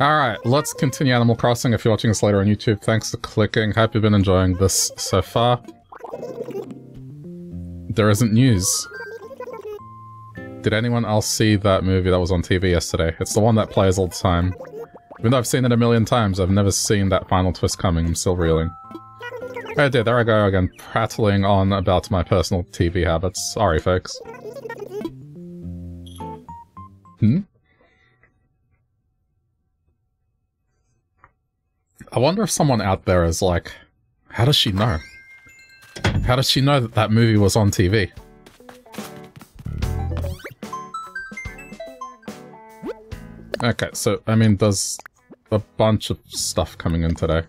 Alright, let's continue Animal Crossing. If you're watching this later on YouTube, thanks for clicking. Hope you've been enjoying this so far. There isn't news. Did anyone else see that movie that was on TV yesterday? It's the one that plays all the time. Even though I've seen it a million times, I've never seen that final twist coming. I'm still reeling. Oh dear, there I go again, prattling on about my personal TV habits. Sorry, folks. I wonder if someone out there is like, how does she know? How does she know that that movie was on TV? Okay, so, I mean, there's a bunch of stuff coming in today.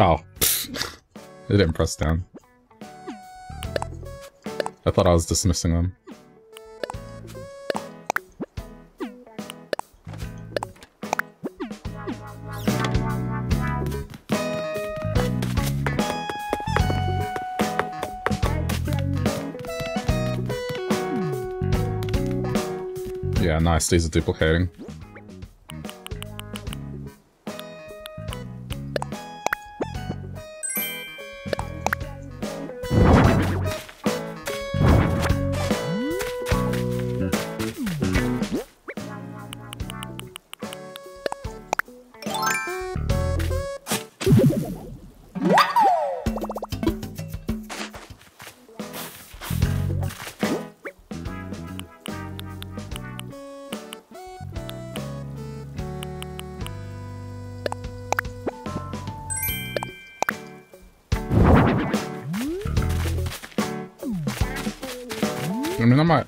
Oh, it didn't press down. I thought I was dismissing them. Yeah, nice, these are duplicating.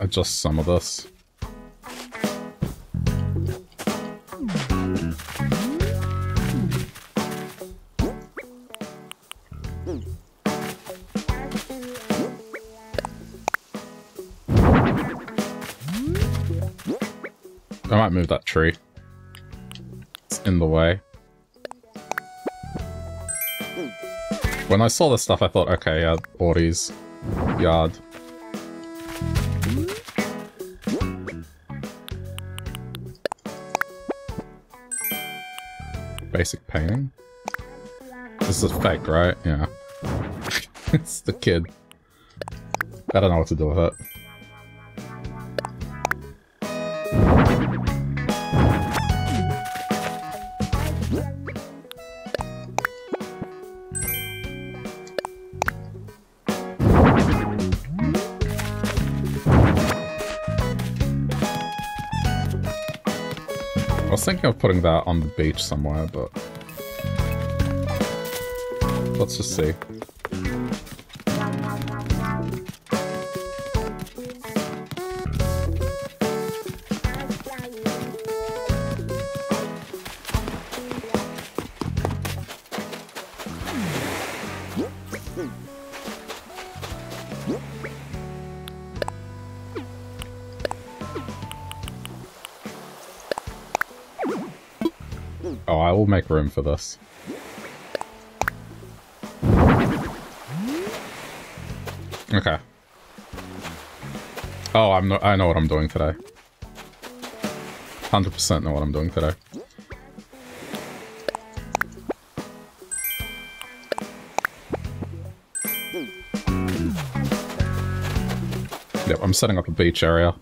Just some of this. I might move that tree. It's in the way. When I saw this stuff, I thought, okay, yeah, Audie's yard. Basic painting. This is fake, right? Yeah. It's the kid. I don't know what to do with it. I was thinking of putting that on the beach somewhere, but let's just see. We'll make room for this. Okay. Oh, I know what I'm doing today. 100% know what I'm doing today. Yep, I'm setting up a beach area.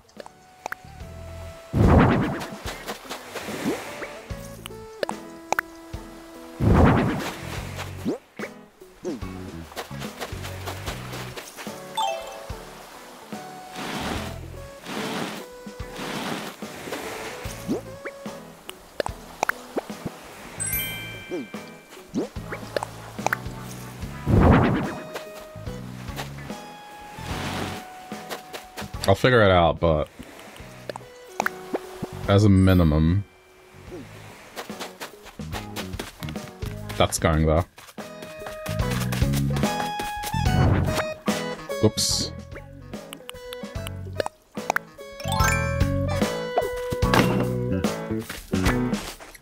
Figure it out, but as a minimum, that's going there. Oops.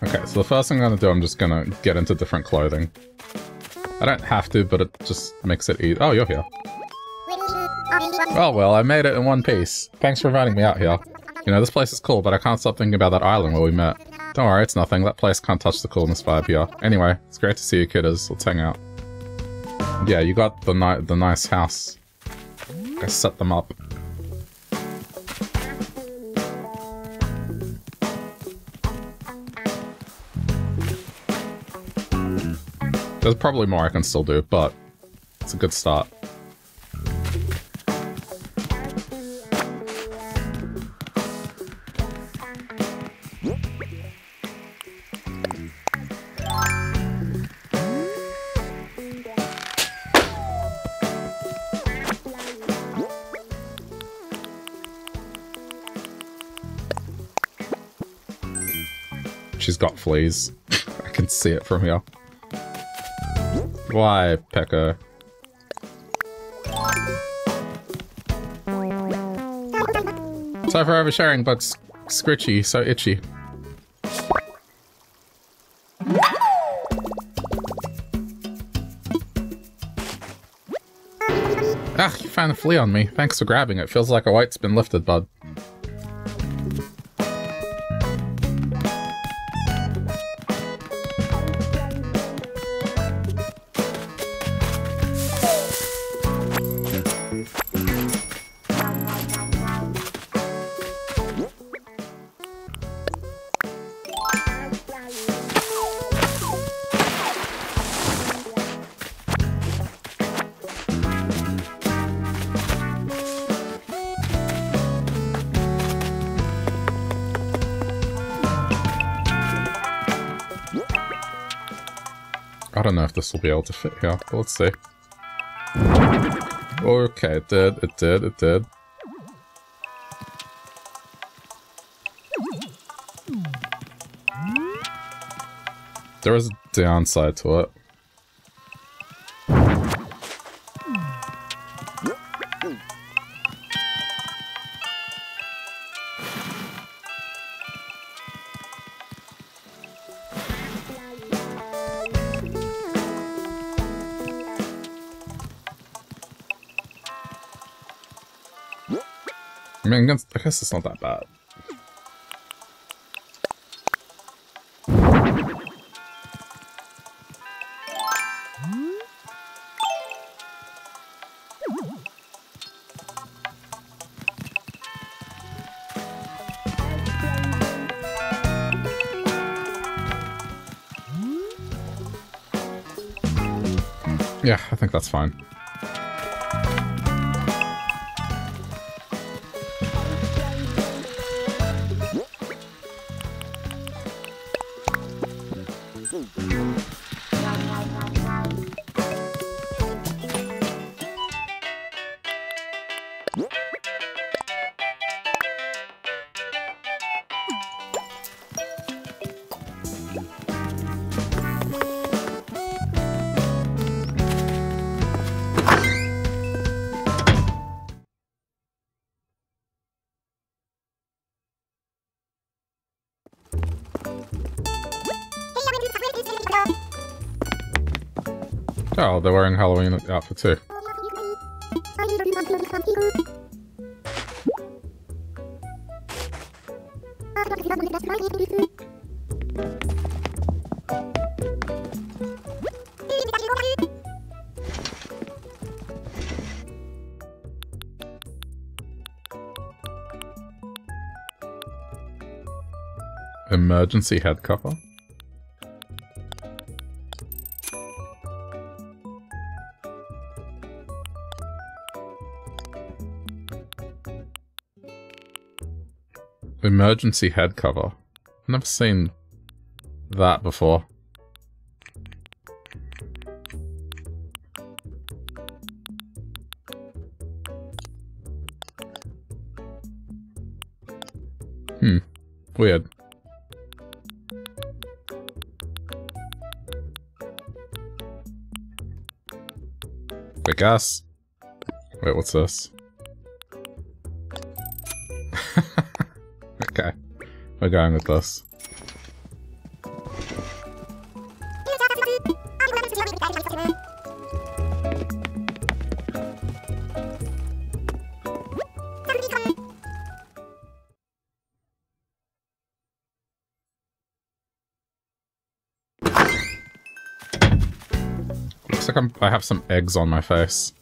Okay, Okay, so the first thing I'm gonna do, I'm just gonna get into different clothing. I don't have to, but it just makes it easy. Oh, you're here. Oh well, I made it in one piece. Thanks for inviting me out here. You know, this place is cool, but I can't stop thinking about that island where we met. Don't worry, it's nothing. That place can't touch the coolness vibe here. Anyway, it's great to see you, kiddos. Let's hang out. Yeah, you got the nice house. I set them up. There's probably more I can still do, but it's a good start. She's got fleas. I can see it from here. Why, P.E.K.K.A? So for oversharing, but scritchy, so itchy. Ah, you found a flea on me. Thanks for grabbing it. Feels like a weight's been lifted, bud. I don't know if this will be able to fit here, but let's see. Okay, it did, it did, it did. There is a downside to it. I mean, I guess it's not that bad. Yeah, I think that's fine. Oh, they're wearing Halloween outfit too. Emergency head cover? Emergency head cover. I've never seen that before. Hmm. Weird. I guess. Wait, what's this? Okay, we're going with this. Looks like I have some eggs on my face.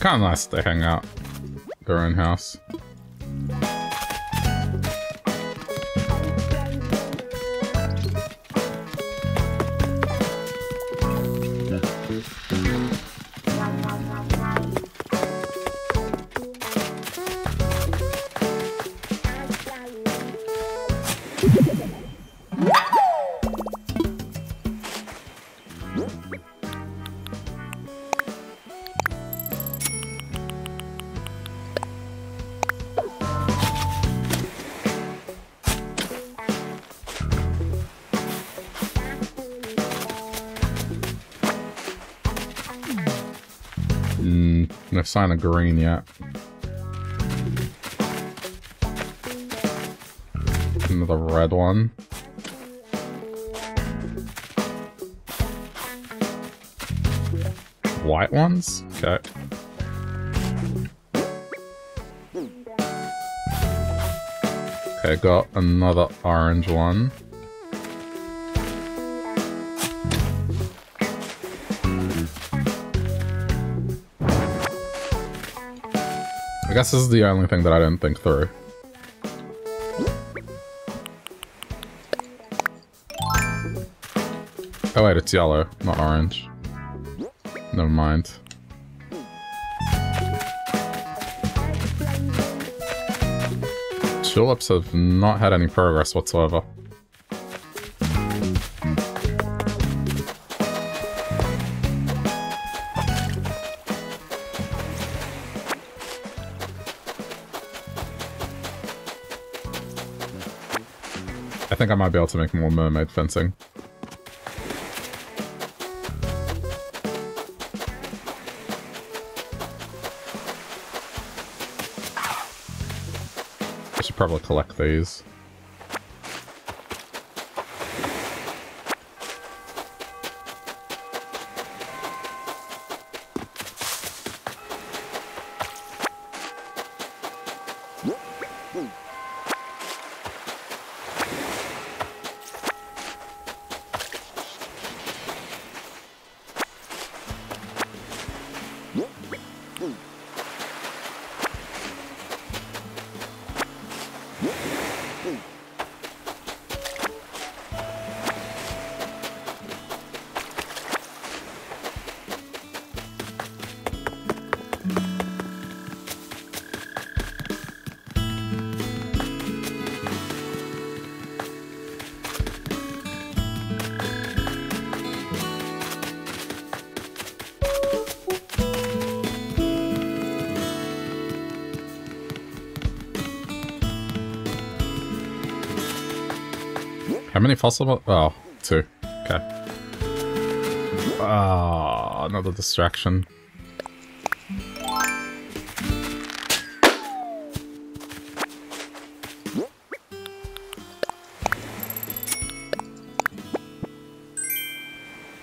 Kind of nice to hang out their own house. No sign of green yet. Another red one. White ones? Okay. Okay, got another orange one. I guess this is the only thing that I didn't think through. Oh wait, it's yellow, not orange. Never mind. Tulips have not had any progress whatsoever. I think I might be able to make more mermaid fencing. I should probably collect these. How many fossils? Oh, two. Okay. Ah, oh, another distraction.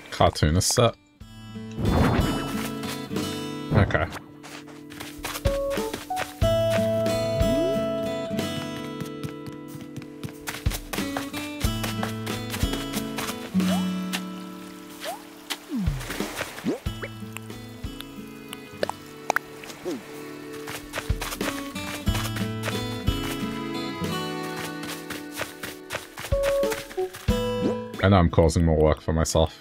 Cartoonist set. Okay. I know I'm causing more work for myself.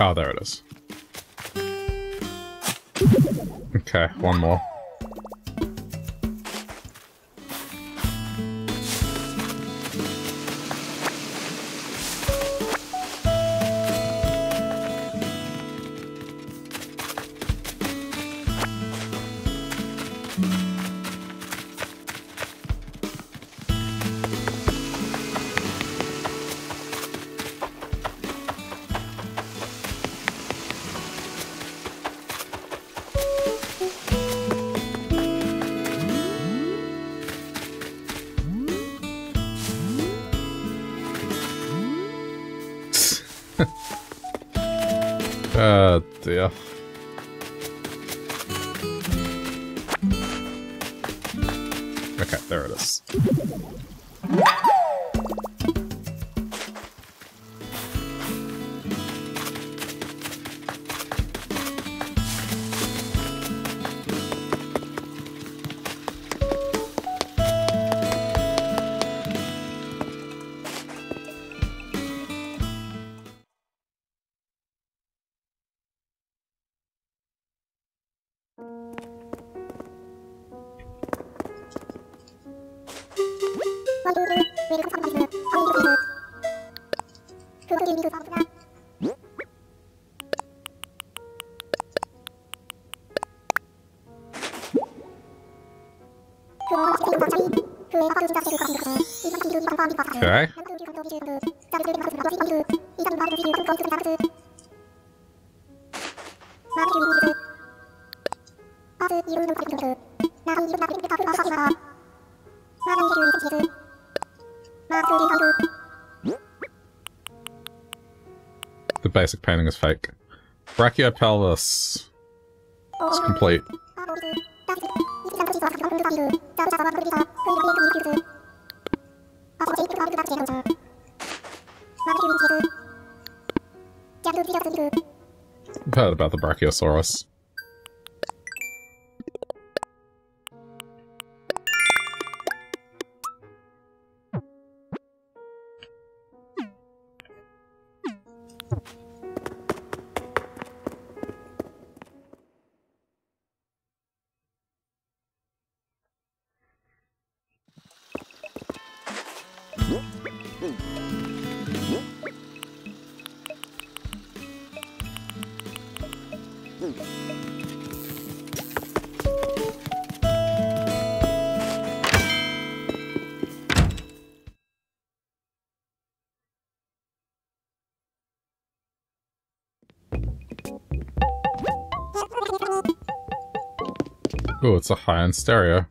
Oh, there it is. Okay, one more. Okay. The basic painting is fake. Brachiopelvis. It's complete. I've heard about the Brachiosaurus. Ooh, it's a high-end stereo.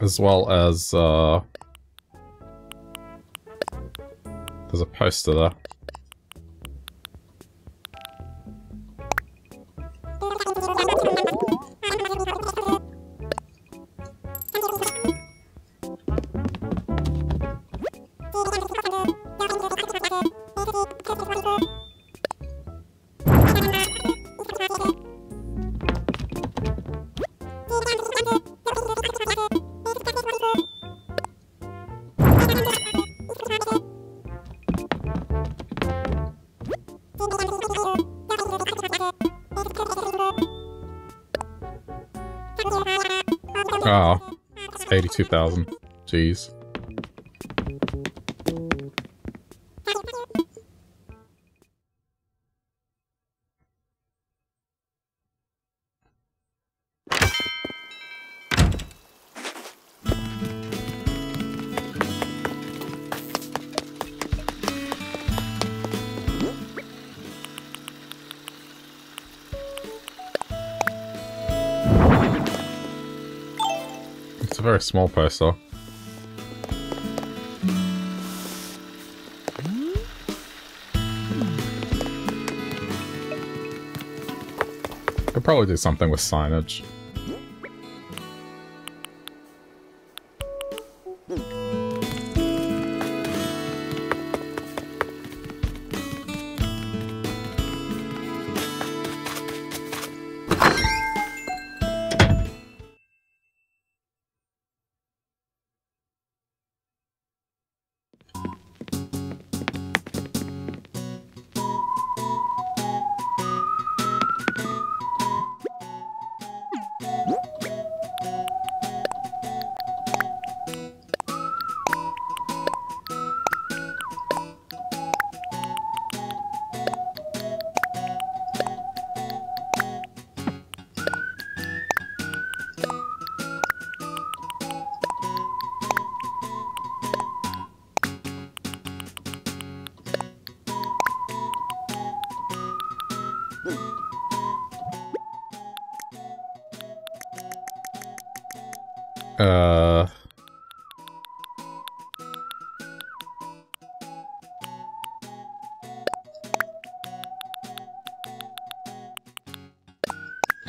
As well as, there's a poster there. Oh, it's 82,000. Jeez. It's a very small place though. Could probably do something with signage.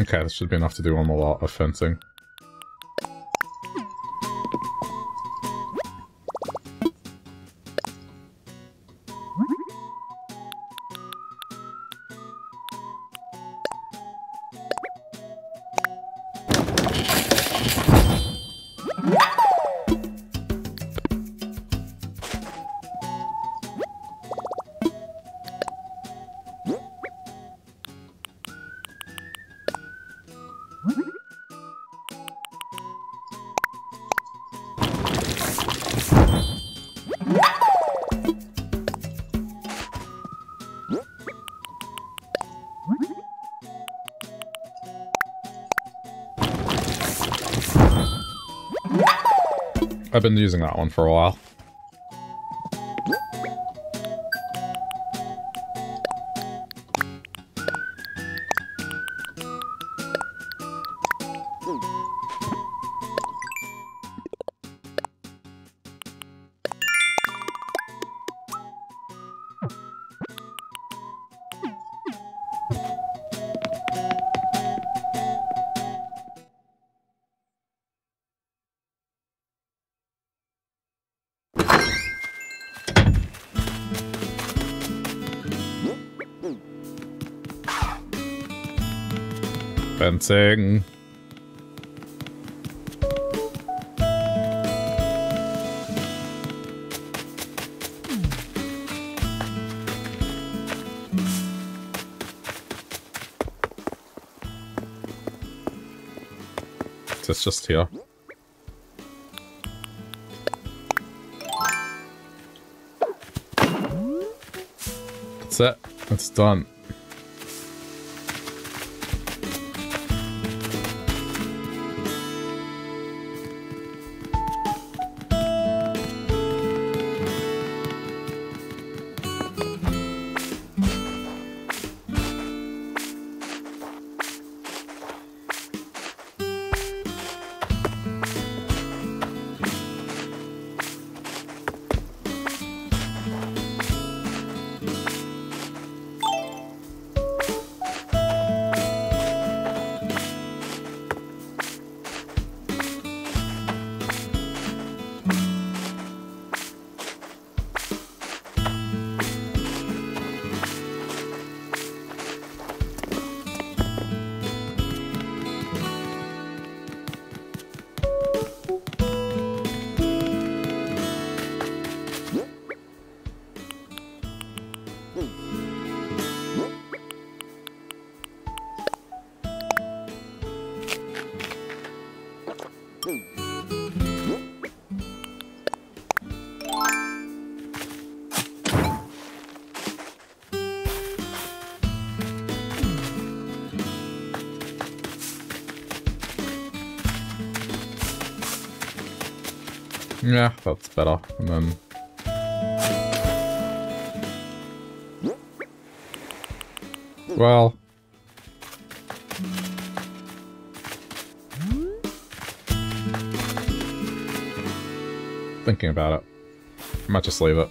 Okay, this should be enough to do one more lot of fencing. I've been using that one for a while. Fencing. It's just here. That's it. That's done. Yeah, that's better. And then well, thinking about it. I might just leave it.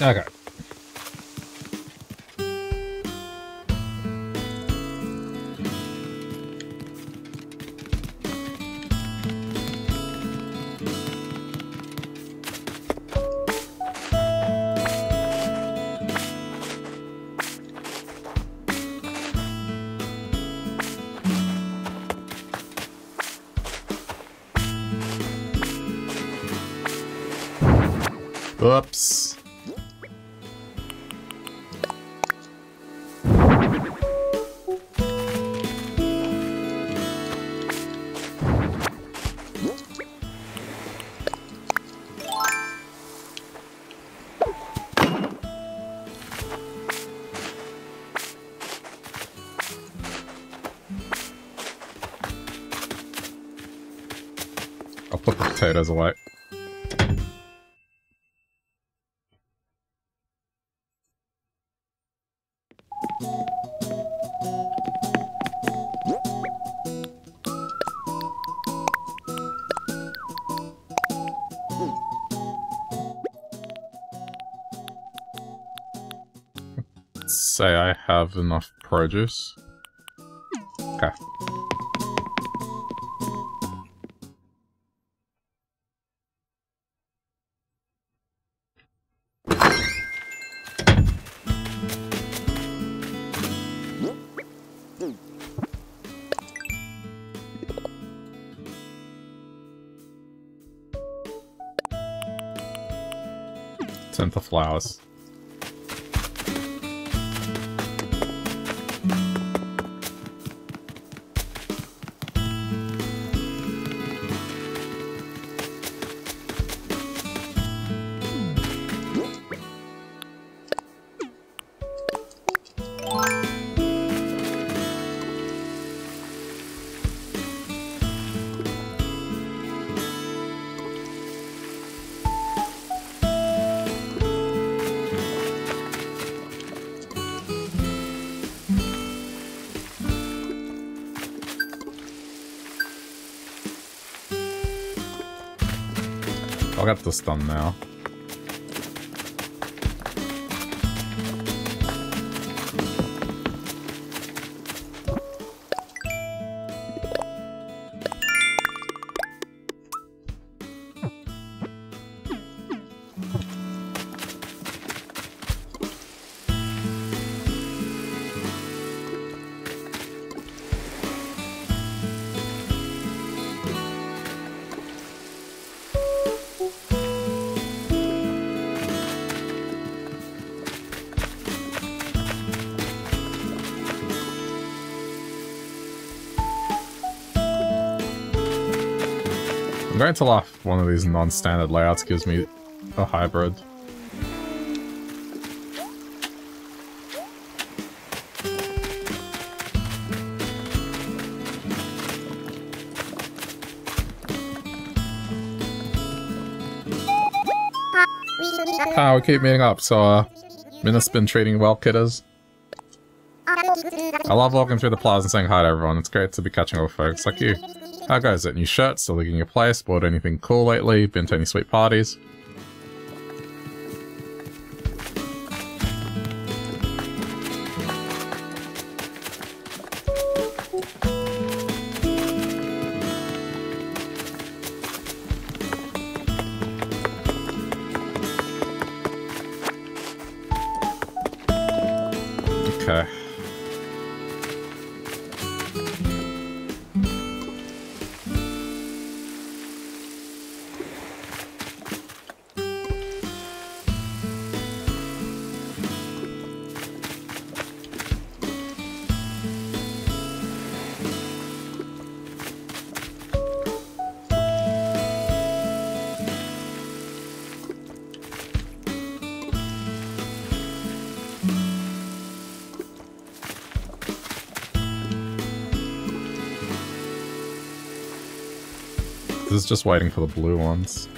Okay. Oops. Potatoes away. Let's say I have enough produce. Okay. The flowers. I'll get this done now. I'm going to laugh if one of these non-standard layouts gives me a hybrid. Ah, we keep meeting up, so Minna's been treating well, kiddos. I love walking through the plaza and saying hi to everyone. It's great to be catching up with folks like you. How goes it? New shirt? Still looking your place? Bought anything cool lately? Been to any sweet parties? Okay. it's just waiting for the blue ones.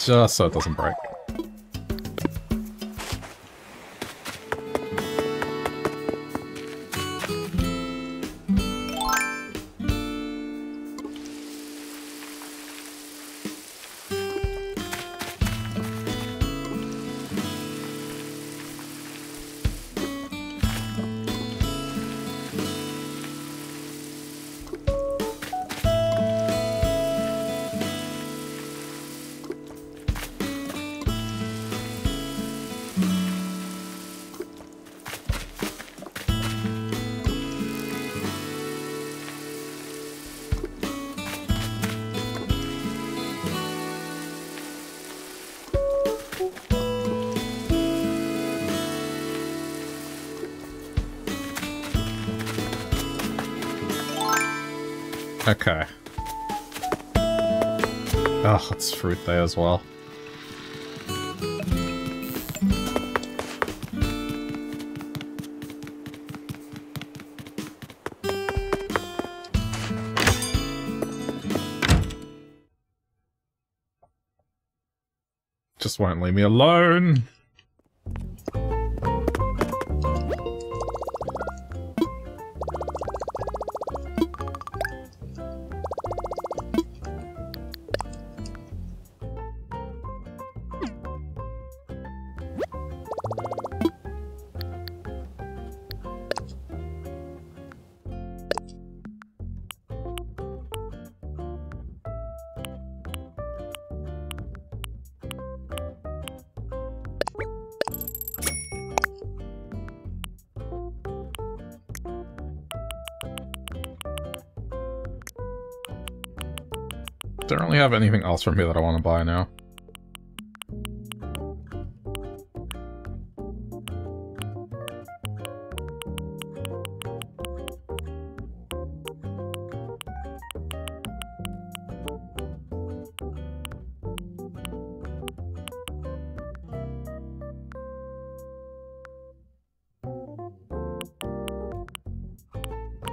Just so it doesn't break. Okay. Oh, it's fruit there as well. Just won't leave me alone. Don't really have anything else from here that I want to buy now.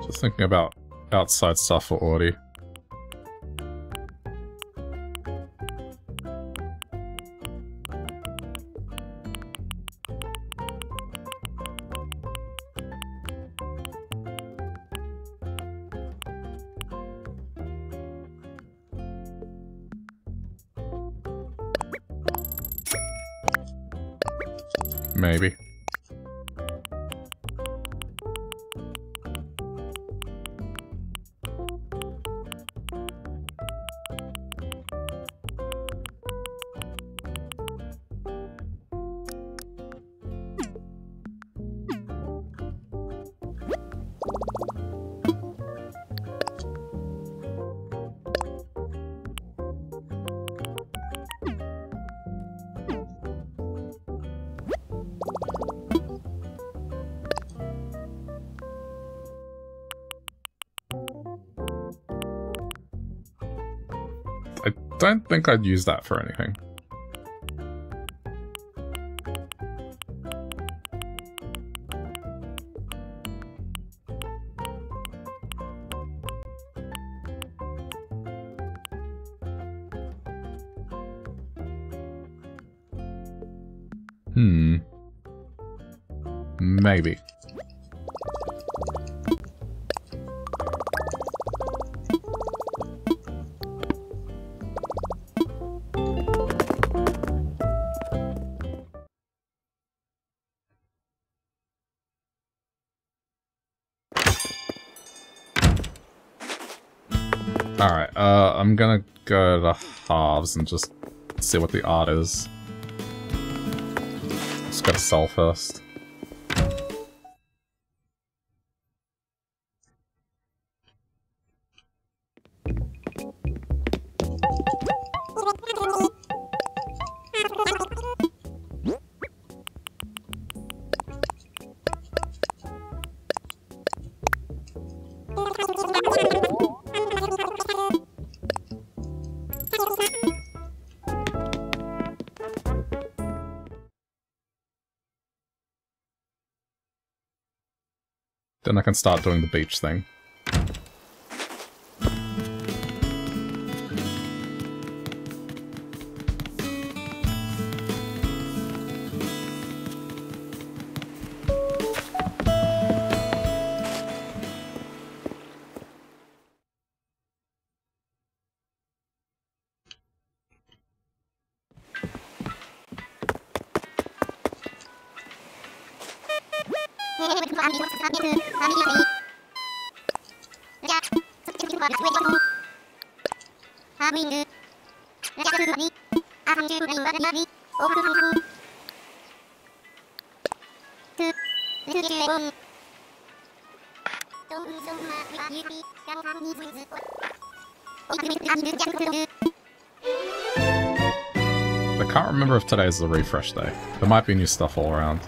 Just thinking about outside stuff for Audi. Maybe. don't think I'd use that for anything. Maybe. Alright, I'm gonna go to halves and just see what the art is. Just gotta sell first. Then I can start doing the beach thing. Today is the refresh day. There might be new stuff all around.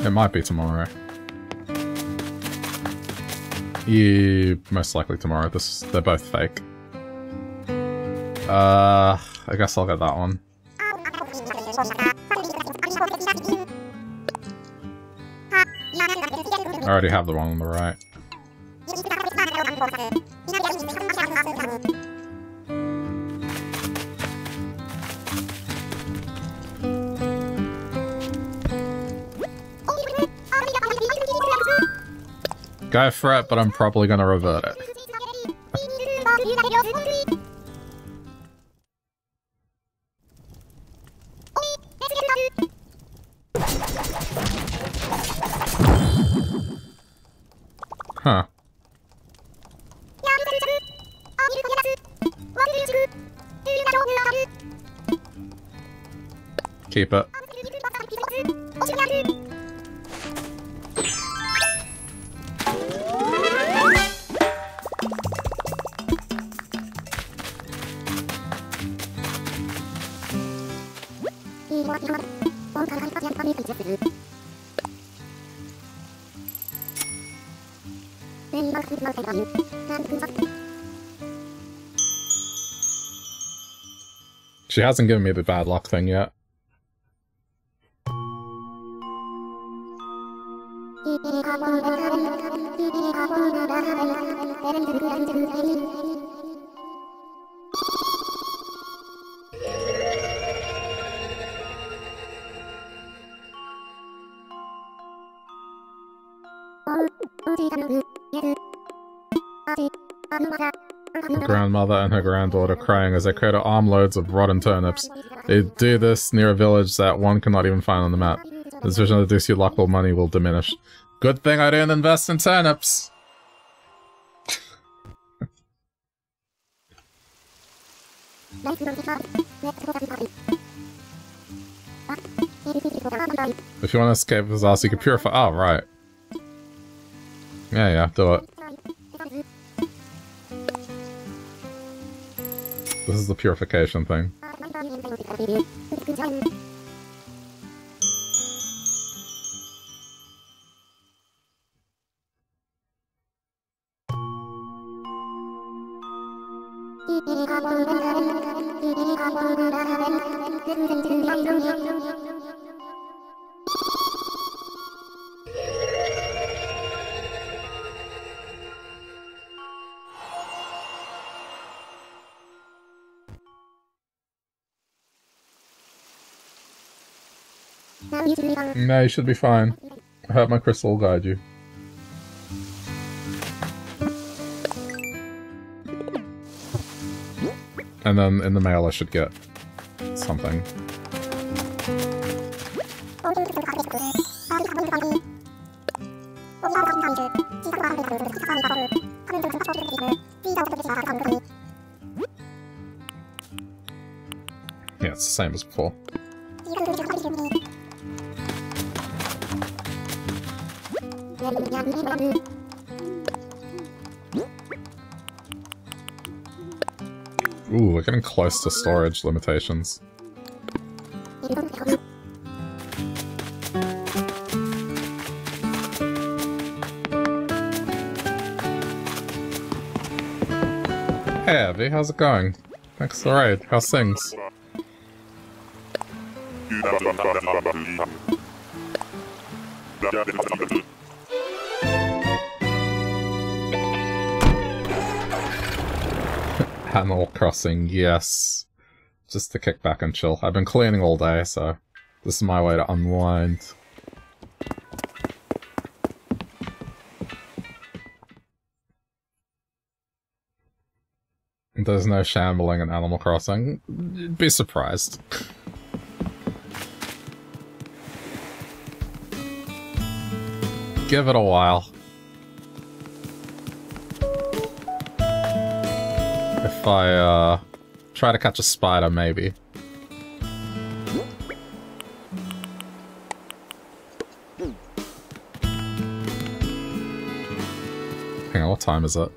It might be tomorrow. Yeah, most likely tomorrow. They're both fake. I guess I'll get that one. I already have the one on the right. Go for it, but I'm probably gonna revert it. Huh. Keep it. She hasn't given me the bad luck thing yet. Grandmother and her granddaughter crying as they carried armloads of rotten turnips. They do this near a village that one cannot even find on the map. This vision of the DC lockable money will diminish. Good thing I didn't invest in turnips! If you want to escape this house, you can purify— oh, right. Yeah, do it. This is the purification thing. No, you should be fine. I hope my crystal will guide you. And then in the mail I should get something. Yeah, it's the same as before. Ooh, we're getting close to storage limitations. Hey Abby, how's it going? Thanks for the raid, how's things? Animal Crossing, yes. Just to kick back and chill. I've been cleaning all day, so this is my way to unwind. There's no shambling in Animal Crossing. You'd be surprised. Give it a while. If I, try to catch a spider, maybe. Hang on, what time is it?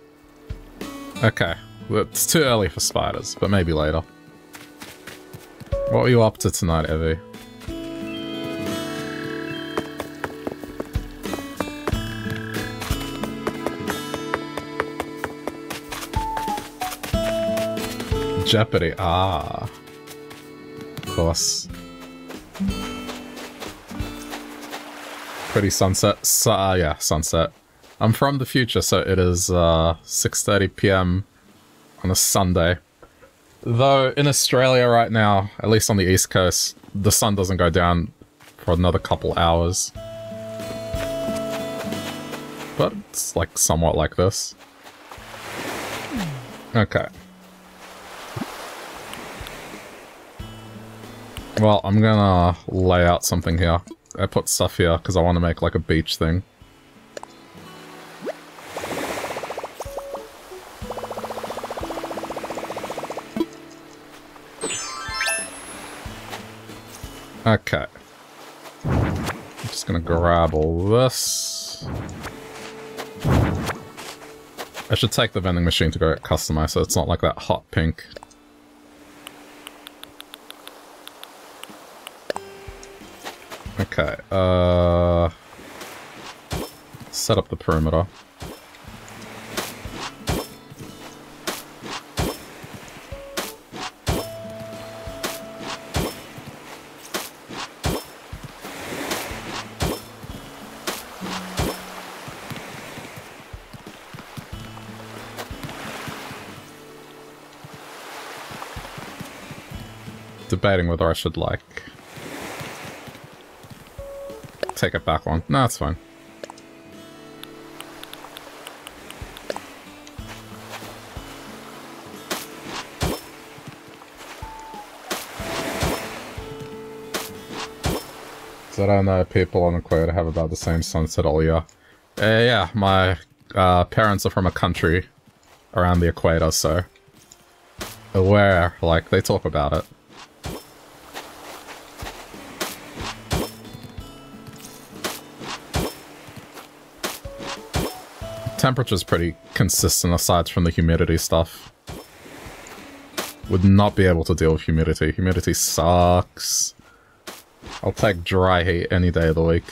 Okay, it's too early for spiders, but maybe later. What were you up to tonight, Evie? Jeopardy, ah, of course. Pretty sunset, yeah, sunset. I'm from the future, so it is 6:30 p.m. on a Sunday. Though in Australia right now, at least on the East Coast, the sun doesn't go down for another couple hours. But it's like somewhat like this. Okay. Well, I'm gonna lay out something here. I put stuff here because I want to make like a beach thing. Okay. I'm just gonna grab all this. I should take the vending machine to go get customized so it's not like that hot pink. Okay, set up the perimeter. Debating whether I should like take it back one. No, that's fine. So I don't know, people on Equator have about the same sunset all year. Yeah, my parents are from a country around the equator, so aware, like, they talk about it. Temperature's pretty consistent aside from the humidity stuff. Would not be able to deal with humidity. Humidity sucks. I'll take dry heat any day of the week.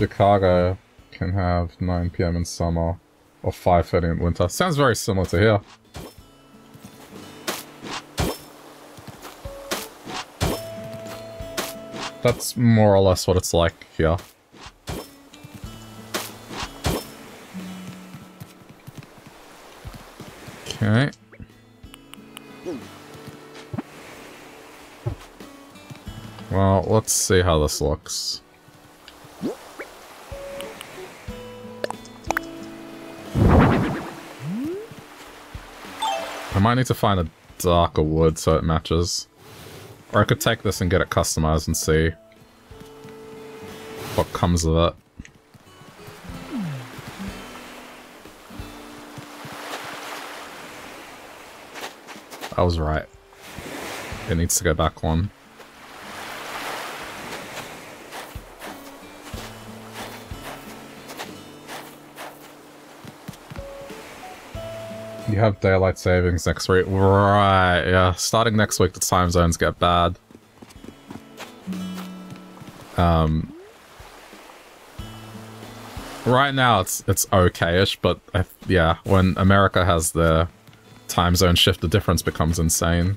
Chicago can have 9 PM in summer or 5:30 in winter. Sounds very similar to here. That's more or less what it's like here. Okay. Well, let's see how this looks. I might need to find a darker wood so it matches. Or I could take this and get it customized and see what comes of it. I was right. It needs to go back one. You have daylight savings next week. Right, yeah. Starting next week, the time zones get bad. Right now, it's okay-ish, but yeah, when America has their time zone shift, the difference becomes insane.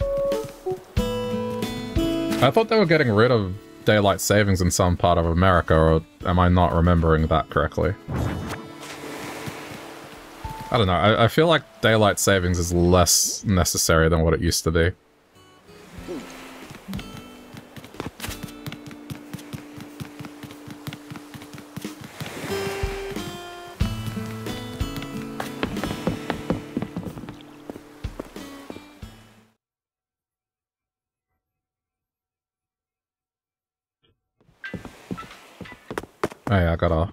I thought they were getting rid of daylight savings in some part of America, or am I not remembering that correctly? I don't know, I feel like daylight savings is less necessary than what it used to be. Oh yeah, I gotta...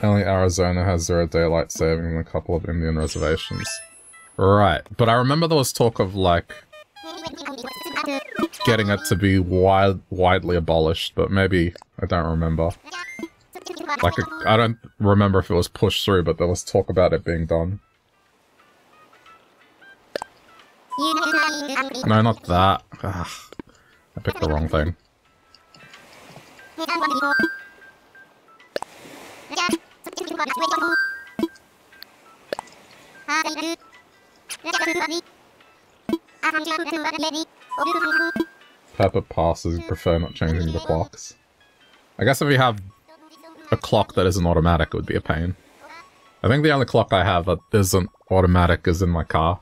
Only Arizona has zero daylight saving and a couple of Indian reservations. Right, but I remember there was talk of, like, getting it to be widely abolished, but maybe I don't remember. Like, I don't remember if it was pushed through, but there was talk about it being done. No, not that. Ugh, I picked the wrong thing. Pepper passes, prefer not changing the clocks. I guess if you have a clock that isn't automatic, it would be a pain. I think the only clock I have that isn't automatic is in my car.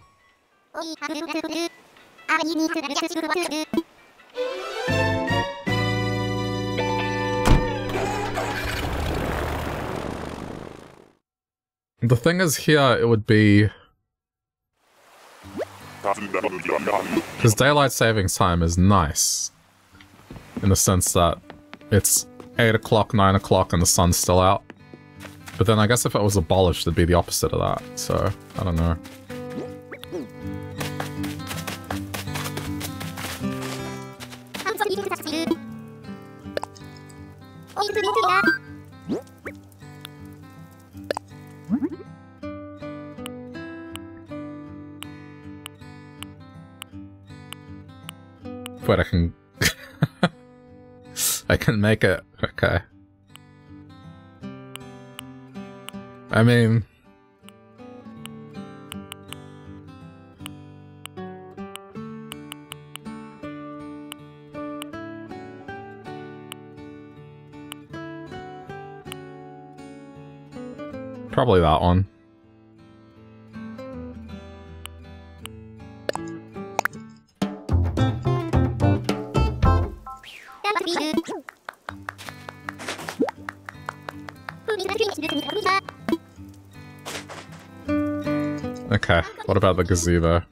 The thing is here, it would be... Because daylight savings time is nice. In the sense that it's 8 o'clock, 9 o'clock, and the sun's still out. But then I guess if it was abolished, it'd be the opposite of that, so I don't know. But I can... I can make it... Okay. I mean... Probably that one. Okay, what about the gazebo?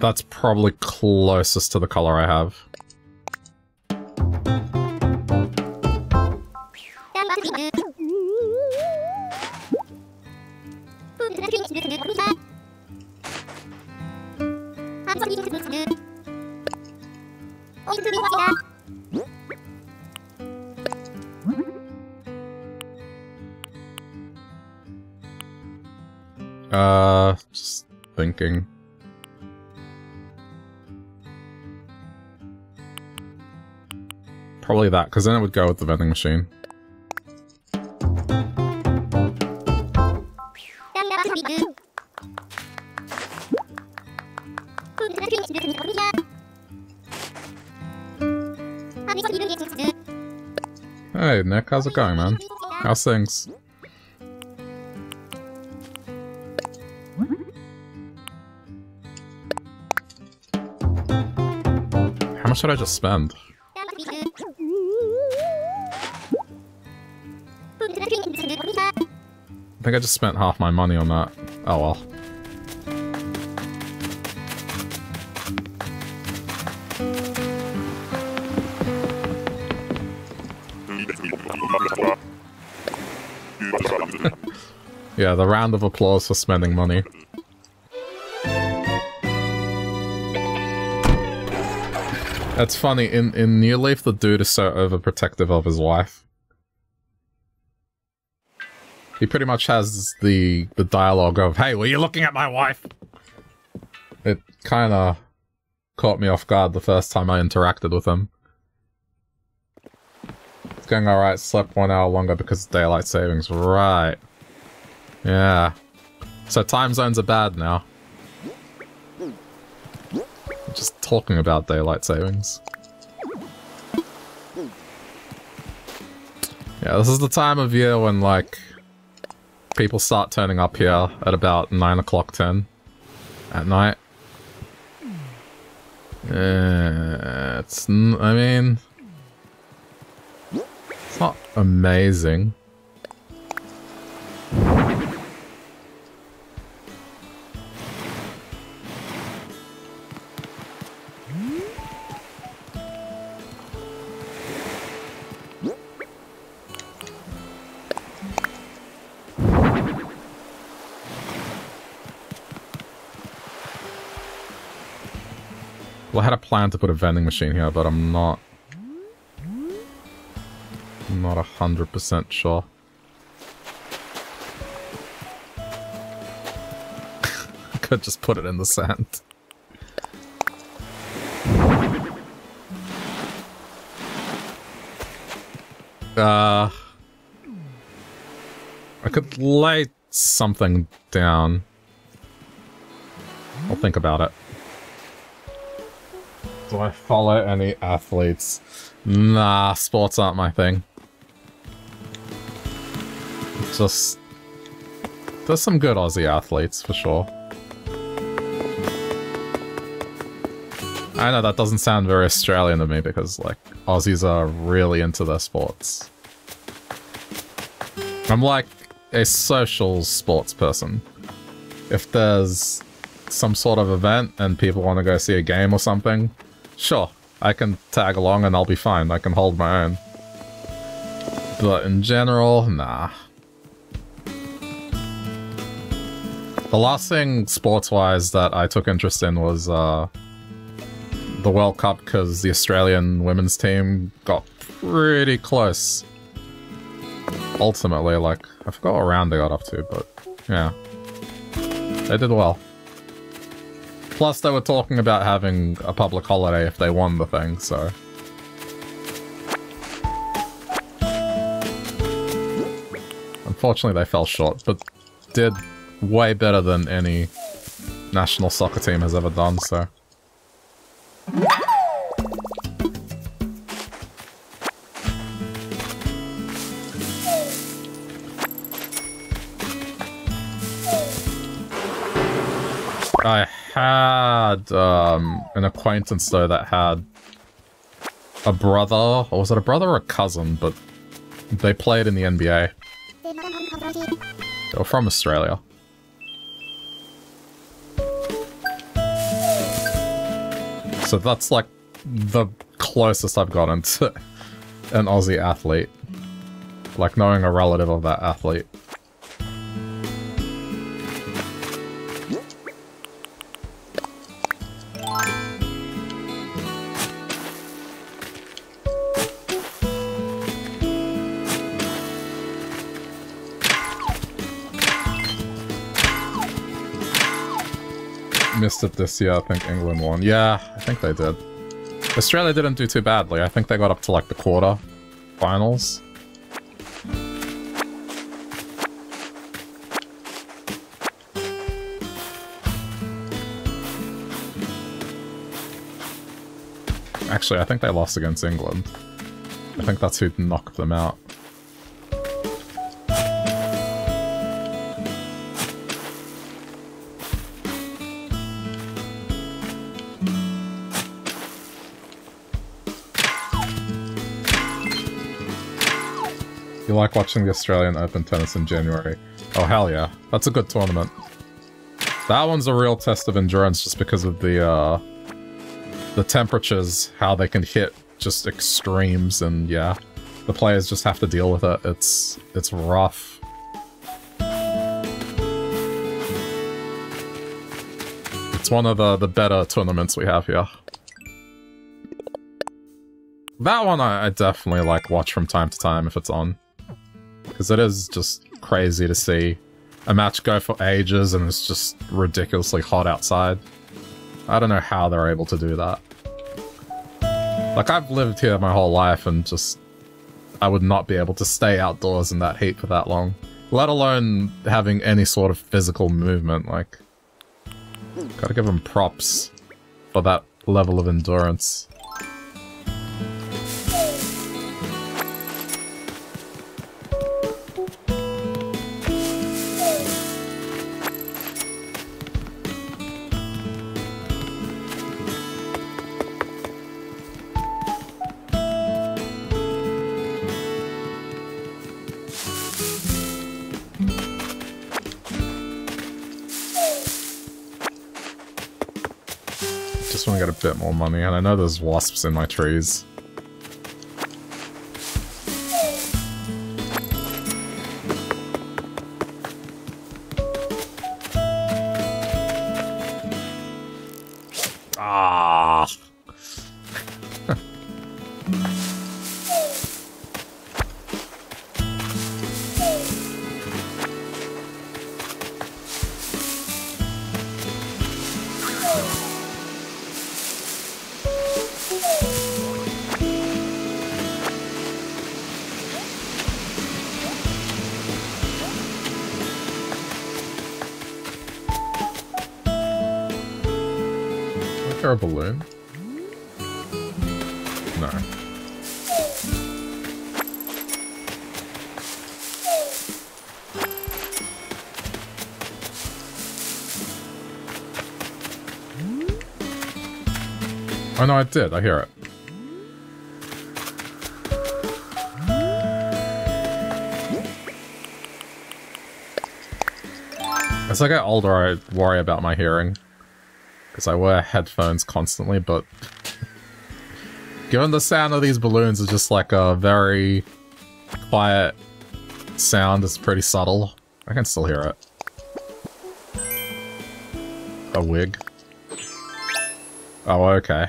That's probably closest to the color I have. Just thinking. Probably that, because then it would go with the vending machine. Hey, Nick, how's it going, man? How's things? How much did I just spend? I think I just spent half my money on that. Oh well. Yeah, the round of applause for spending money. That's funny, in New Leaf the dude is so overprotective of his wife. He pretty much has the dialogue of, "Hey, were you looking at my wife?" It kinda caught me off guard the first time I interacted with him. It's going alright, slept 1 hour longer because of daylight savings. Right. Yeah. So time zones are bad now. I'm just talking about daylight savings. Yeah, this is the time of year when, like, people start turning up here at about 9 o'clock, 10 at night. I mean, it's not amazing. Well, I had a plan to put a vending machine here, but I'm not 100% sure. Could just put it in the sand. I could lay something down. I'll think about it. Do I follow any athletes? Nah, sports aren't my thing. It's just... there's some good Aussie athletes, for sure. I know that doesn't sound very Australian to me because, like, Aussies are really into their sports. I'm, like, a social sports person. If there's some sort of event and people want to go see a game or something, sure, I can tag along and I'll be fine. I can hold my own. But in general, nah. The last thing sports-wise that I took interest in was the World Cup, because the Australian women's team got pretty close. Ultimately, like, I forgot what round they got up to, but yeah. They did well. Plus, they were talking about having a public holiday if they won the thing, so... unfortunately, they fell short, but did way better than any national soccer team has ever done, so... I had an acquaintance, though, that had a brother, or was it a brother or a cousin, but they played in the NBA. They were from Australia. So that's, like, the closest I've gotten to an Aussie athlete. Like, knowing a relative of that athlete. missed it this year. I think England won. Yeah, I think they did. Australia didn't do too badly. I think they got up to like the quarter finals. Actually, I think they lost against England. I think that's who knocked them out. You like watching the Australian Open tennis in January? Oh, hell yeah. That's a good tournament. That one's a real test of endurance just because of the temperatures, how they can hit just extremes, and yeah, the players just have to deal with it. It's rough. It's one of the better tournaments we have here. That one I definitely like watch from time to time if it's on, because it is just crazy to see a match go for ages and it's just ridiculously hot outside. I don't know how they're able to do that. Like, I've lived here my whole life and just... I would not be able to stay outdoors in that heat for that long. Let alone having any sort of physical movement, like... Gotta give them props for that level of endurance. Get a bit more money, and I know there's wasps in my trees. Ah! A balloon? No. Oh no, I did. I hear it. As I get older, I worry about my hearing. Because I wear headphones constantly, but given the sound of these balloons is just like a very quiet sound, it's pretty subtle. I can still hear it. A wig. Oh, okay.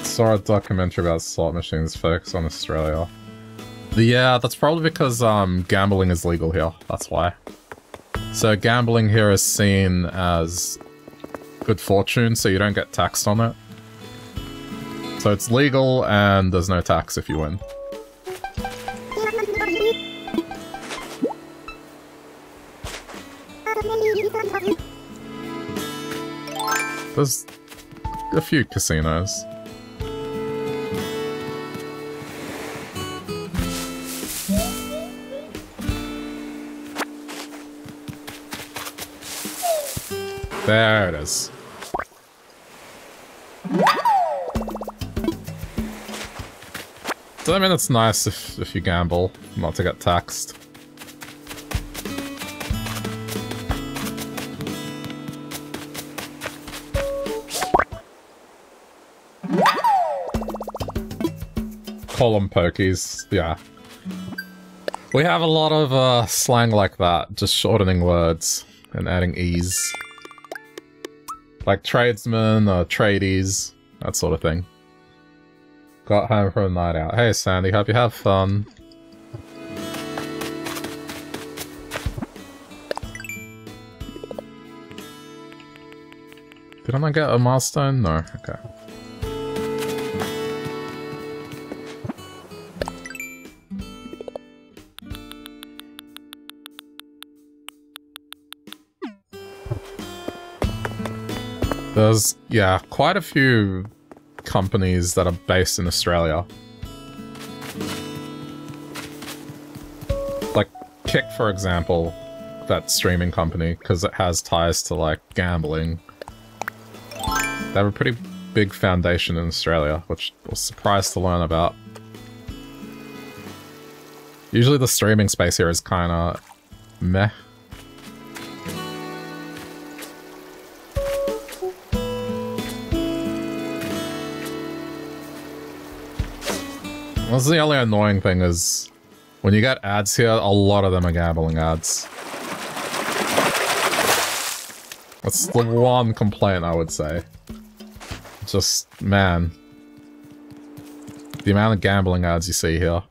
I saw a documentary about slot machines focused on Australia. Yeah, that's probably because gambling is legal here, that's why. So gambling here is seen as good fortune, so you don't get taxed on it. So it's legal and there's no tax if you win. There's a few casinos. There it is. So I mean, it's nice if you gamble, not to get taxed. call them pokies, yeah. We have a lot of slang like that, just shortening words and adding e's. Like tradesmen or tradies, that sort of thing. Got home from a night out. Hey Sandy, hope you have fun. Didn't I get a milestone? No, okay. There's, yeah, quite a few companies that are based in Australia. Like Kick, for example, that streaming company, because it has ties to, like, gambling. They have a pretty big foundation in Australia, which I was surprised to learn about. Usually the streaming space here is kind of meh. That's the only annoying thing is when you get ads here, a lot of them are gambling ads. That's the one complaint I would say. Just, man, the amount of gambling ads you see here.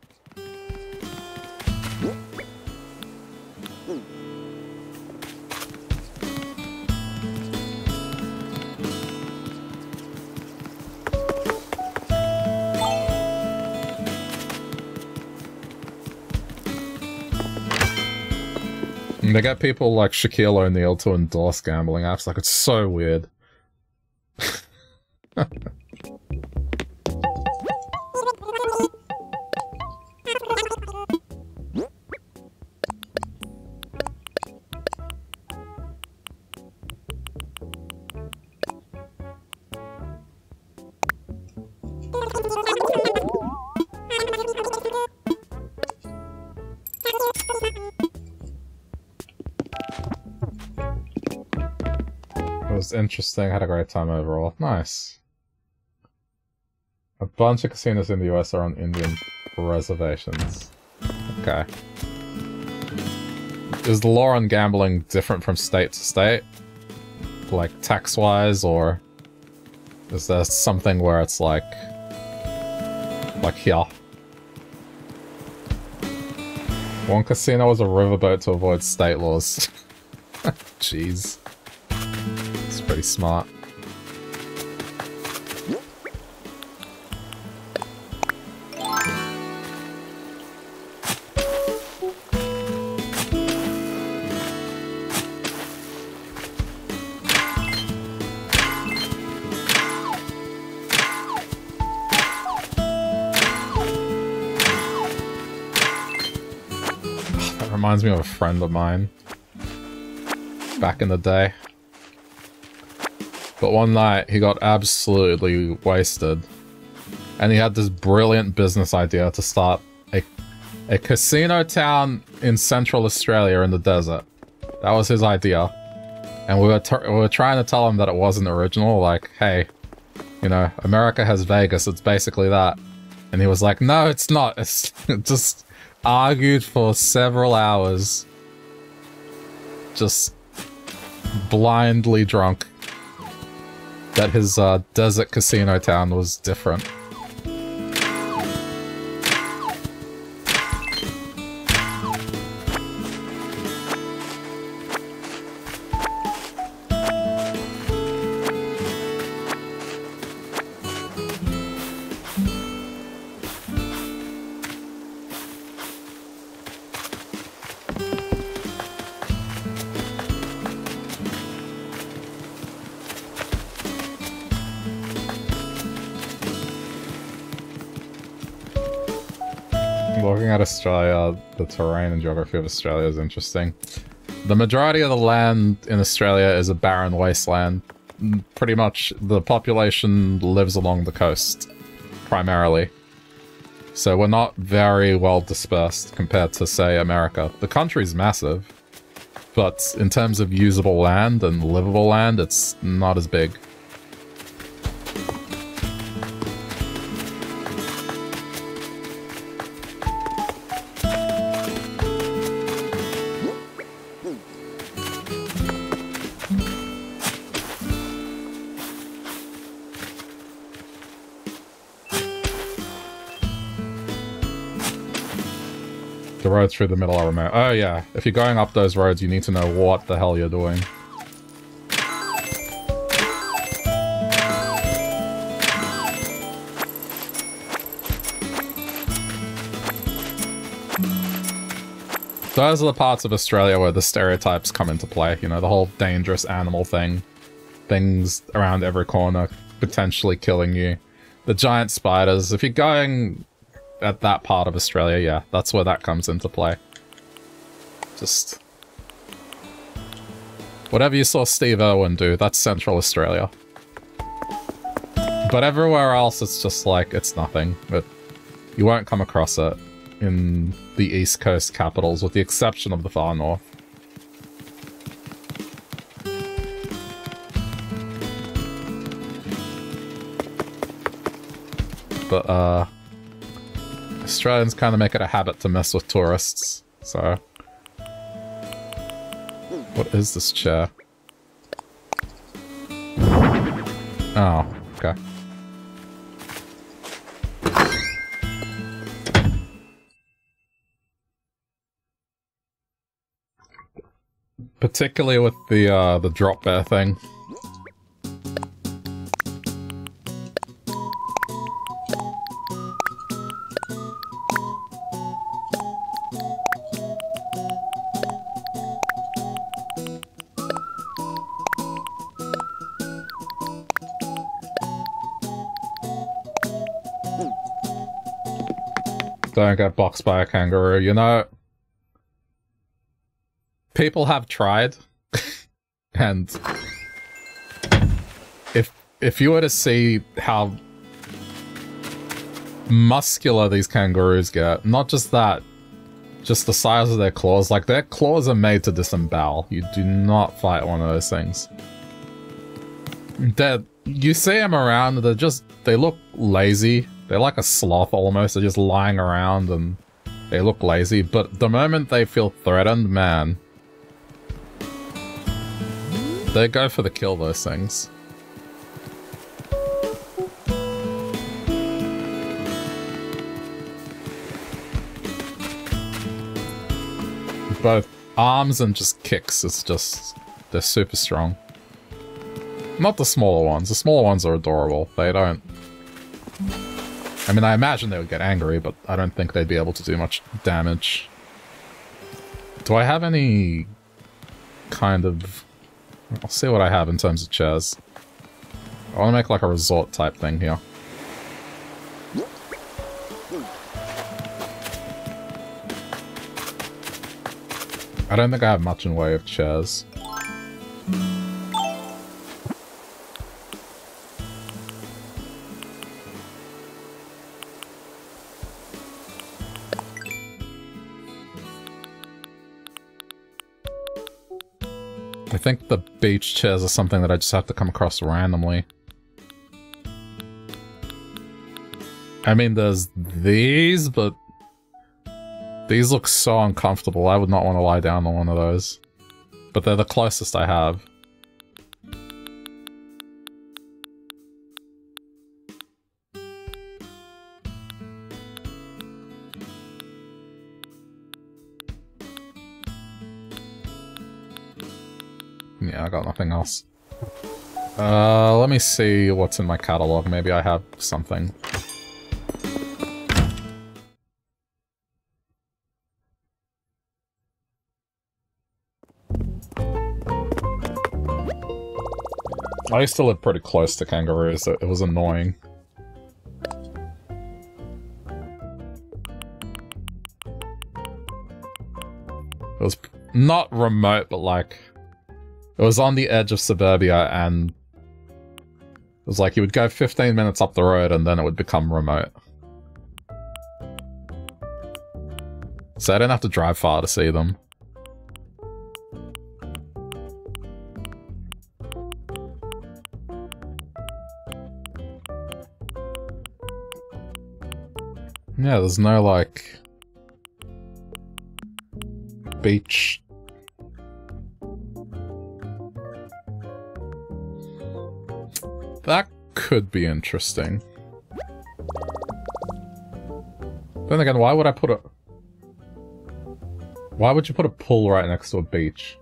They get people like Shaquille O'Neal to endorse gambling apps, like it's so weird. Interesting, had a great time overall. Nice. A bunch of casinos in the US are on Indian reservations. Okay. Is the law on gambling different from state to state? Like tax-wise, or is there something where it's like here? One casino was a riverboat to avoid state laws. Jeez. Pretty smart. That reminds me of a friend of mine back in the day. But one night, he got absolutely wasted. And he had this brilliant business idea to start a casino town in Central Australia in the desert. That was his idea. And we were trying to tell him that it wasn't original, like, hey, you know, America has Vegas, it's basically that. And he was like, no, it's not. It's just argued for several hours. Just blindly drunk. That his desert casino town was different. Australia, the terrain and geography of Australia is interesting. The majority of the land in Australia is a barren wasteland. Pretty much the population lives along the coast, primarily. So we're not very well dispersed compared to, say, America. The country's massive, but in terms of usable land and livable land, it's not as big. The roads through the middle are remote. Oh yeah, if you're going up those roads, you need to know what the hell you're doing. Those are the parts of Australia where the stereotypes come into play, you know, the whole dangerous animal thing. Things around every corner potentially killing you. The giant spiders, if you're going at that part of Australia, yeah, that's where that comes into play. Just... whatever you saw Steve Irwin do, that's Central Australia. But everywhere else, it's just like, it's nothing. But you won't come across it in the East Coast capitals, with the exception of the far north. But, Australians kind of make it a habit to mess with tourists, so... What is this chair? Oh, okay. Particularly with the drop bear thing. Don't get boxed by a kangaroo, you know. People have tried, and if you were to see how muscular these kangaroos get, not just that, just the size of their claws, like their claws are made to disembowel. You do not fight one of those things. You see them around, they're just, they look lazy. They're like a sloth almost, they're just lying around and they look lazy, but the moment they feel threatened, man. They go for the kill, those things. Both arms and just kicks, it's just... they're super strong. Not the smaller ones. The smaller ones are adorable. They don't... I mean, I imagine they would get angry, but I don't think they'd be able to do much damage. Do I have any... kind of... I'll see what I have in terms of chairs. I want to make like a resort type thing here. I don't think I have much in way of chairs. I think the beach chairs are something that I just have to come across randomly. I mean, there's these, but these look so uncomfortable. I would not want to lie down on one of those. But they're the closest I have. Yeah, I got nothing else. Let me see what's in my catalog. Maybe I have something. I used to live pretty close to kangaroos, so it was annoying. It was not remote, but like... it was on the edge of suburbia, and it was like you would go 15 minutes up the road and then it would become remote. So I didn't have to drive far to see them. Yeah, there's no, like... beach... that could be interesting. Then again, why would I put a... Why would you put a pool right next to a beach?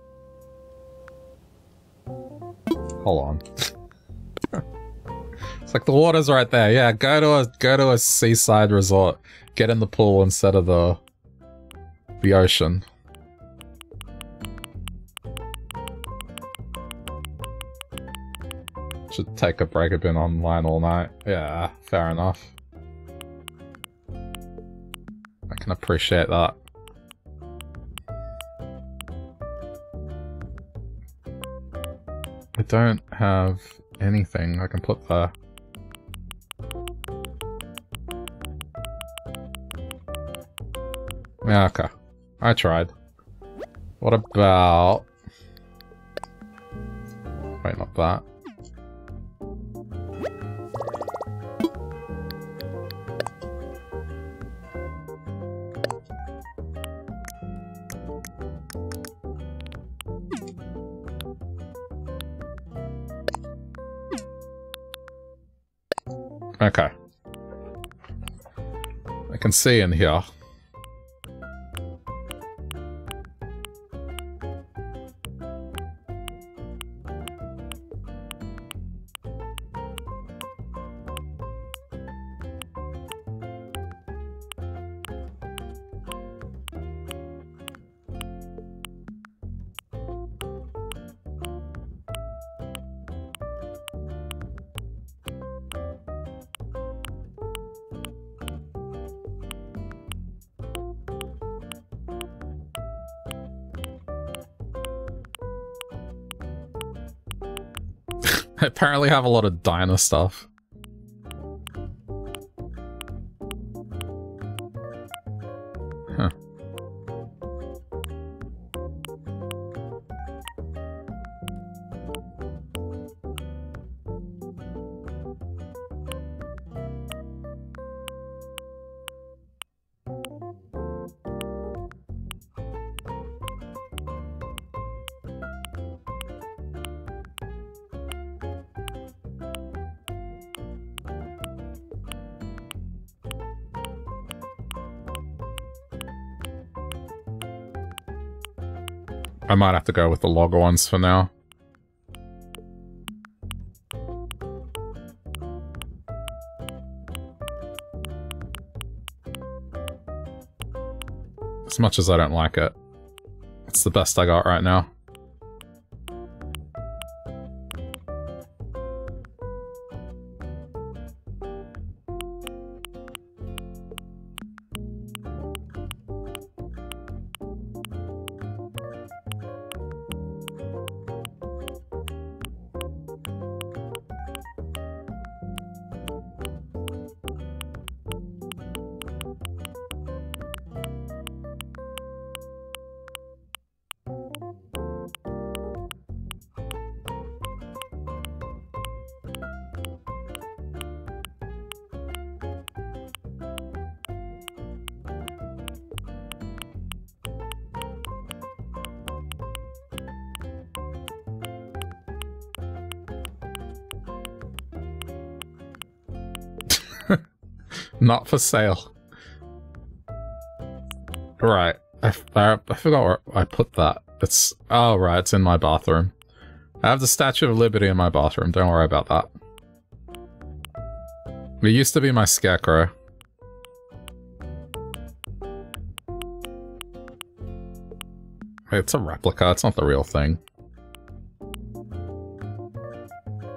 Hold on. It's like the water's right there. Yeah, go to a seaside resort. Get in the pool instead of the ocean. Should take a break. I've been online all night. Yeah, fair enough. I can appreciate that. I don't have anything I can put there. Yeah, okay. I tried. What about... Wait, not that. Okay. I can see in here. Apparently have a lot of diner stuff. Huh. I might have to go with the log ones for now. As much as I don't like it, it's the best I got right now. Not for sale. Right. I forgot where I put that. It's... Oh, right. It's in my bathroom. I have the Statue of Liberty in my bathroom. Don't worry about that. It used to be my scarecrow. It's a replica. It's not the real thing.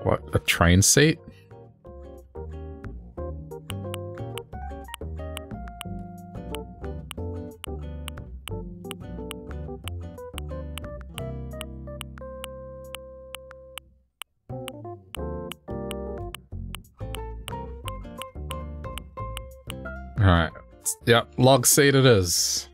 What? A train seat? Yep, log seed it is.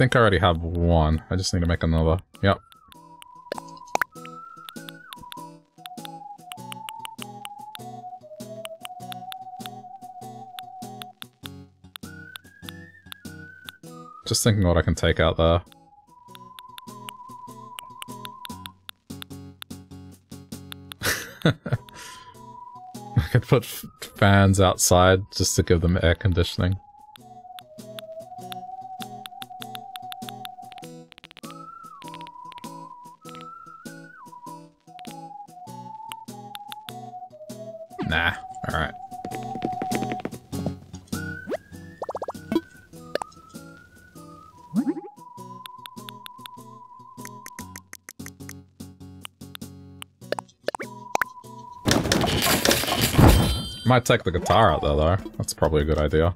think I already have one. I just need to make another. Yep. Just thinking what I can take out there. I could put fans outside just to give them air conditioning. Nah, alright. Might take the guitar out there, though. That's probably a good idea.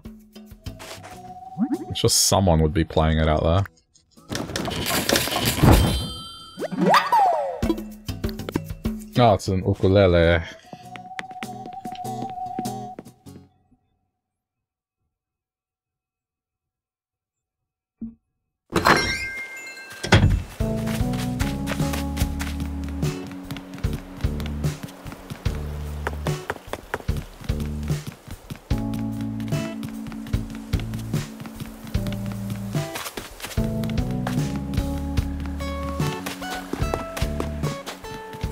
It's just someone would be playing it out there. Oh, it's an ukulele.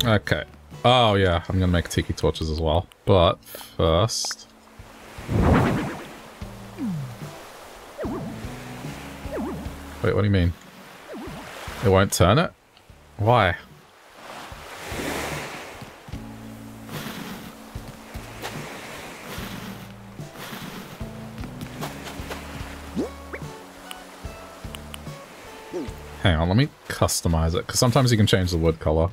Okay. Oh yeah, I'm gonna make tiki torches as well. But first... Wait, what do you mean? It won't turn it? Why? Hang on, let me customize it, because sometimes you can change the wood color.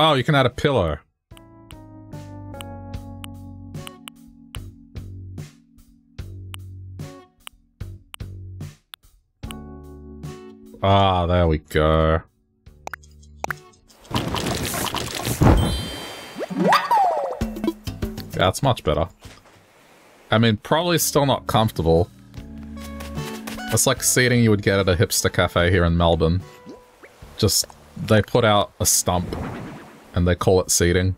Oh, you can add a pillow. Ah, there we go. That's much better. I mean, probably still not comfortable. It's like seating you would get at a hipster cafe here in Melbourne. Just, they put out a stump. And they call it seating.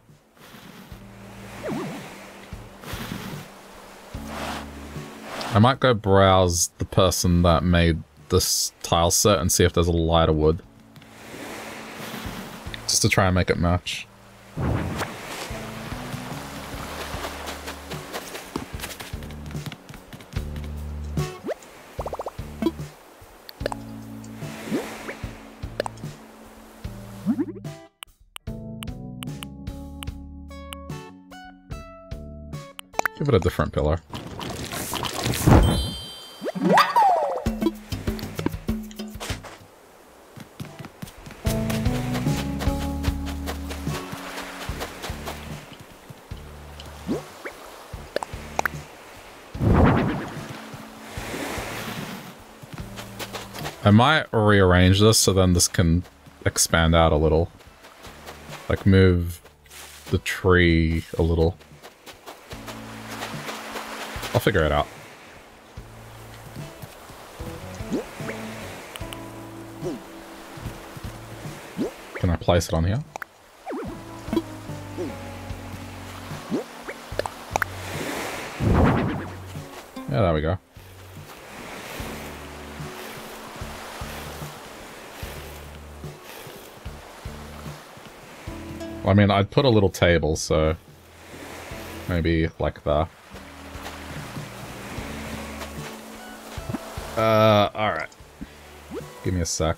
I might go browse the person that made this tile set and see if there's a lighter wood. Just to try and make it match. Give it a different pillow. I might rearrange this so then this can expand out a little. Like move the tree a little. I'll figure it out. Can I place it on here? Yeah, there we go. I mean, I'd put a little table, so maybe like that. Alright. Give me a sec.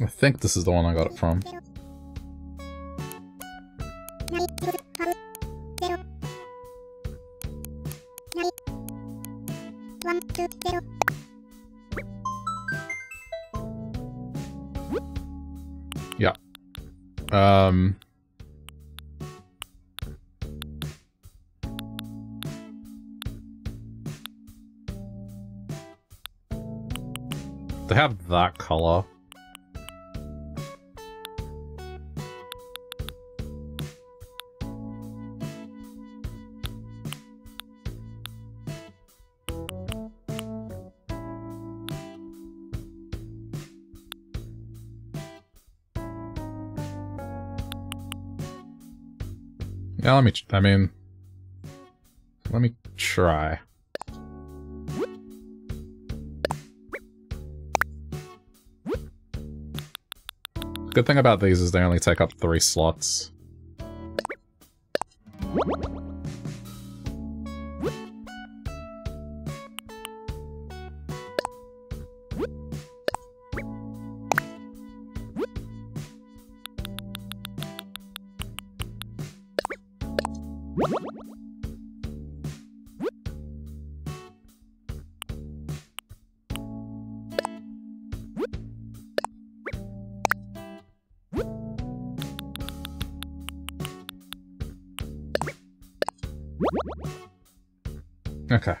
I think this is the one I got it from. They have that color. Yeah, let me try. Good thing about these is they only take up 3 slots. Okay. I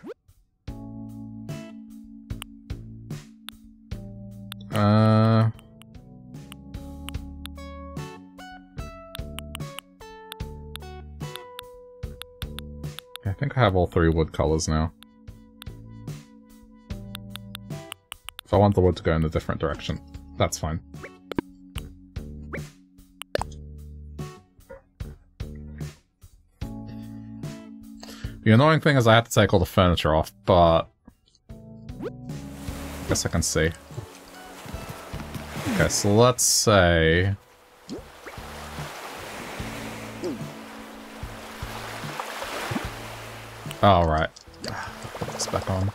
think I have all 3 wood colors now. If I want the wood to go in a different direction, that's fine. The annoying thing is I have to take all the furniture off, but I guess I can see. Okay, so let's say... Oh, right. Put this back on.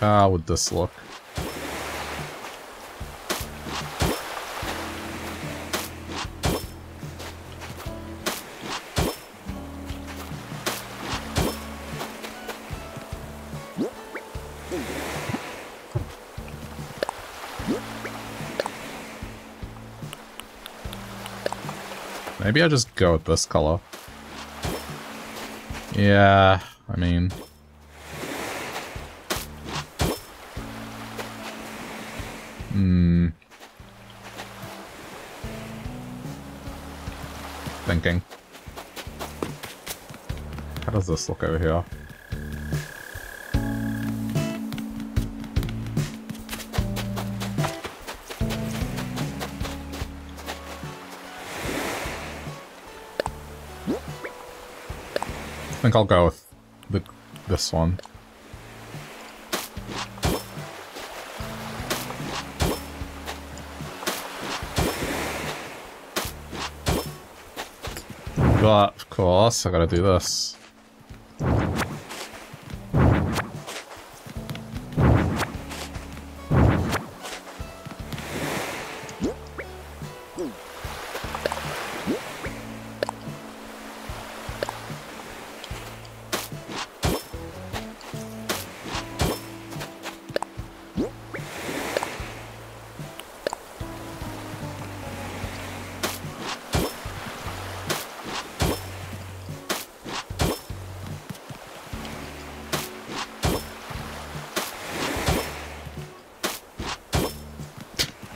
How would this look? Maybe I just go with this color. Yeah, thinking. How does this look over here? I think I'll go with this one. But, of course, I gotta do this.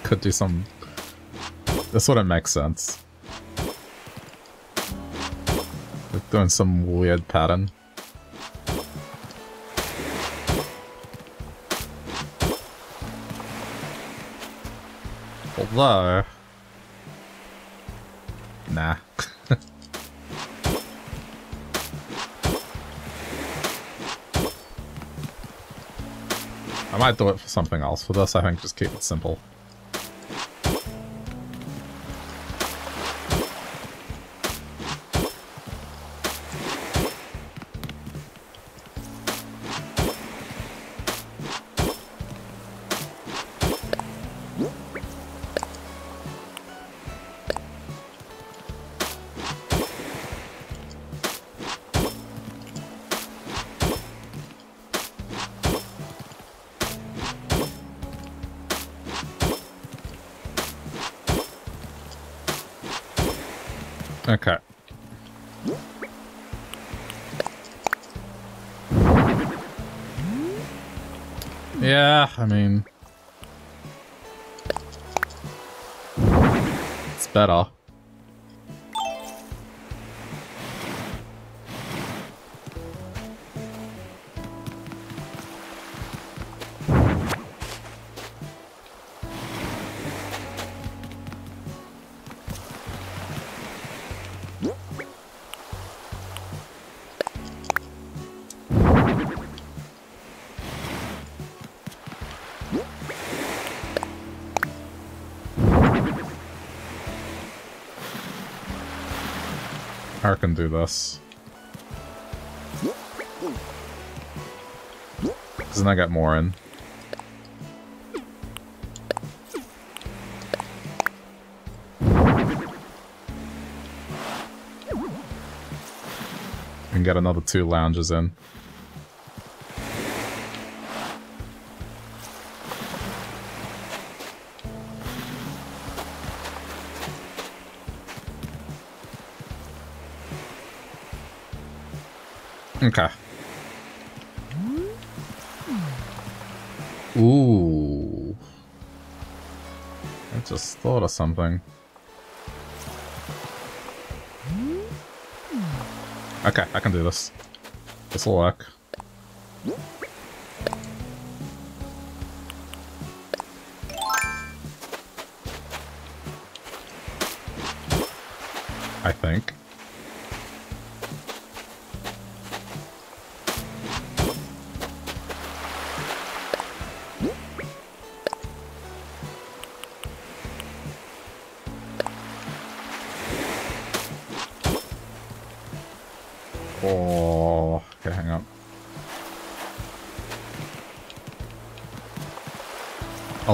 Could do some... This wouldn't make sense. We're doing some weird pattern. Although... Nah. I might do it for something else. For this, I think just keep it simple. Okay. Yeah, I mean... it's better. I can do this. Doesn't that get more in? And get another 2 lounges in. Okay. Ooh. I just thought of something. Okay, I can do this. This'll work. I think.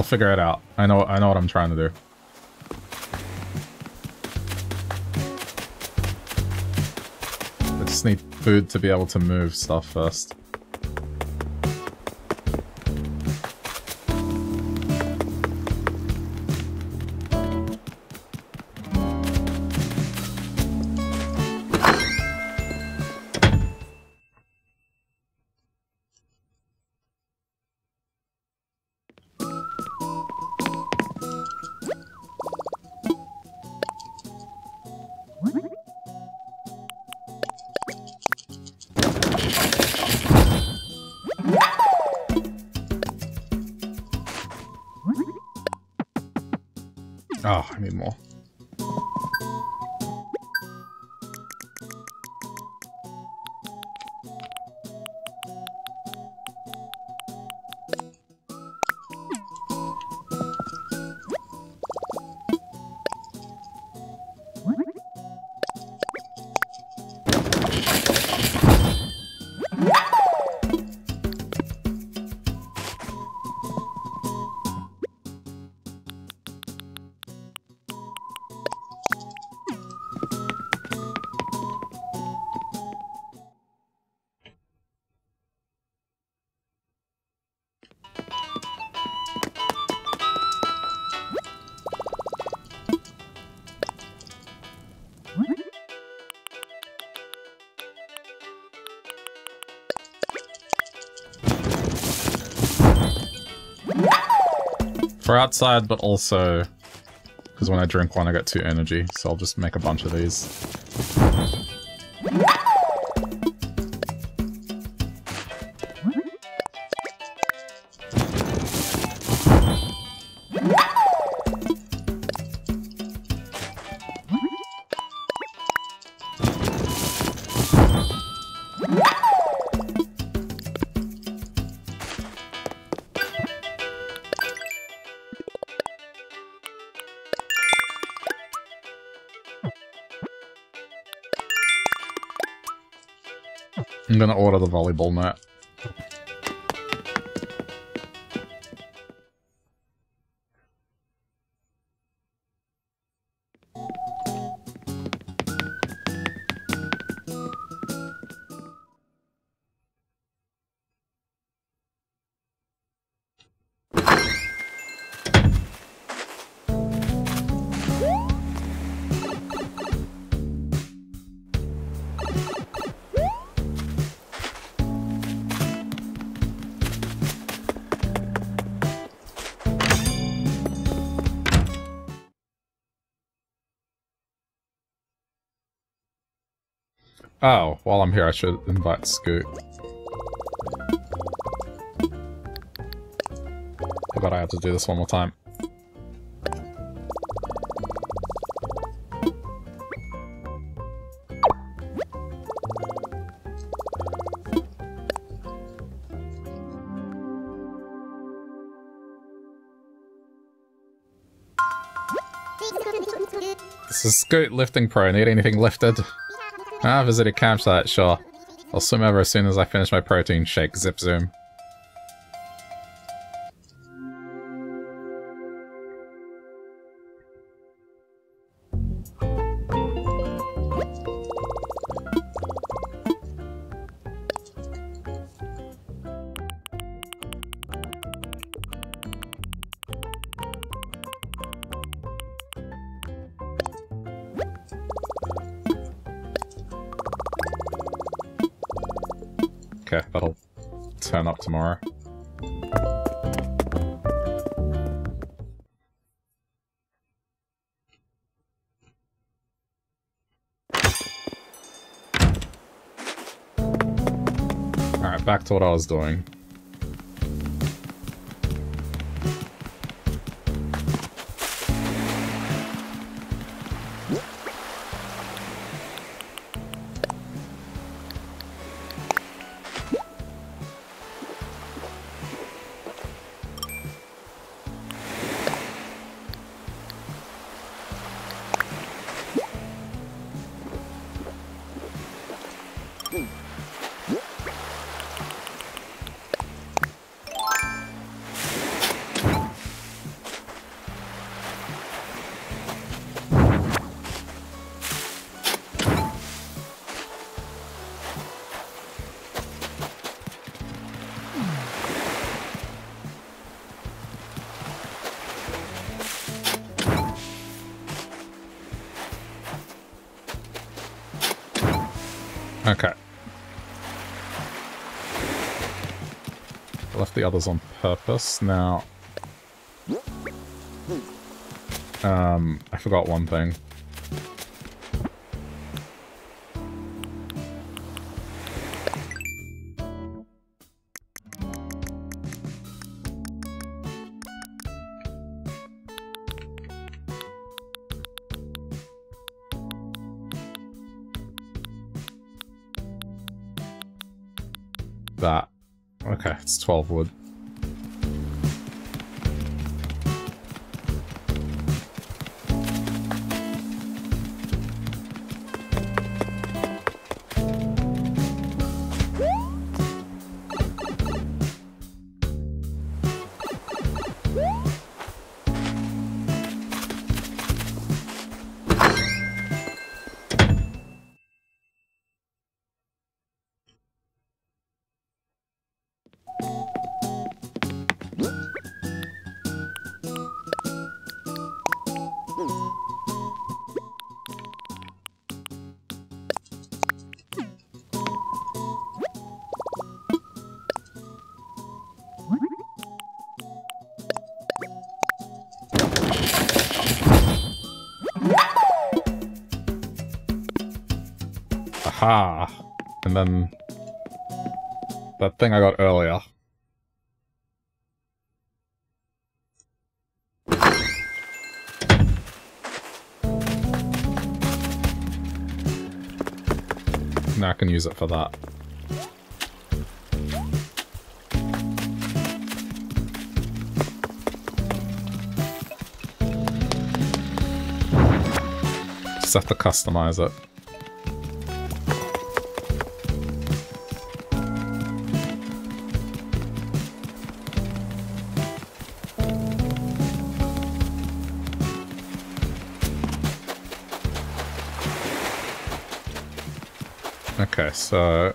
Figure it out. I know what I'm trying to do. I just need food to be able to move stuff first. For outside, but also because when I drink one I get 2 energy, so I'll just make a bunch of these. I'm gonna order the volleyball net. Oh, while I'm here, I should invite Scoot. I bet I have to do this one more time. This is Scoot lifting pro. Need anything lifted? Ah, visit a campsite, sure. I'll swim over as soon as I finish my protein shake, zip zoom. Okay, that'll turn up tomorrow. Alright, back to what I was doing. Okay. I left the others on purpose. Now... I forgot one thing. That. Okay, it's 12 wood. Aha! And then... that thing I got earlier. Now I can use it for that. Just have to customize it. Okay, so...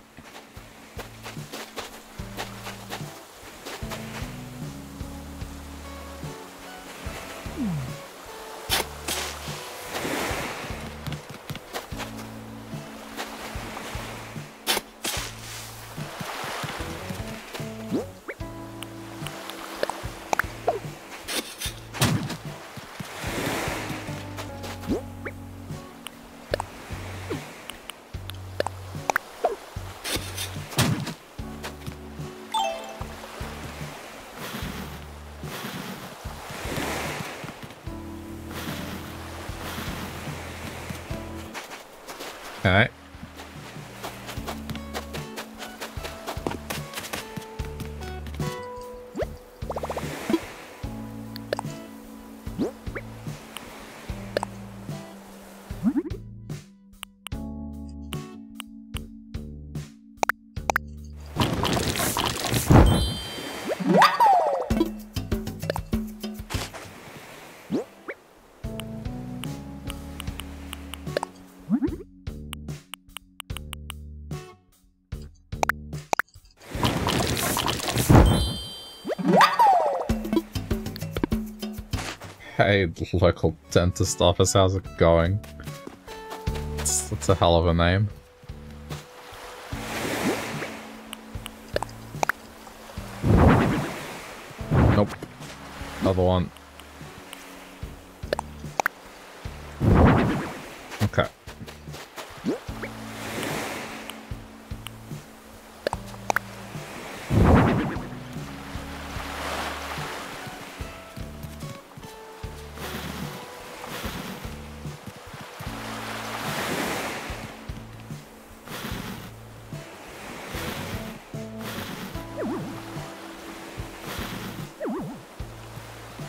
Okay. Hey, local dentist office, how's it going? That's a hell of a name. Nope. Another one. Okay.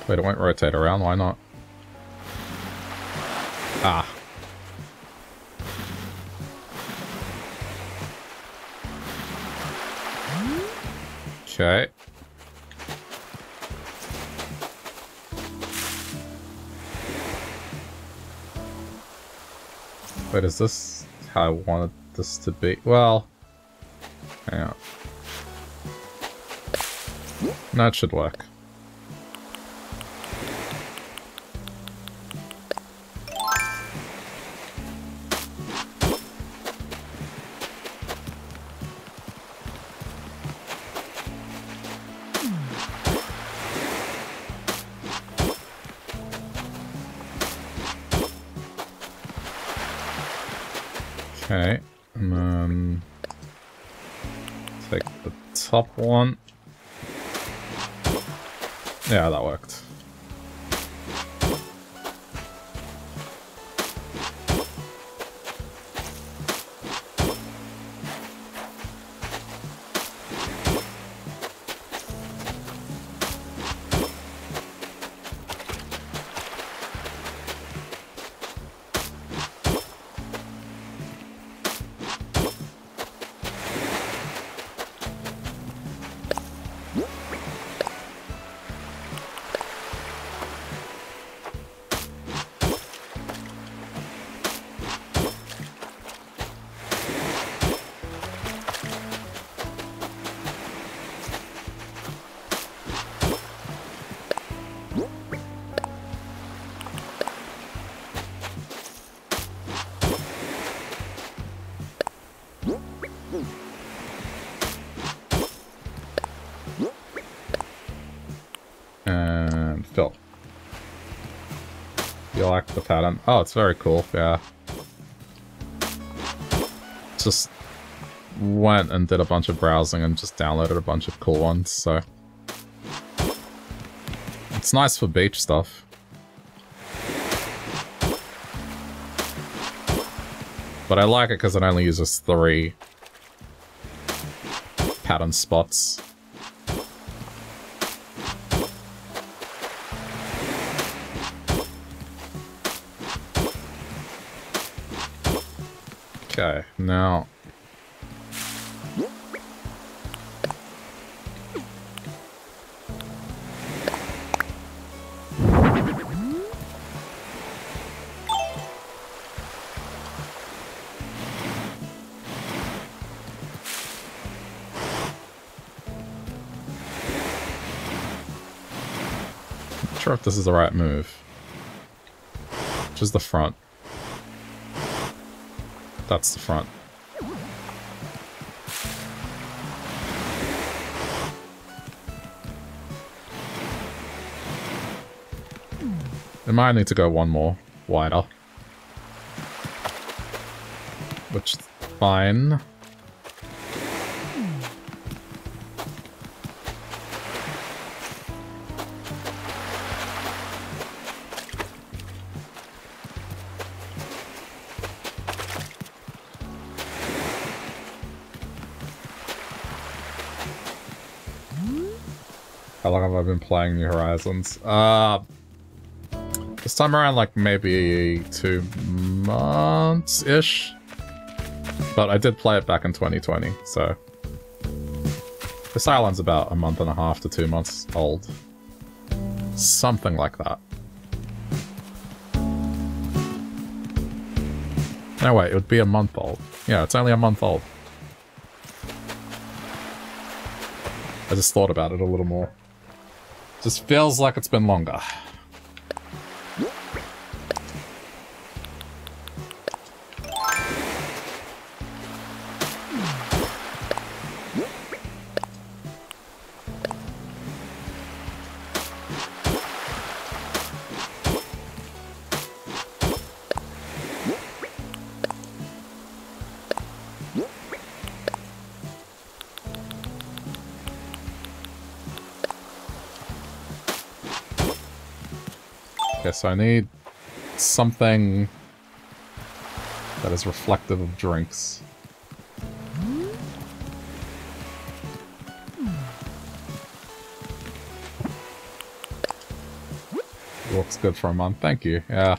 Wait, it won't rotate around, why not? Ah. Okay. Wait, is this how I wanted this to be? Well, hang on. No, it should work. Okay, and then take the top one. Yeah, that worked. The pattern. Oh, it's very cool, yeah. Just went and did a bunch of browsing and just downloaded a bunch of cool ones, so. It's nice for beach stuff. But I like it because it only uses 3 pattern spots. Okay, now... I'm not sure if this is the right move. Just the front. That's the front. It might need to go one more wider. Which is fine. How long have I been playing New Horizons? This time around, like, maybe 2 months-ish. But I did play it back in 2020, so... This island's about a month and a half to 2 months old. Something like that. No, wait, it would be a month old. Yeah, it's only a month old. I just thought about it a little more. Just feels like it's been longer. So I need something that is reflective of drinks. Looks good for a month. Thank you. Yeah.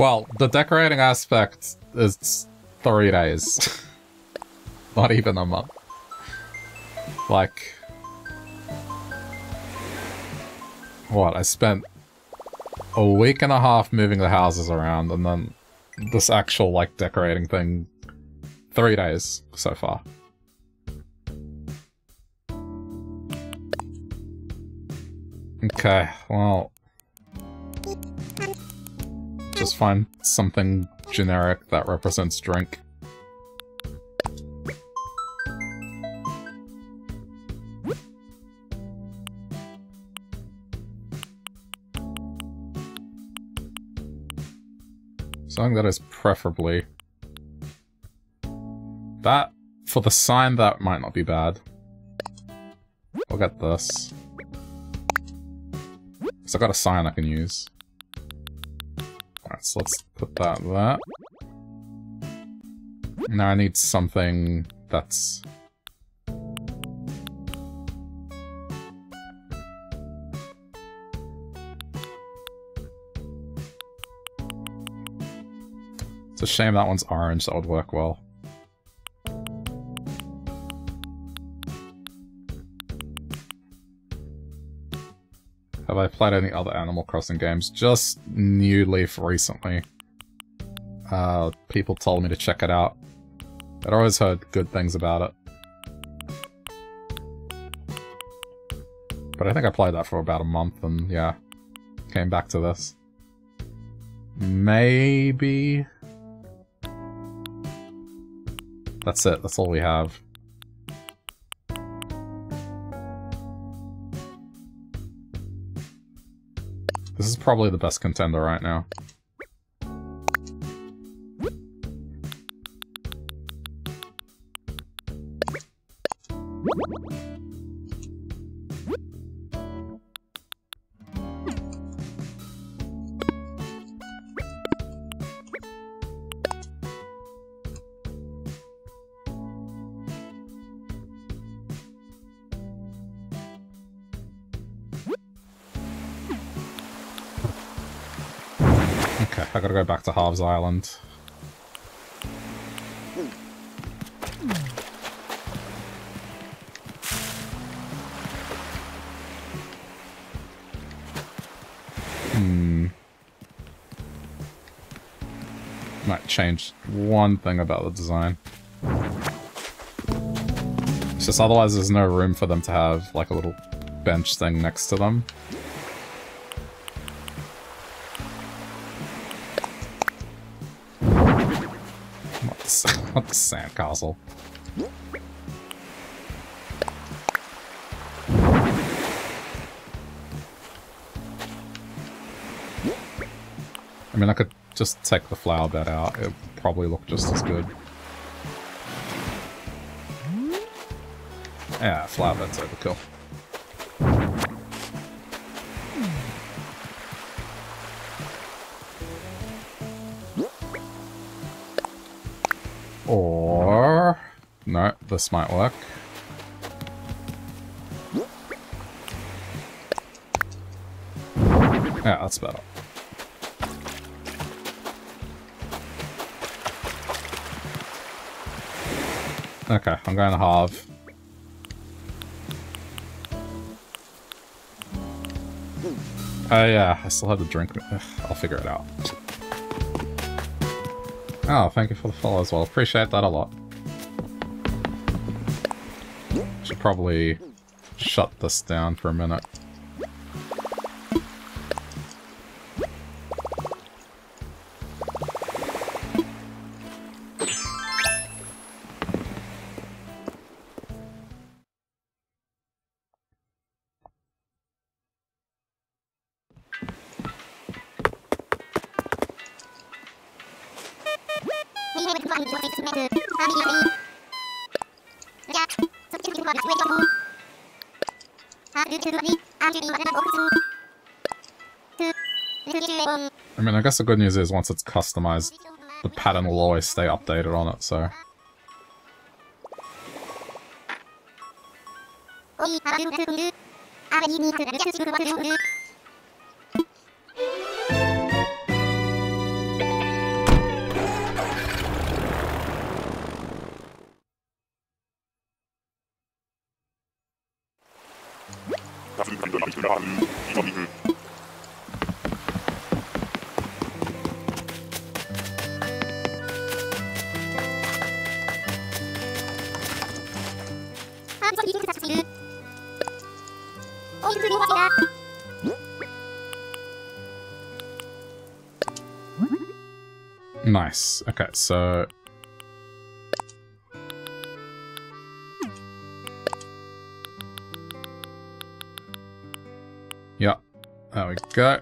Well, the decorating aspect is 3 days. Not even a month. Like... What? I spent... a week and a half moving the houses around, and then this actual, like, decorating thing, 3 days so far. Okay, well... Just find something generic that represents drink. Something that is preferably... That, for the sign, that might not be bad. I'll get this. Because I've got a sign I can use. Alright, so let's put that there. Now I need something that's... It's a shame that one's orange, that would work well. Have I played any other Animal Crossing games? Just New Leaf recently. People told me to check it out. I'd always heard good things about it. But I think I played that for about a month and, yeah, came back to this. Maybe... That's it, that's all we have. This is probably the best contender right now. Go back to Harv's Island. Might change one thing about the design. It's just otherwise there's no room for them to have like a little bench thing next to them. Not the sandcastle. I mean, I could just take the flower bed out. It would probably look just as good. Yeah, flower bed's overkill. Or... No, this might work. Yeah, that's about it. Okay, I'm going to halve. Oh yeah, I still had to drink. I'll figure it out. Oh, thank you for the follow as well. Appreciate that a lot. Should probably shut this down for a minute. I guess the good news is once it's customized, the pattern will always stay updated on it, so. Nice. Okay, so yeah, there we go.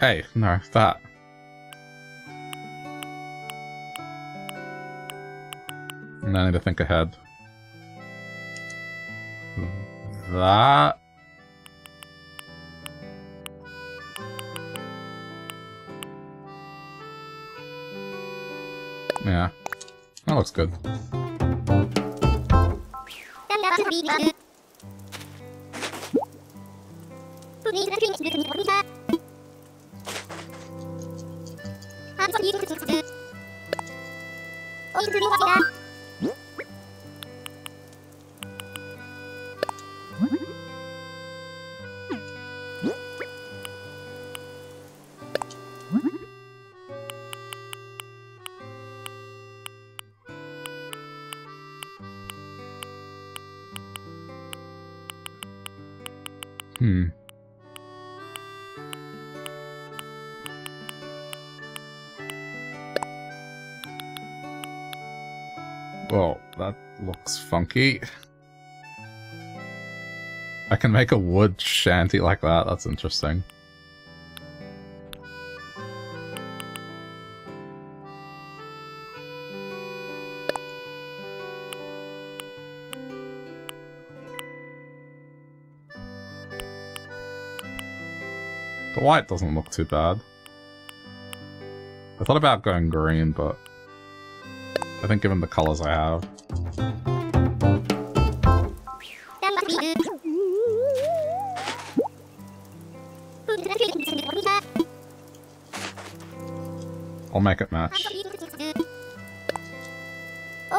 Hey, no, that. And I need to think ahead. That. Yeah, that looks good. Well, that looks funky. I can make a wood shanty like that. That's interesting. The white doesn't look too bad. I thought about going green, but I think given the colors I have. I'll make it match. I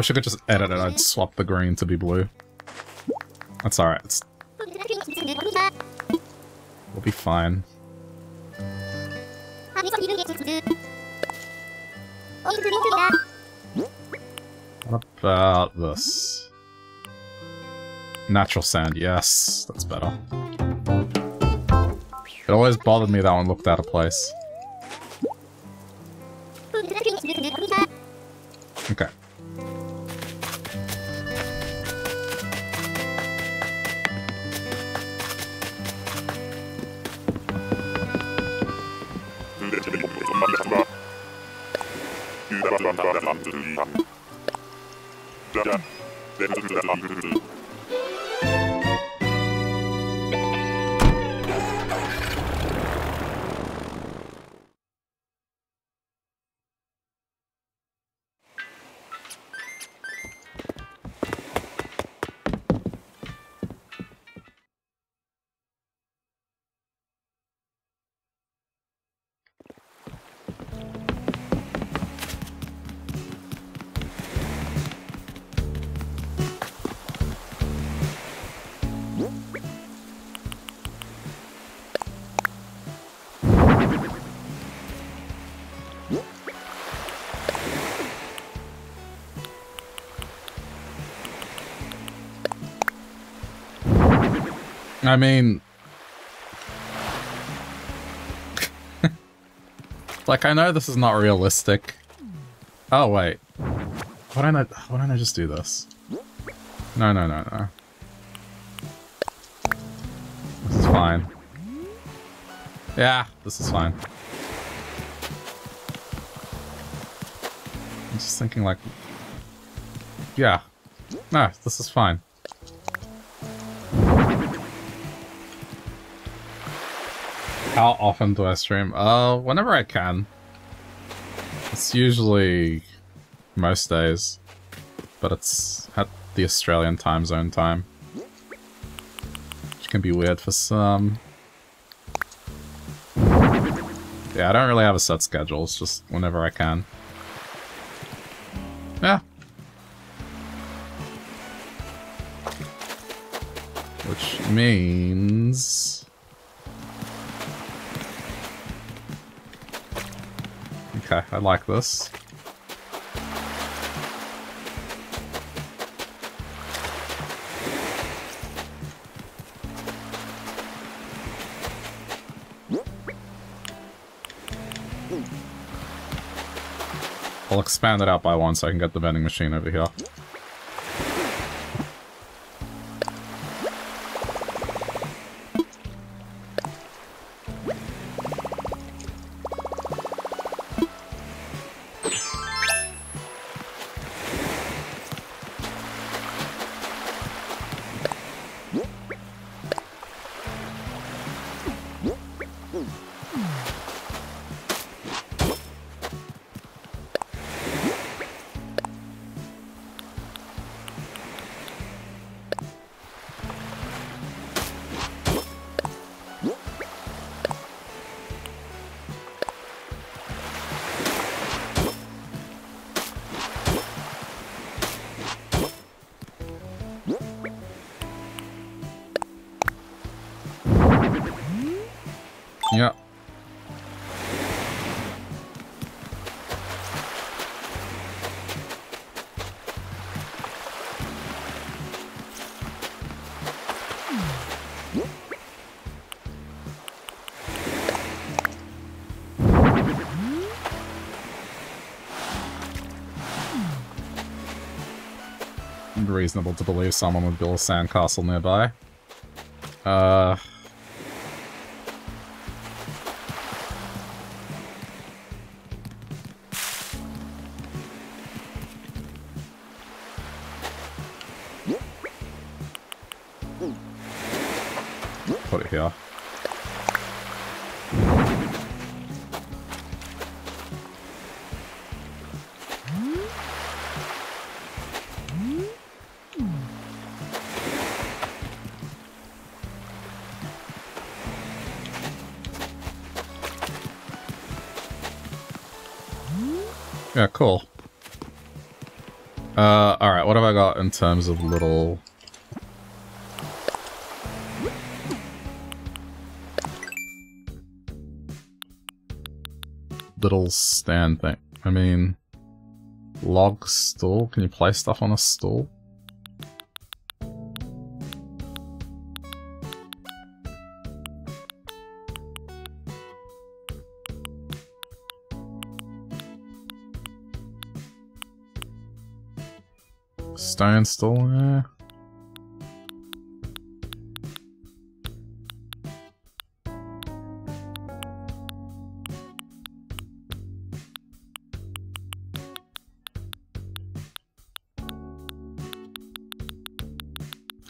wish I could just edit it, I'd swap the green to be blue. That's alright. We'll be fine. What about this? Natural sand, yes. That's better. It always bothered me that one looked out of place. Okay. I mean... like, I know this is not realistic. Oh, wait. Why don't I just do this? No. This is fine. Yeah, this is fine. I'm just thinking, like... yeah. No, this is fine. How often do I stream? Whenever I can. It's usually most days, but it's at the Australian time zone time, which can be weird for some. Yeah, I don't really have a set schedule, it's just whenever I can. Yeah. Which means... okay, I like this. I'll expand it out by one so I can get the vending machine over here. Reasonable to believe someone would build a sandcastle nearby. Put it here. Yeah, cool. Alright, what have I got in terms of little... little stand thing. I mean... log stool? Can you place stuff on a stool? Stone still there.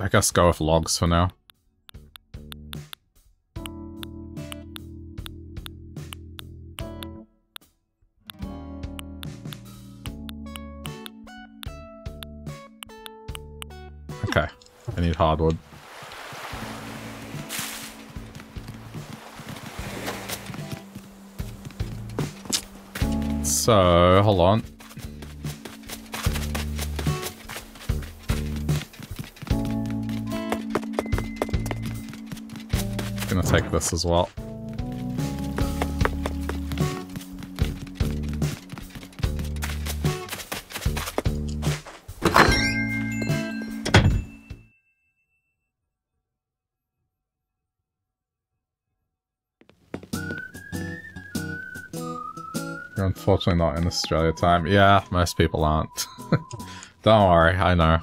I guess go with logs for now. Hardwood. So, hold on. Gonna take this as well. Unfortunately not in Australia time. Yeah, most people aren't. Don't worry, I know.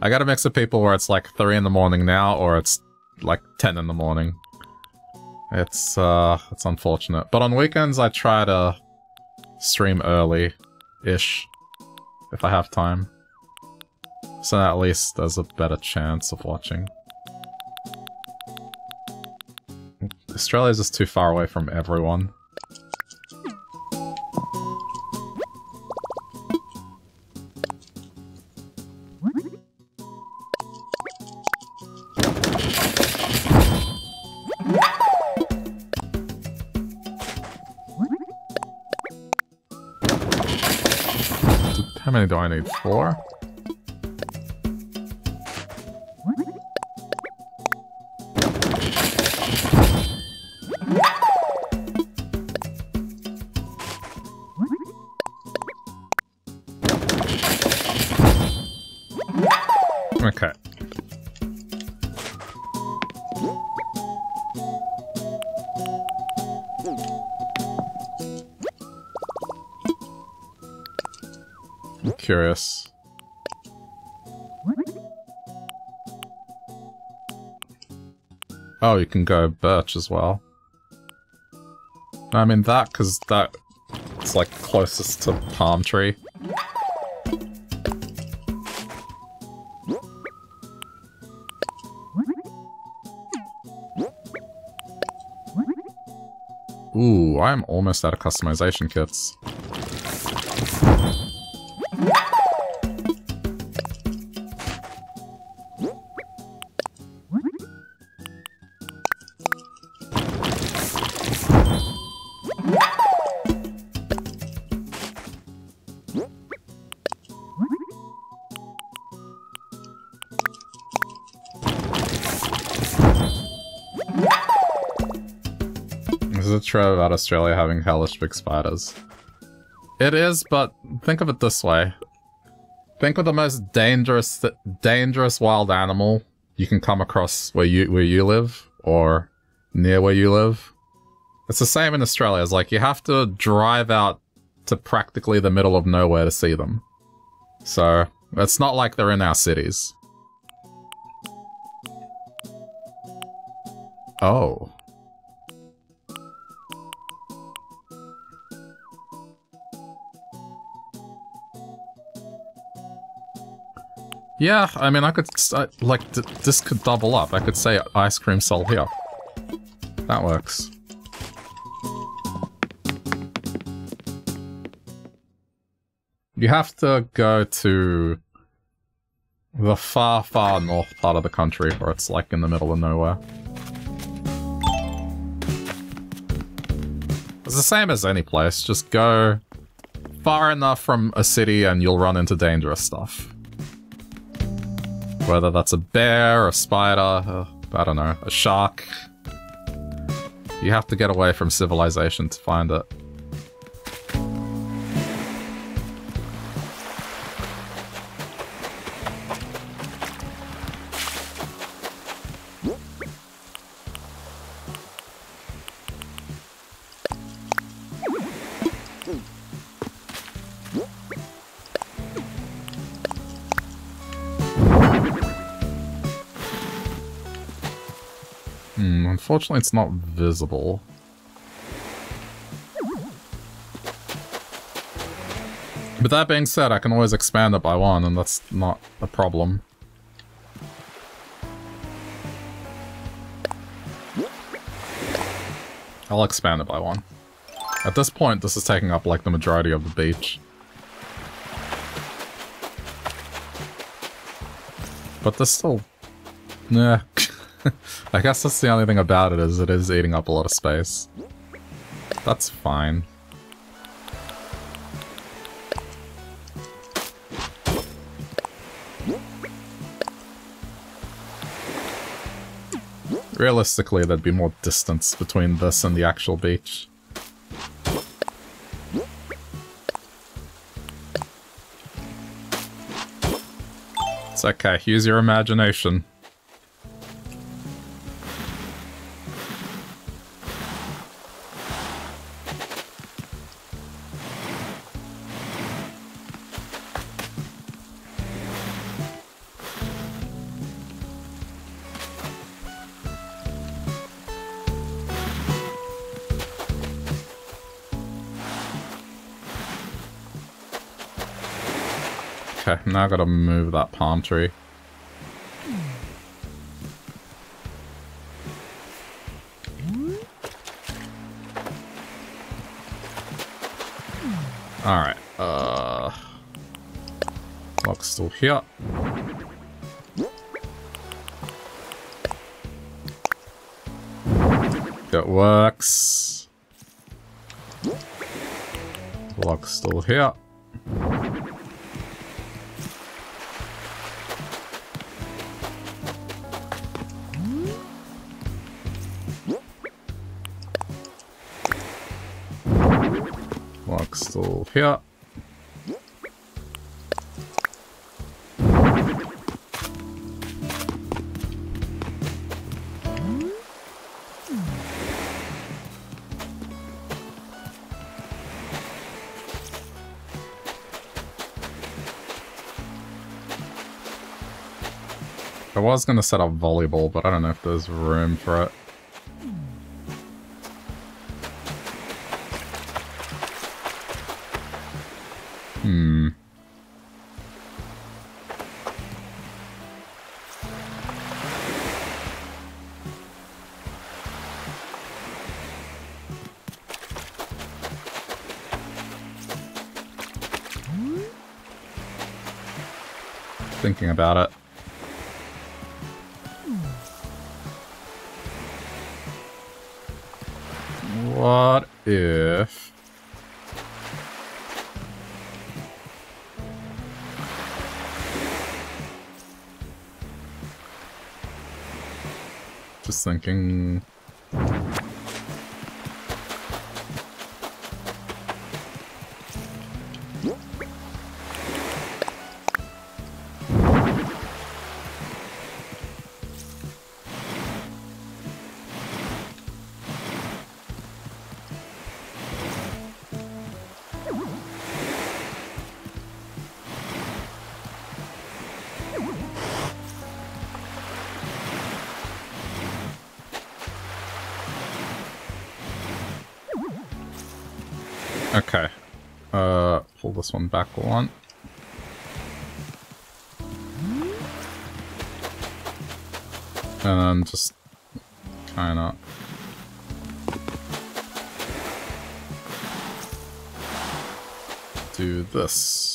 I got a mix of people where it's like 3 in the morning now, or it's like 10 in the morning. It's unfortunate. But on weekends I try to stream early-ish, if I have time. So at least there's a better chance of watching. Australia's just too far away from everyone. How many do I need? 4? Okay. I'm curious. Oh, you can go birch as well. I mean that, because that's like closest to palm tree. Ooh, I'm almost out of customization kits. About Australia having hellish big spiders. It is, but think of it this way. Think of the most dangerous wild animal you can come across where you live, or near where you live. It's the same in Australia. It's like you have to drive out to practically the middle of nowhere to see them. So it's not like they're in our cities. Oh. Yeah, I mean, I could, like, this could double up. I could say ice cream sold here. That works. You have to go to the far, far north part of the country where it's, like, in the middle of nowhere. It's the same as any place. Just go far enough from a city and you'll run into dangerous stuff. Whether that's a bear, a spider, I don't know, a shark. You have to get away from civilization to find it. Unfortunately, it's not visible. But that being said, I can always expand it by 1, and that's not a problem. I'll expand it by 1. At this point, this is taking up like the majority of the beach. But there's still... nah. I guess that's the only thing about it is eating up a lot of space. That's fine. Realistically, there'd be more distance between this and the actual beach. It's okay, use your imagination. Okay, now I've got to move that palm tree. Alright, lock's still here. That works. Lock's still here. Lock's still here. I was going to set up volleyball, but I don't know if there's room for it. Thinking about it. What if... Just thinking... Okay, pull this one back one. And just kinda... do this.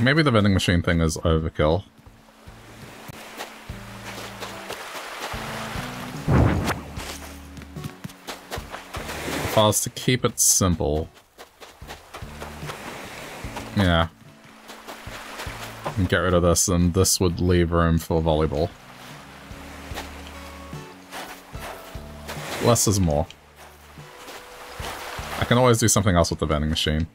Maybe the vending machine thing is overkill. If I was to keep it simple. Yeah. And get rid of this, and this would leave room for volleyball. Less is more. I can always do something else with the vending machine.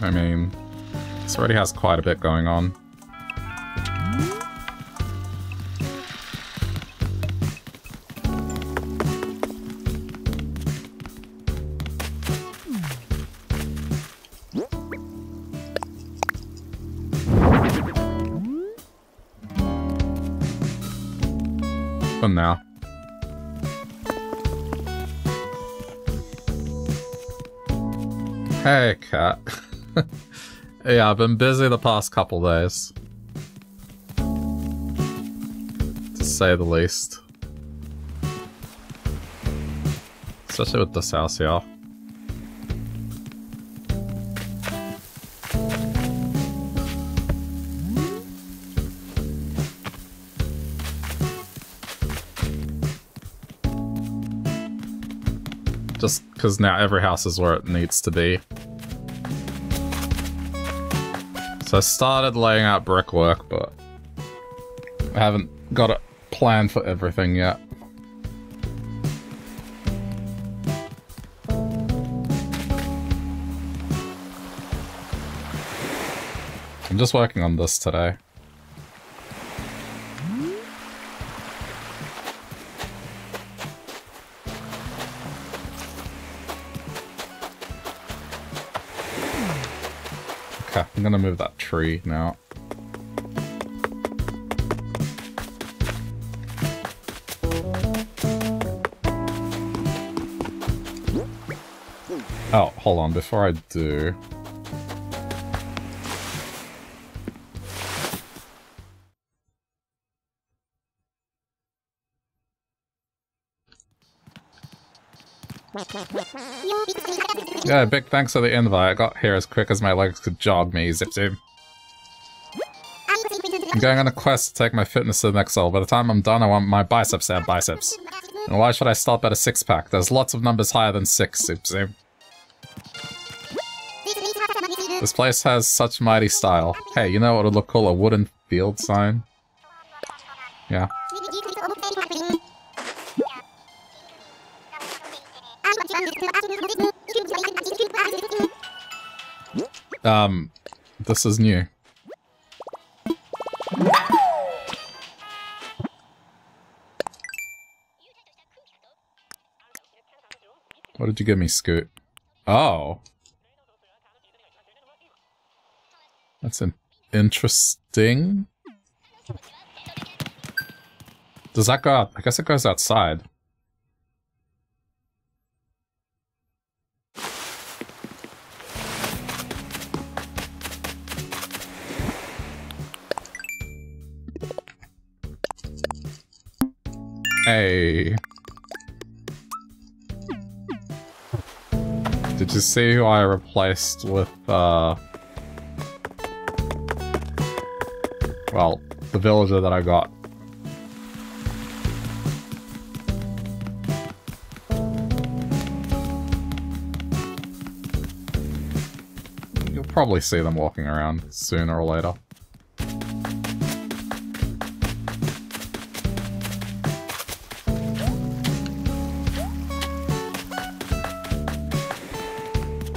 I mean, this already has quite a bit going on. For now. Hey, cat. Yeah, I've been busy the past couple days. To say the least. Especially with this house here. Just because now every house is where it needs to be. So I started laying out brickwork, but I haven't got a plan for everything yet. I'm just working on this today. Okay, I'm gonna move that tree now. Oh, hold on, before I do... Yeah, big thanks for the invite. I got here as quick as my legs could jog me, zip zoom. I'm going on a quest to take my fitness to the next level. By the time I'm done, I want my biceps to have biceps. And why should I stop at a six-pack? There's lots of numbers higher than six, zip zoom. This place has such mighty style. Hey, you know what would look cool? A wooden field sign? Yeah. This is new. What did you give me, Scoot? Oh. That's an interesting. Does that go out? I guess it goes outside. Hey. Did you see who I replaced with, well, the villager that I got? You'll probably see them walking around sooner or later.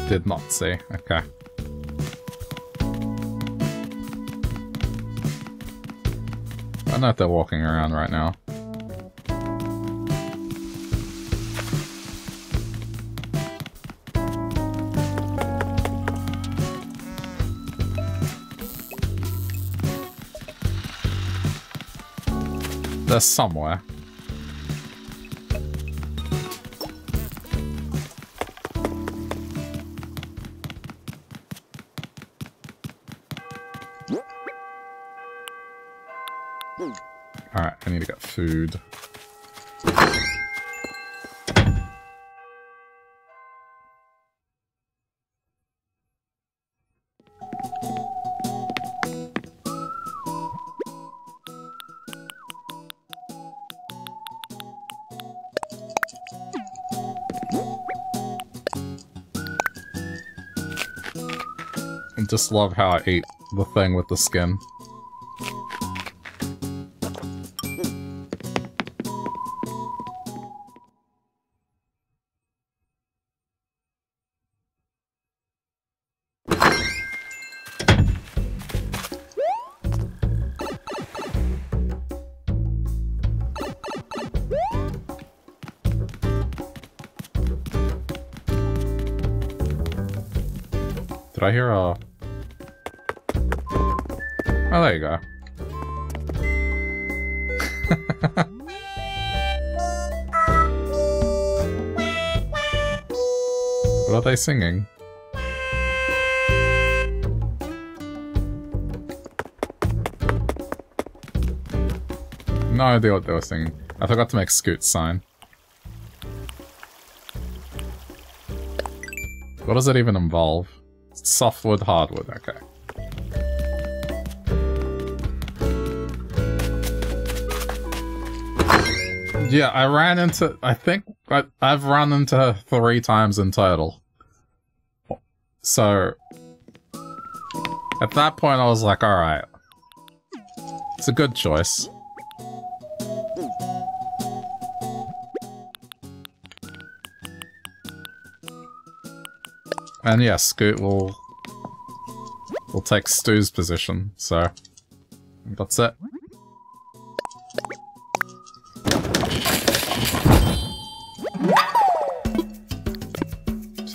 Did not see. Okay. I don't know if they're walking around right now. They're somewhere. Food. I just love how I ate the thing with the skin. I hear a... Oh, there you go. What are they singing? No idea what they were singing. I forgot to make Scoot's sign. What does it even involve? Softwood, hardwood, okay. Yeah, I ran into... I think I've run into her 3 times in total. So... At that point, I was like, all right, it's a good choice. And yeah, Scoot will take Stu's position, so that's it.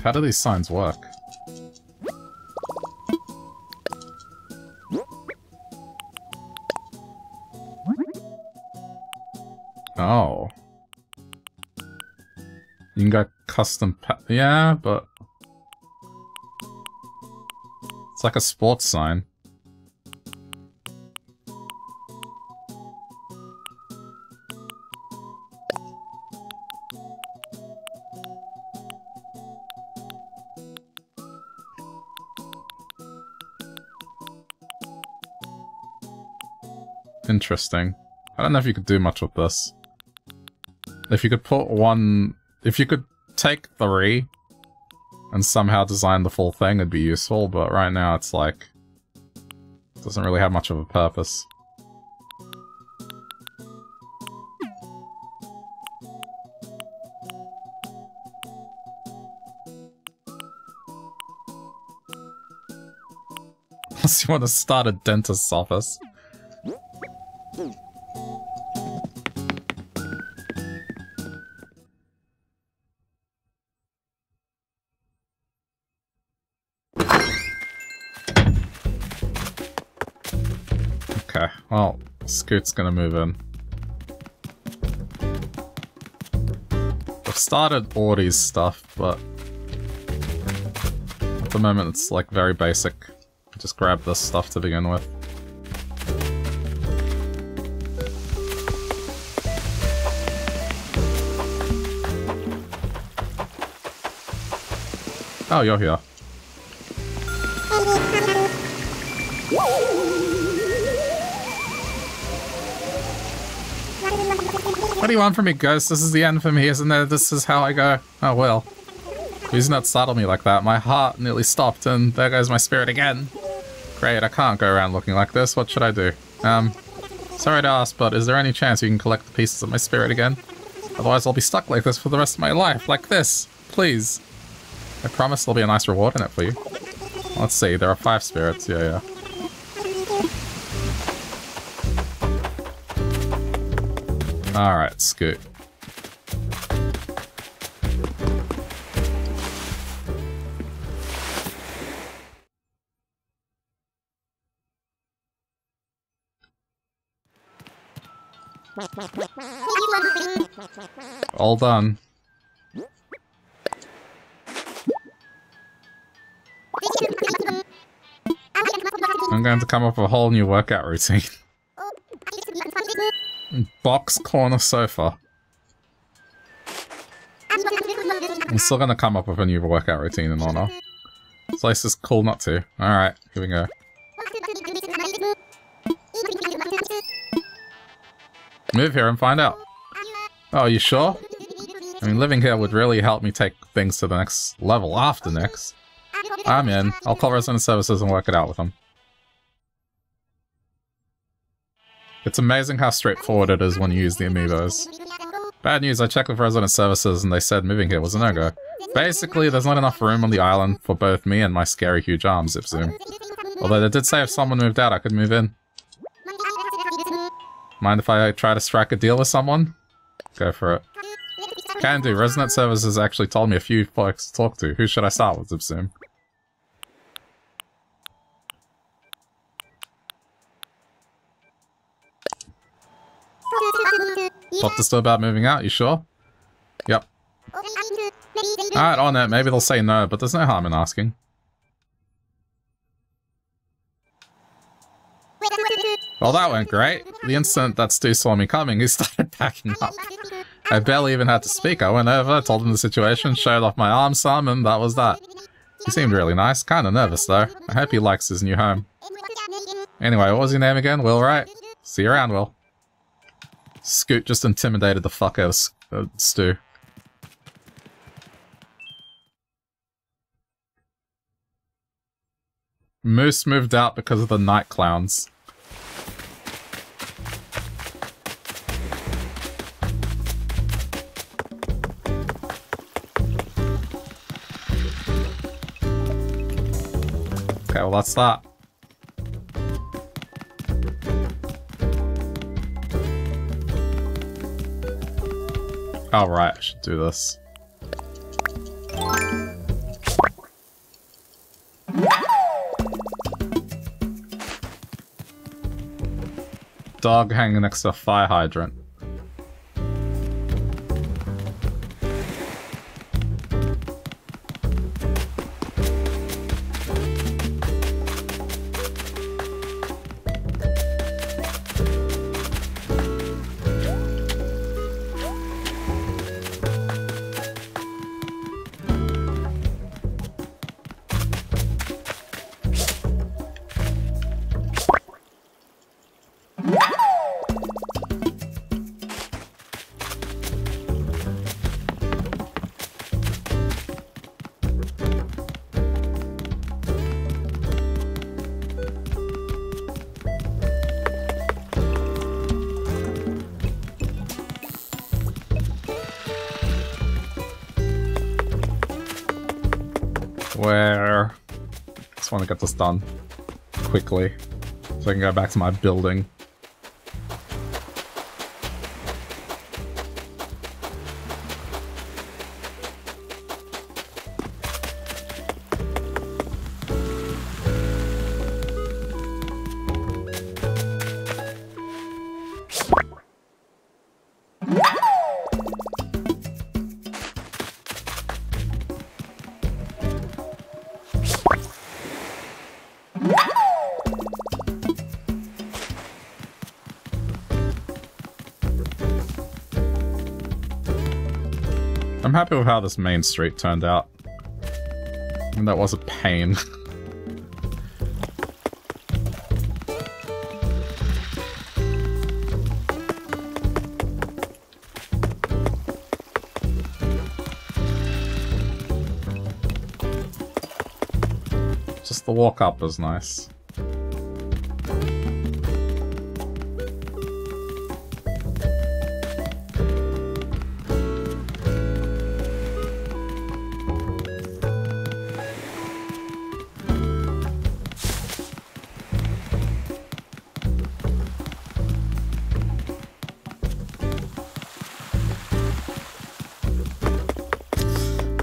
How do these signs work? Oh. You can go custom yeah, but... It's like a sports sign. Interesting. I don't know if you could do much with this. If you could put one... If you could take 3 and somehow design the full thing, it'd be useful, but right now it's like... It doesn't really have much of a purpose. Unless you want to start a dentist's office. Well, Scoot's gonna move in. I've started Audie's stuff, but at the moment it's like very basic. Just grab this stuff to begin with. Oh, you're here. What do you want from me, Ghost? This is the end for me, isn't it? This is how I go. Oh, well. Please not startle me like that. My heart nearly stopped, and there goes my spirit again. Great, I can't go around looking like this. What should I do? Sorry to ask, but is there any chance you can collect the pieces of my spirit again? Otherwise, I'll be stuck like this for the rest of my life. Like this. Please. I promise there'll be a nice reward in it for you. Let's see. There are 5 spirits. Yeah. Alright, Scoot. All done. I'm going to come up with a whole new workout routine. Box corner sofa. I'm still gonna come up with a new workout routine in honor. This place is cool not to. Alright, here we go. Move here and find out. Oh, are you sure? I mean, living here would really help me take things to the next level after next. I'm in. I'll call resident services and work it out with them. It's amazing how straightforward it is when you use the amiibos. Bad news, I checked with resident services and they said moving here was a no-go. Basically, there's not enough room on the island for both me and my scary huge arm, Zip Zoom. Although they did say if someone moved out, I could move in. Mind if I try to strike a deal with someone? Go for it. Can do. Resident services actually told me a few folks to talk to. Who should I start with, Zip Zoom? Talk to Stu about moving out, you sure? Yep. Alright, on it. Maybe they'll say no, but there's no harm in asking. Well, that went great. The instant that Stu saw me coming, he started packing up. I barely even had to speak. I went over, told him the situation, showed off my arm some, and that was that. He seemed really nice. Kinda nervous, though. I hope he likes his new home. Anyway, what was your name again? Will Wright. See you around, Will. Scoot just intimidated the fuck out of Stu. Moose moved out because of the night clowns. Okay, well that's that. All right, I should do this. Dog hanging next to a fire hydrant. Get this done quickly so I can go back to my building. I'm happy with how this main street turned out. And that was a pain. Just the walk up is nice.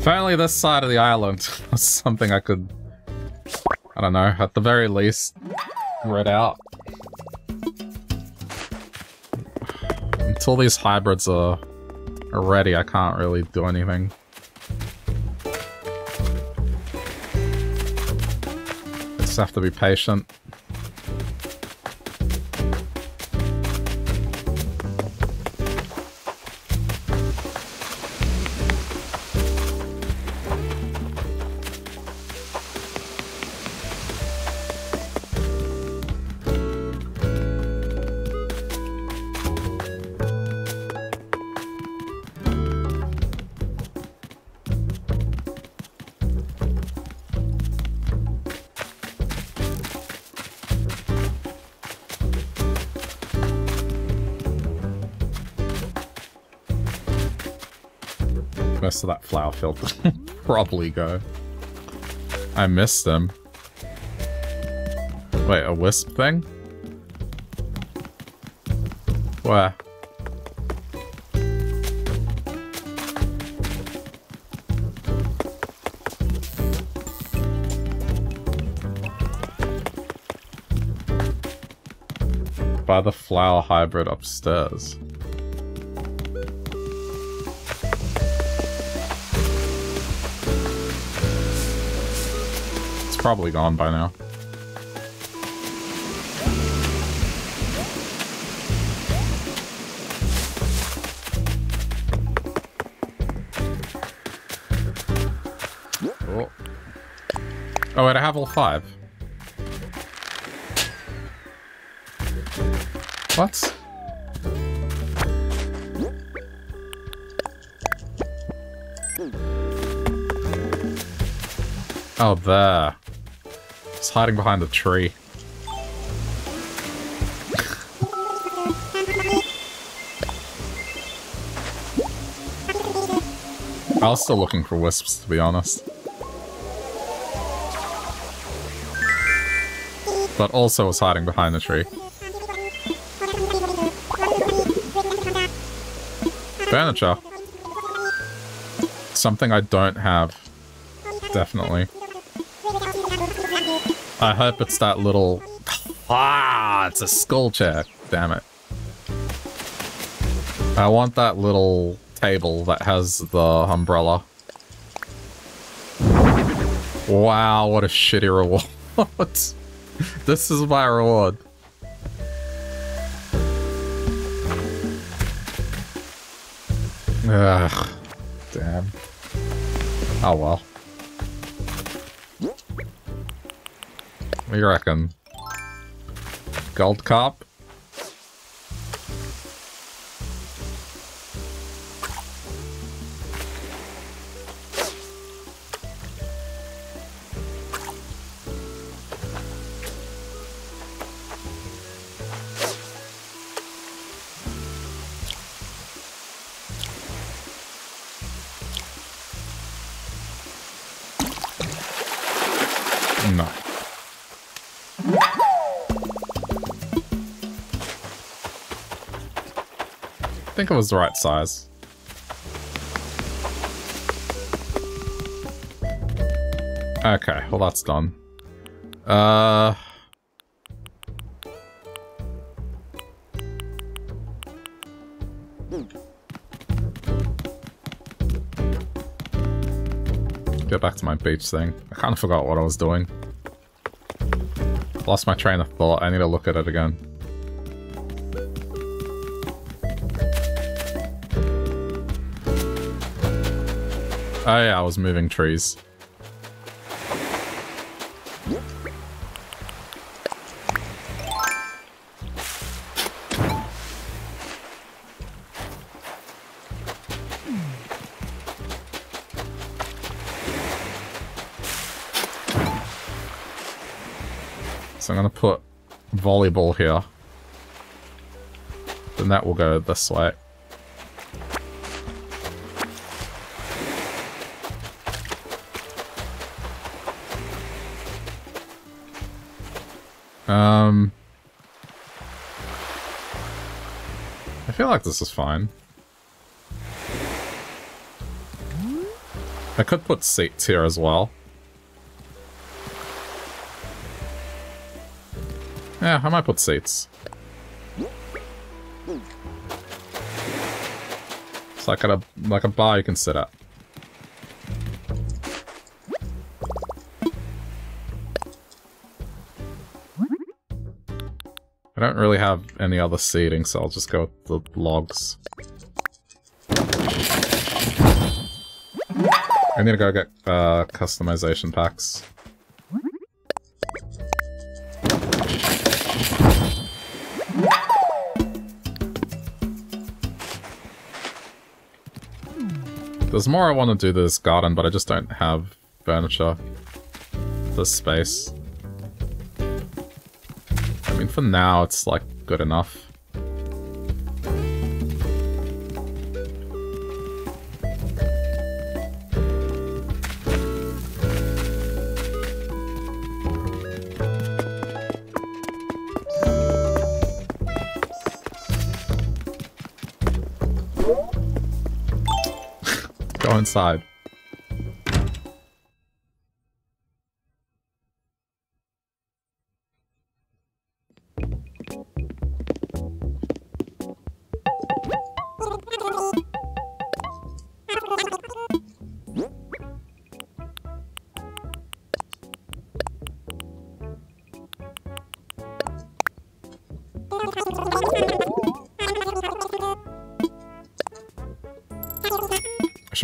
Apparently this side of the island was something I could, I don't know, at the very least, grid out. Until these hybrids are ready, I can't really do anything. I just have to be patient. Most of that flower field will probably go. I missed them. Wait, a wisp thing? Where? By the flower hybrid upstairs. Probably gone by now. Oh, oh wait, I have all five. What? Oh, there. It's hiding behind a tree. I was still looking for wisps, to be honest. But also was hiding behind the tree. Furniture. Something I don't have. Definitely. I hope it's that little... Ah! It's a school chair. Damn it. I want that little table that has the umbrella. Wow, what a shitty reward. This is my reward. Ugh. Damn. Oh well. What do you reckon? Gold carp? I think it was the right size. Okay, well that's done. Go back to my beach thing. I kind of forgot what I was doing. Lost my train of thought. I need to look at it again. Oh yeah, I was moving trees. So I'm gonna put volleyball here. Then that will go this way. I feel like this is fine. I could put seats here as well. Yeah, I might put seats. It's like a bar you can sit at. I don't really have any other seating, so I'll just go with the logs. I need to go get customization packs. There's more I want to do to this garden, but I just don't have furniture. This space. I mean, for now, it's, like, good enough. Go inside.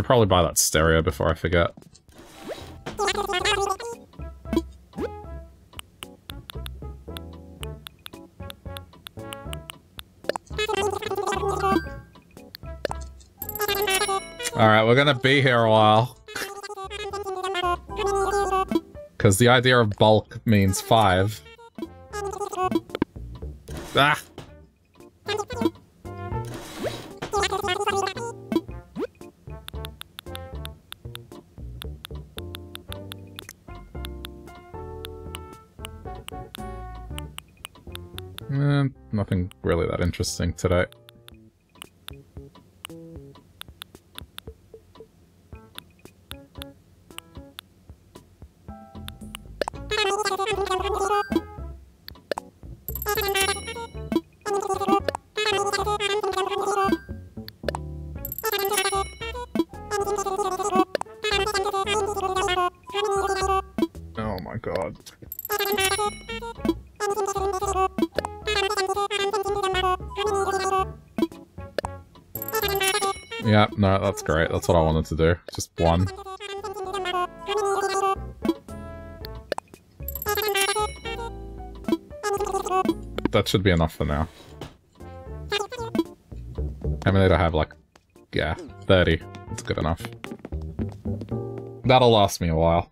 Probably buy that stereo before I forget. Alright, we're gonna be here a while. because the idea of bulk means 5. Ah! Nothing really that interesting today. Yeah, no, that's great. That's what I wanted to do. Just one. That should be enough for now. I mean, I have like, yeah, 30. It's good enough. That'll last me a while.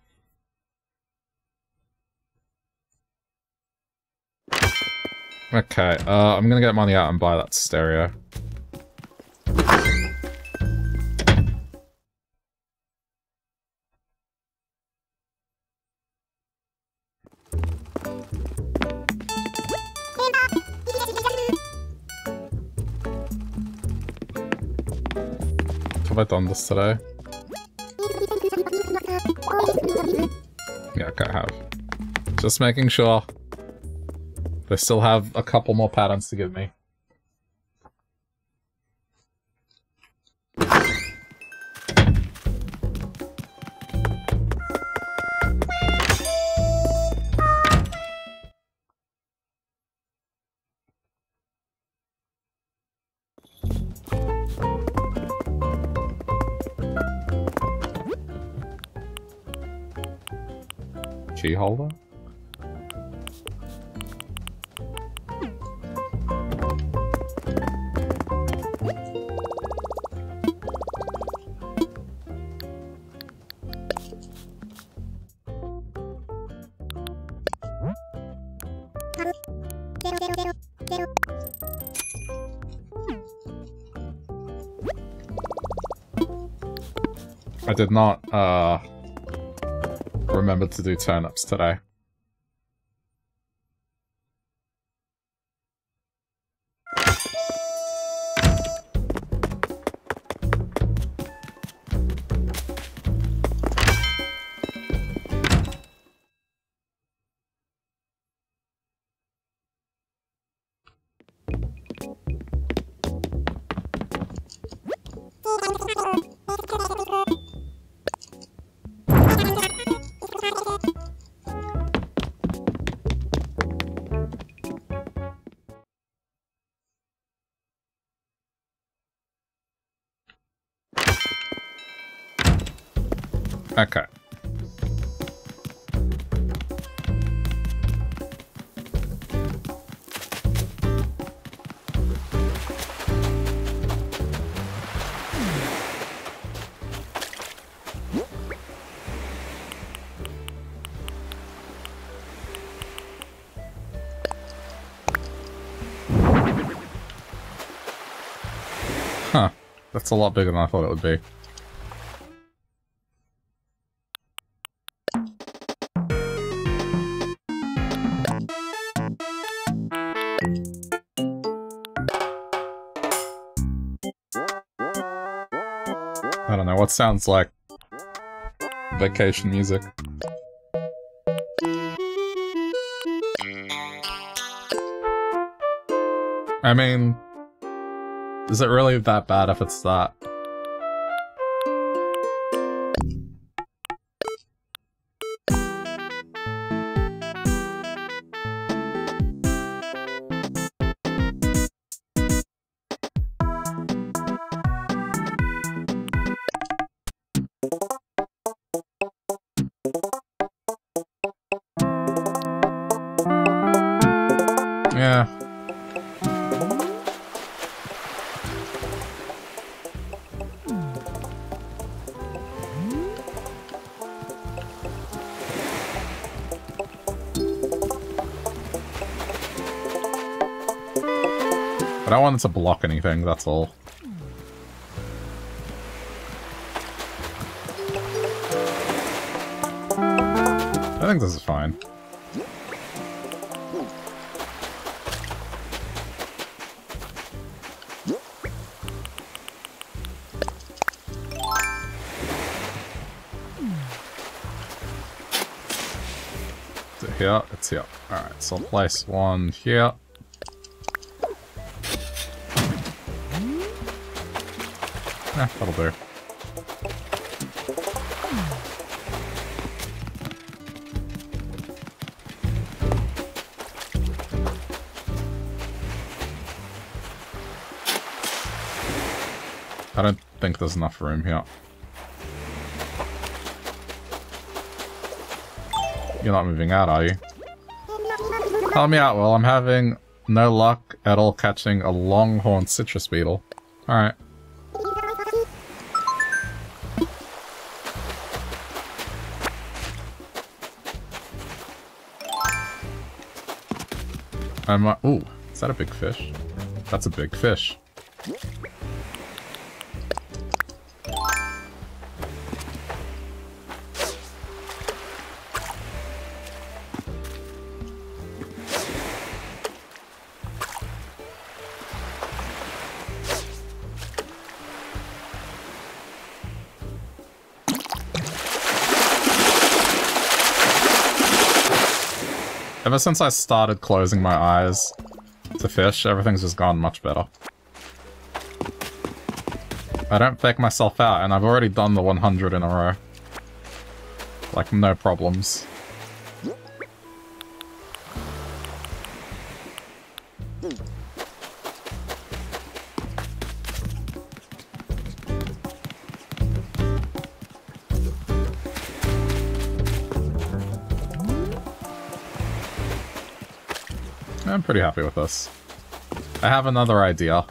Okay, I'm gonna get money out and buy that stereo. Have I done this today? Yeah, I can't have. Just making sure. They still have a couple more patterns to give me. Holder? I did not, remember to do turnips today. Okay. Huh. That's a lot bigger than I thought it would be. What sounds like vacation music. I mean, is it really that bad if it's that? I don't want it to block anything, that's all. I think this is fine. Is it here? It's here. Alright, so I'll place one here. Eh, that'll do. I don't think there's enough room here. You're not moving out, are you? Help me out, Will. I'm having no luck at all catching a longhorn citrus beetle. Alright. Ooh, is that a big fish? That's a big fish. Ever since I started closing my eyes to fish, everything's just gone much better. I don't fake myself out, and I've already done the 100 in a row. Like, no problems. I'm pretty happy with this. I have another idea.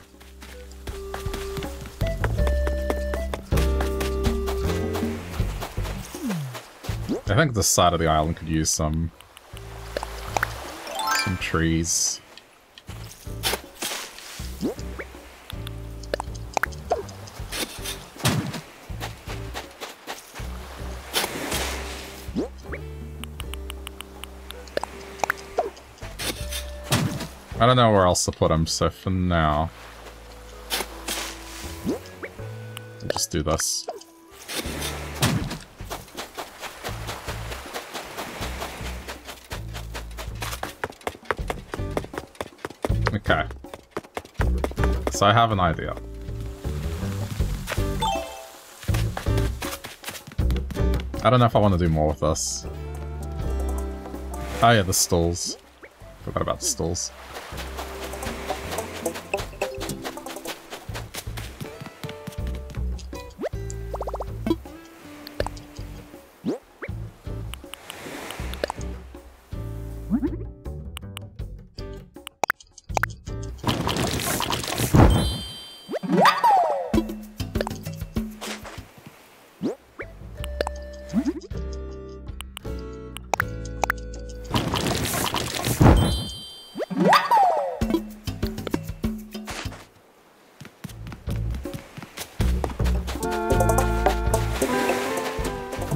I think this side of the island could use some trees. I don't know where else to put them, so for now, I'll just do this. Okay. So I have an idea. I don't know if I want to do more with this. Oh yeah, the stalls. Forgot about the stalls.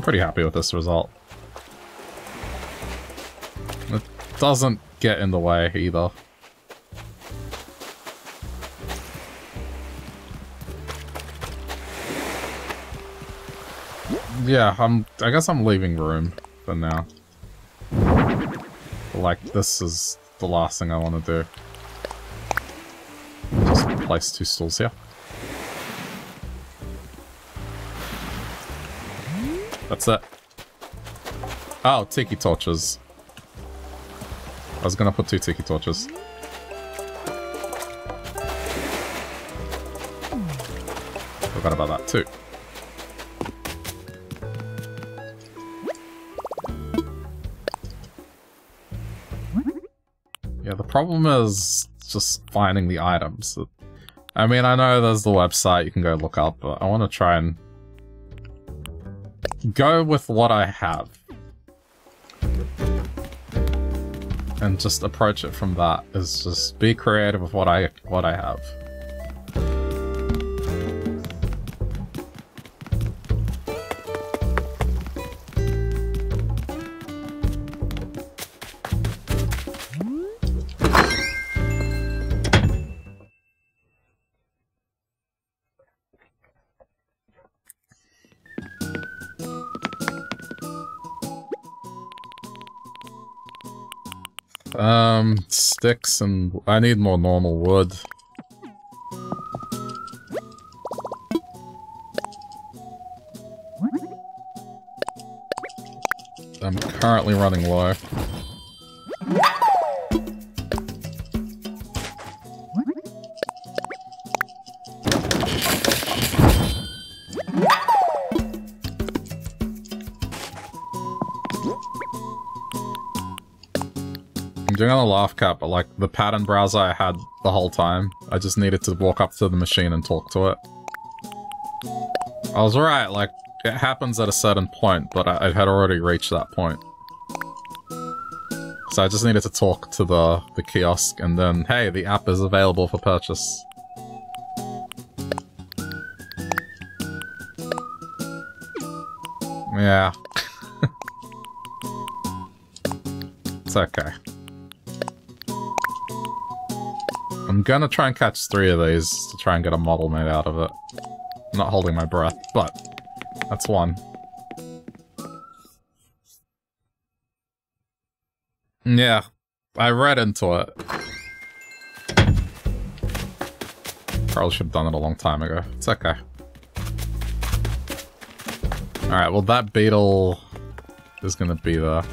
Pretty happy with this result. It doesn't get in the way either. Yeah, I guess I'm leaving room for now. Like, this is the last thing I want to do. Just place two stools here. That's it. Oh, tiki torches. I was gonna put two tiki torches. Forgot about that too. Yeah, the problem is just finding the items. I mean, I know there's the website you can go look up, but I want to try and go with what I have. and just approach it from that. Is just be creative with what I have. Sticks, and I need more normal wood. I'm currently running low. I'm doing a laugh cat, but like the pattern browser I had the whole time, I just needed to walk up to the machine and talk to it. I was right, like it happens at a certain point, but I had already reached that point. So I just needed to talk to the kiosk, and then, hey, the app is available for purchase. Yeah. It's okay. I'm gonna try and catch 3 of these to try and get a model made out of it. I'm not holding my breath, but that's one. Yeah, I read into it. Probably should have done it a long time ago. It's okay. Alright, well that beetle is gonna be there.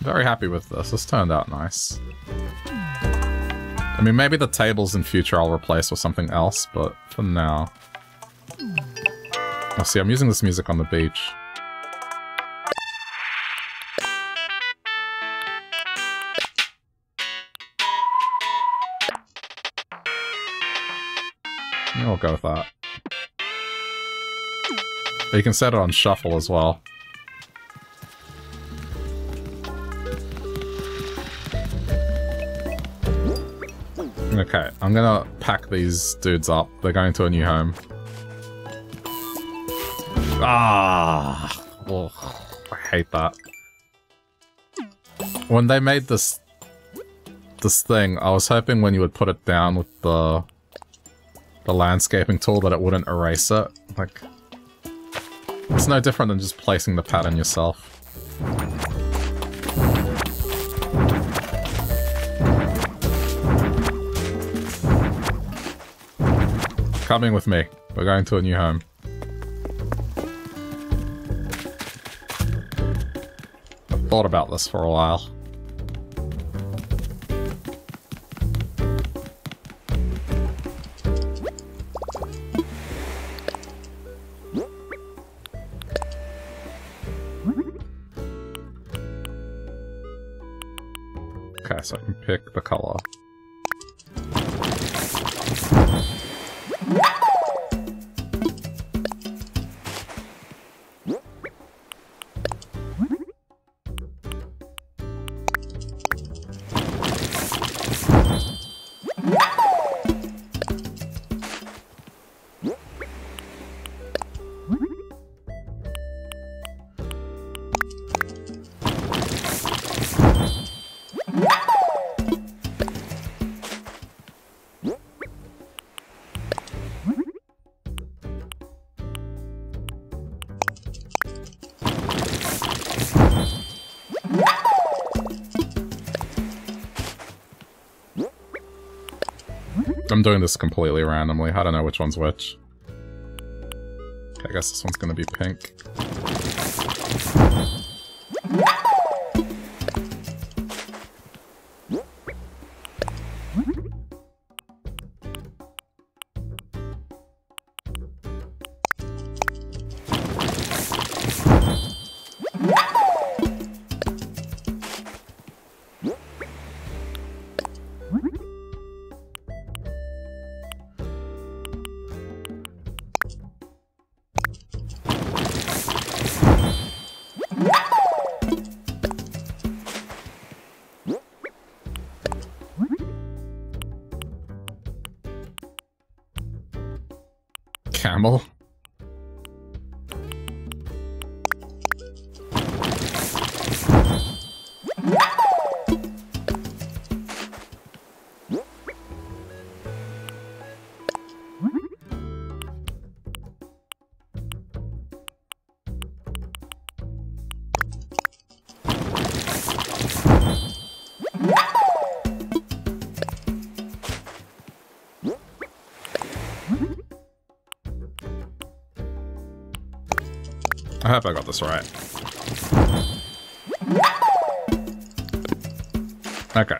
Very happy with this. This turned out nice. I mean, maybe the tables in future I'll replace with something else, but for now... Oh, see, I'm using this music on the beach. Yeah, we'll go with that. But you can set it on shuffle as well. Okay, I'm gonna pack these dudes up. They're going to a new home. Ah, ugh, I hate that. When they made this thing, I was hoping when you would put it down with the landscaping tool that it wouldn't erase it. Like, it's no different than just placing the pattern yourself. Coming with me. We're going to a new home. I've thought about this for a while. Okay, so I can pick the color. I'm doing this completely randomly. I don't know which one's which. Okay, I guess this one's gonna be pink. normal. I hope I got this right. Okay.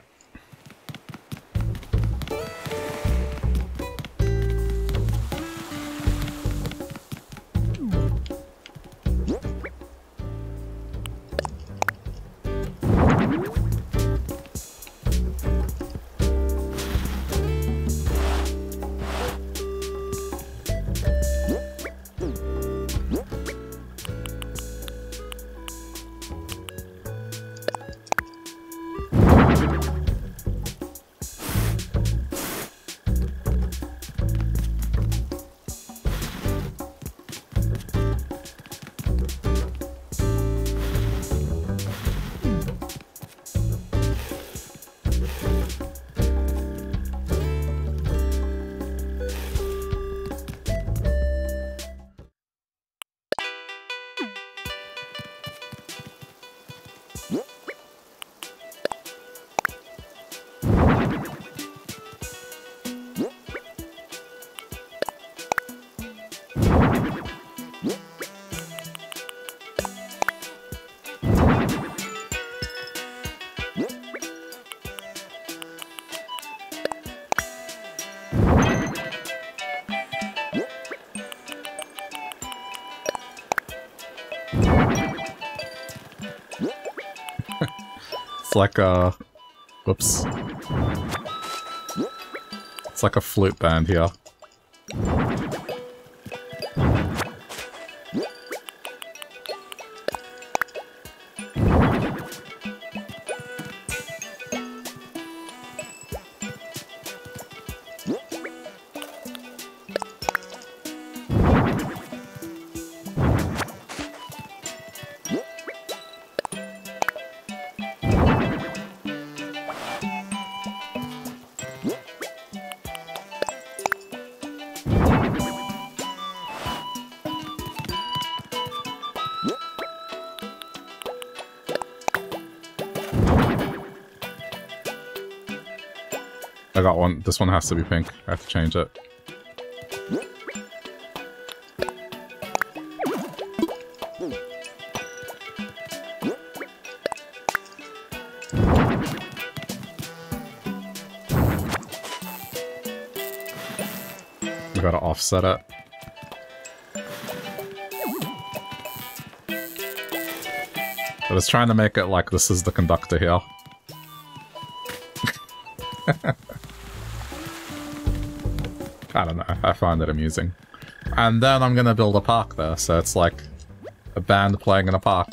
Like a... whoops. It's like a flute band here. I got one. This one has to be pink. I have to change it. I gotta offset it. I was trying to make it like this is the conductor here. I don't know, I find it amusing. And then I'm gonna build a park there, so it's like a band playing in a park.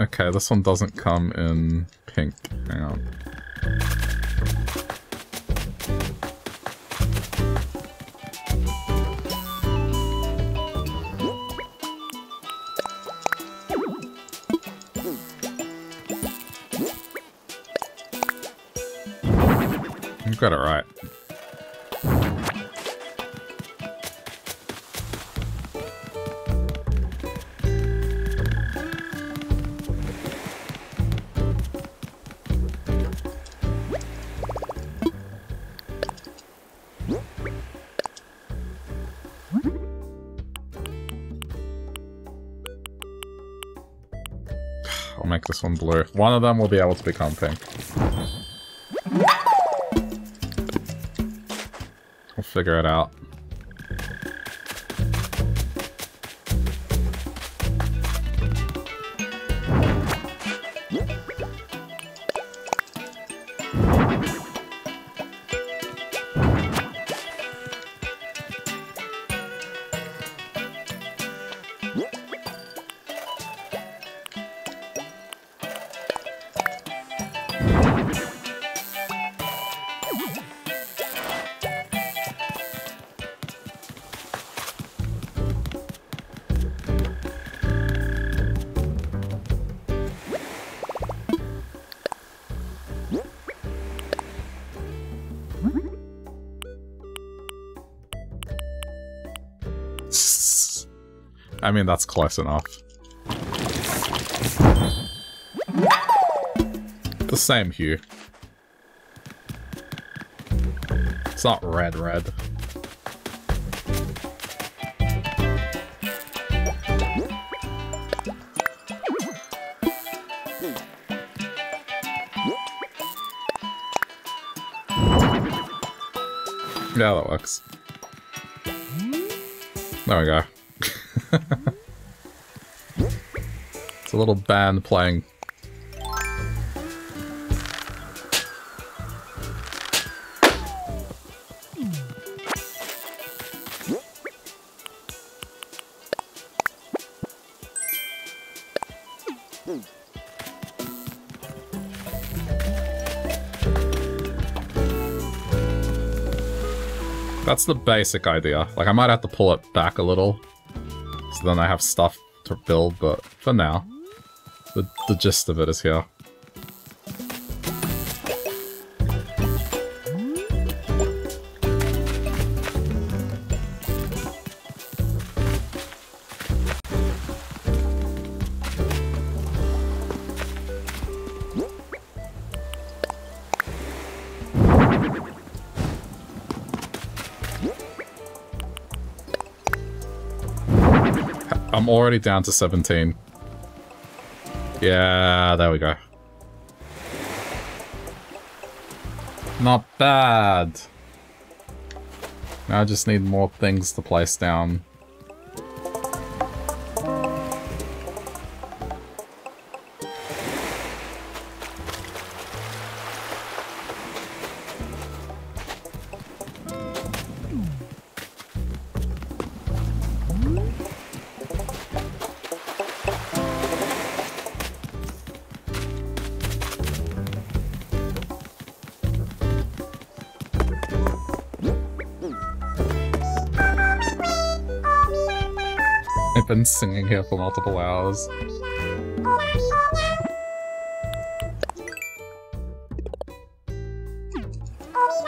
Okay, this one doesn't come in pink. Hang on. Got it right. I'll make this one blue. One of them will be able to become pink. Figure it out. I mean, that's close enough. The same hue. It's not red, red. Yeah, that works. There we go. It's a little band playing. That's the basic idea. Like, I might have to pull it back a little, so then I have stuff to build, but for now, the gist of it is here. Already down to 17. Yeah, there we go. Not bad. Now I just need more things to place down. Been singing here for multiple hours.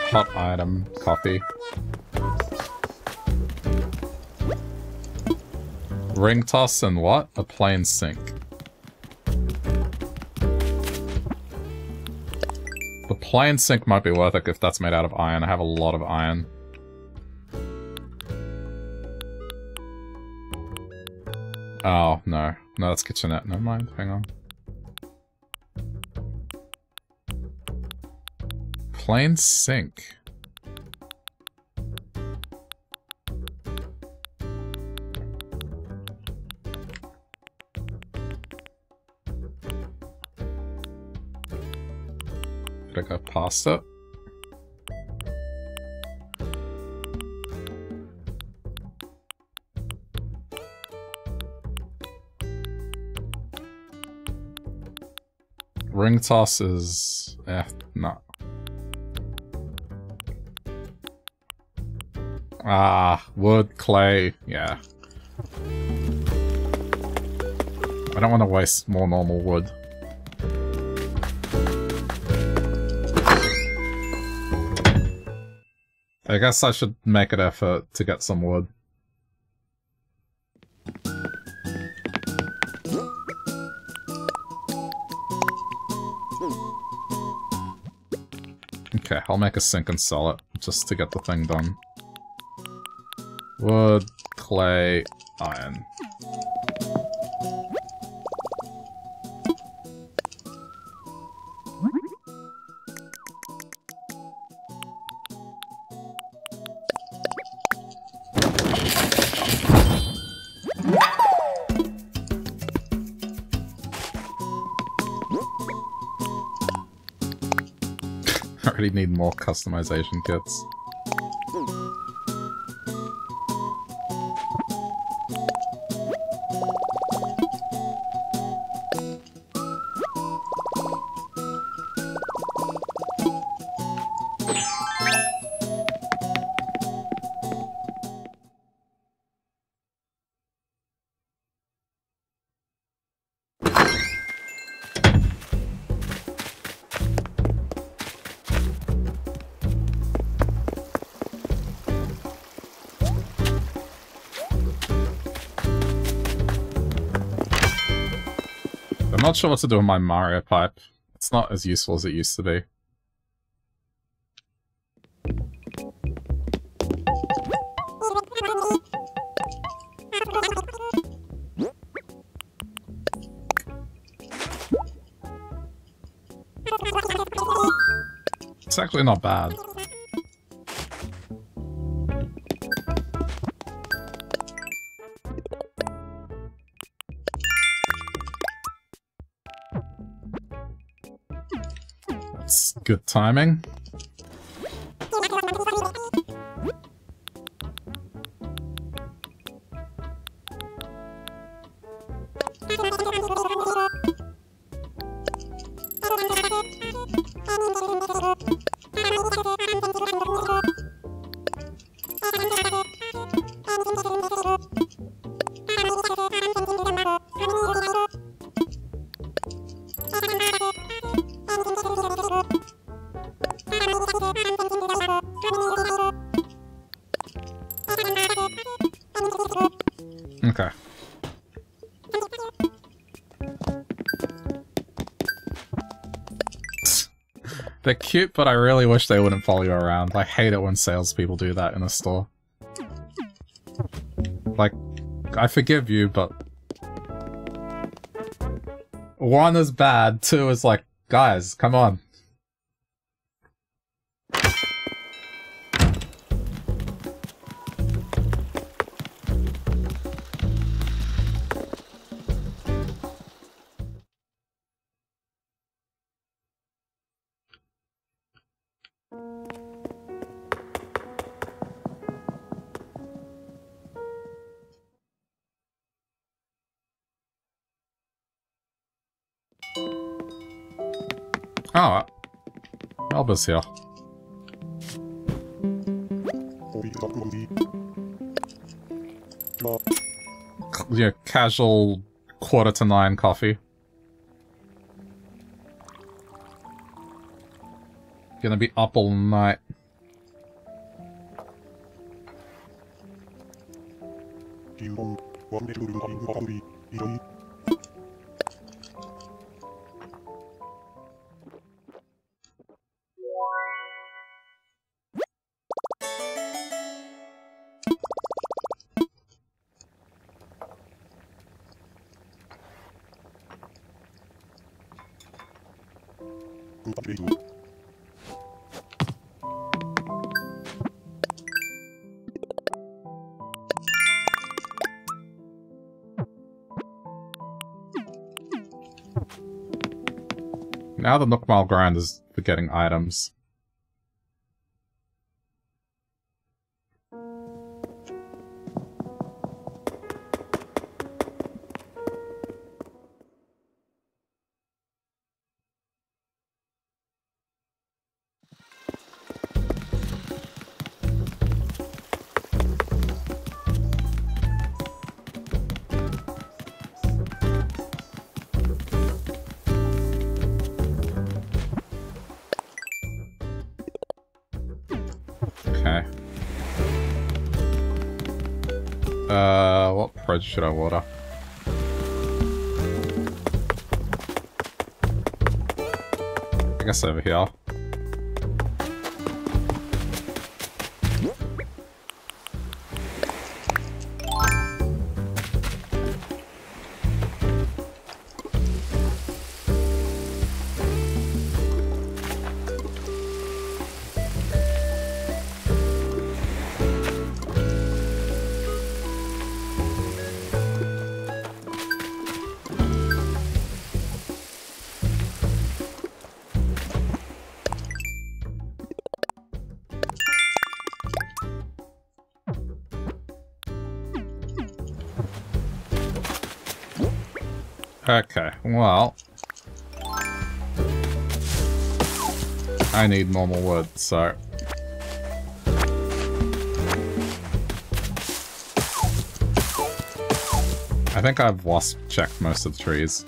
Hot item, coffee. Ring toss and what? A plain sink. The plain sink might be worth it if that's made out of iron. I have a lot of iron. Oh, no. No, that's kitchenette. Never mind. Hang on. Plain sink. Did I go past it? Ring toss is... eh, no. Ah, wood, clay, yeah. I don't want to waste more normal wood. I guess I should make an effort to get some wood. Okay, I'll make a sink and sell it, just to get the thing done. Wood, clay, iron. Need more customization kits. I'm not sure what to do with my Mario pipe. It's not as useful as it used to be. It's actually not bad. That's good timing. They're cute, but I really wish they wouldn't follow you around. I hate it when salespeople do that in a store. Like, I forgive you, but... one is bad, two is like, guys, come on. Oh, Elba's here. Yeah, casual 8:45 coffee. Gonna be up all night. Now the Nookmile grind is for getting items. What produce should I water? I guess over here. Okay, well... I need normal wood, so... I think I've wasp-checked most of the trees.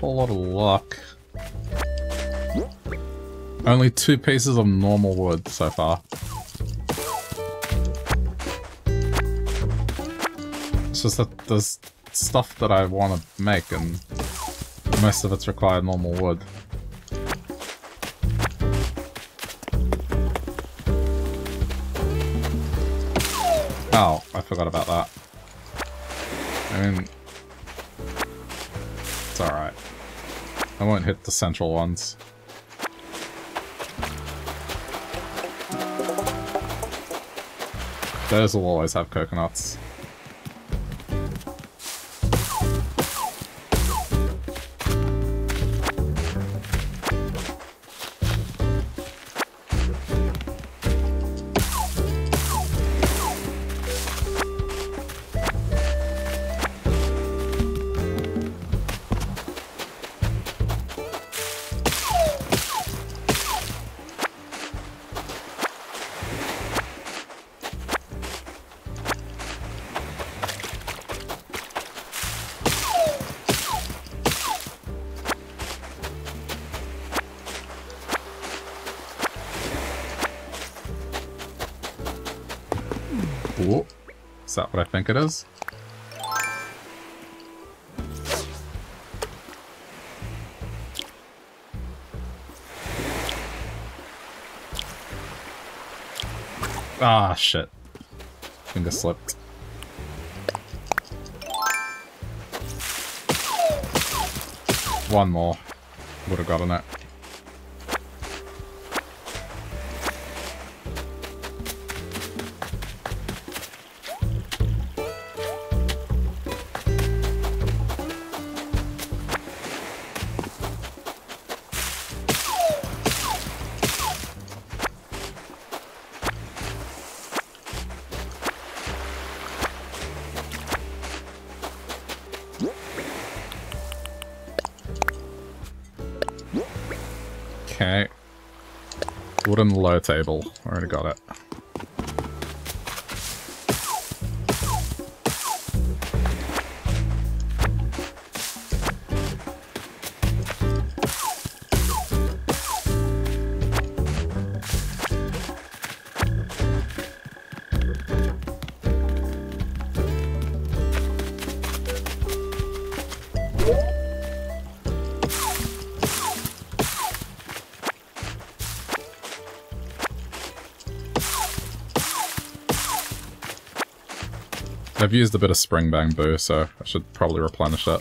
whole lot of luck. Only 2 pieces of normal wood so far. It's just that there's stuff that I want to make and most of it's required normal wood. Oh, I forgot about that. I mean, it's alright. I won't hit the central ones. Those will always have coconuts. Is that what I think it is? Ah, shit. Finger slipped. One more. Would have gotten it. Wooden low table. Already got it. I've used a bit of spring bamboo, so I should probably replenish it.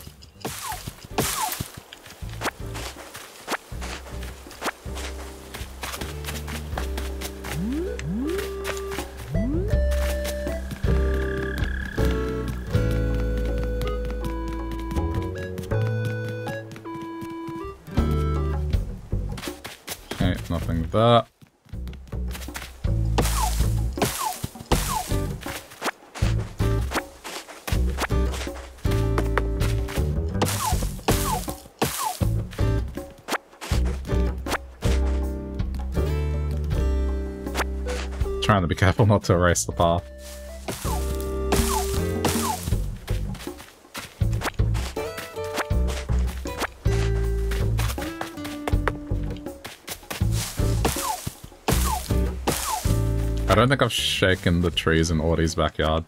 Okay, nothing there. Trying to be careful not to erase the path. I don't think I've shaken the trees in Audie's backyard.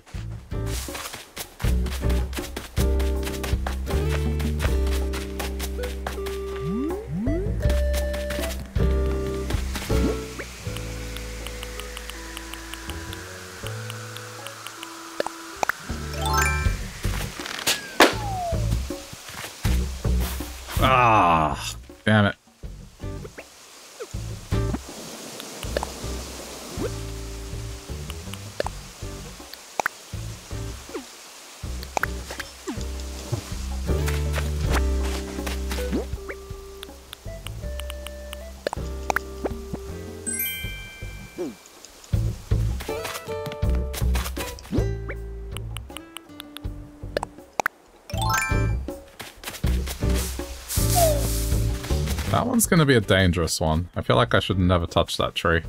That one's gonna be a dangerous one. I feel like I should never touch that tree.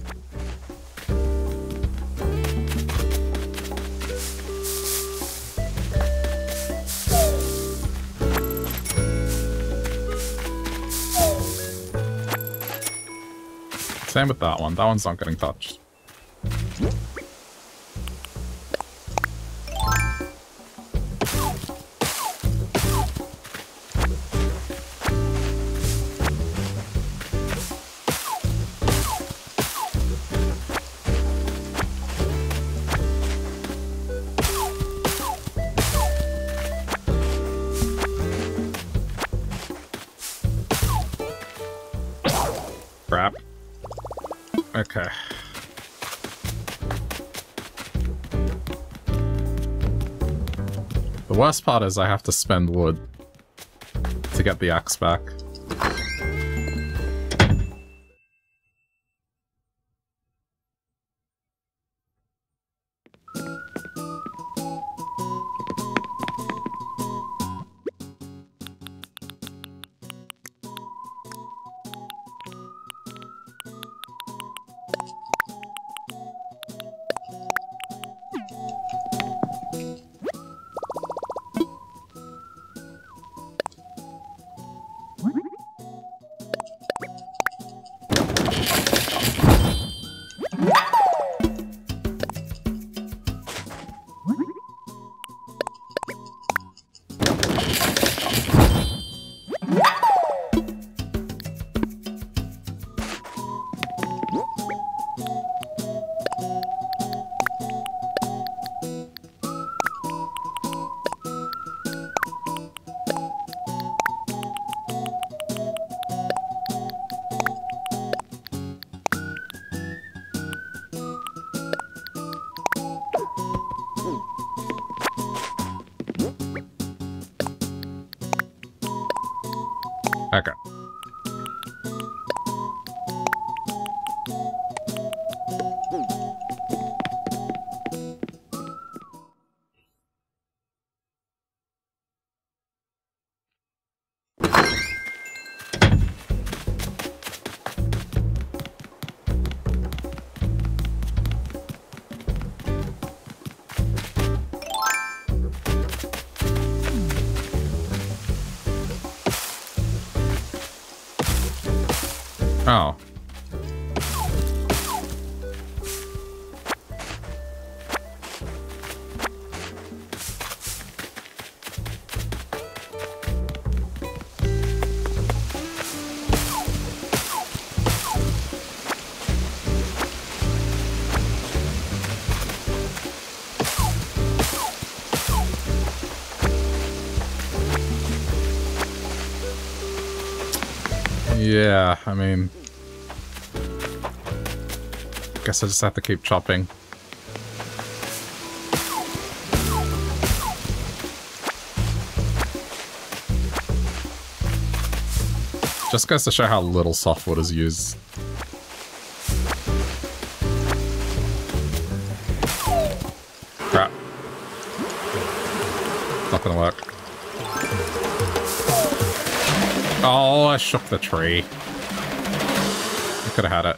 Same with that one. That one's not getting touched. Okay. The worst part is I have to spend wood to get the axe back. Oh. Yeah, I mean... guess I just have to keep chopping. Just goes to show how little softwood is used. Crap. Not gonna work. Oh, I shook the tree. I could have had it.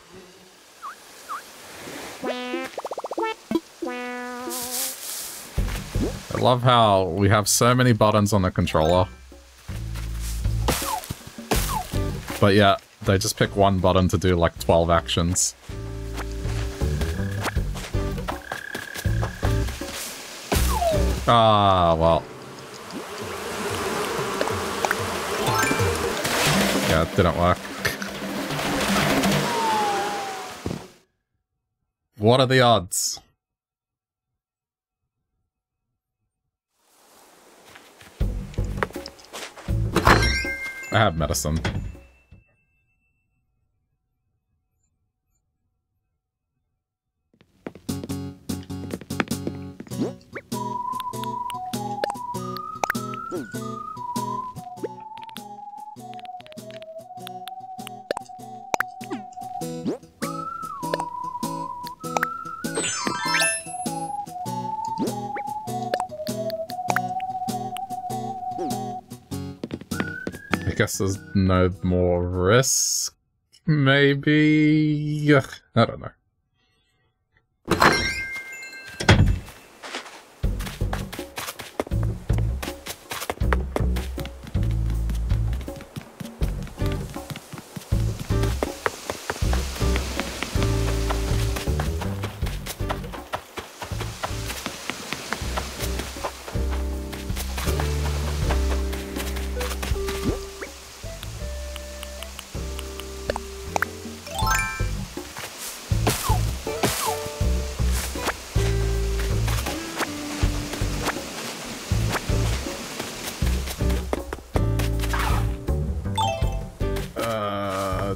I love how we have so many buttons on the controller, but yeah, they just pick one button to do like 12 actions. Ah, well. Yeah, it didn't work. What are the odds? I have medicine. There's no more risk, maybe? Ugh, I don't know.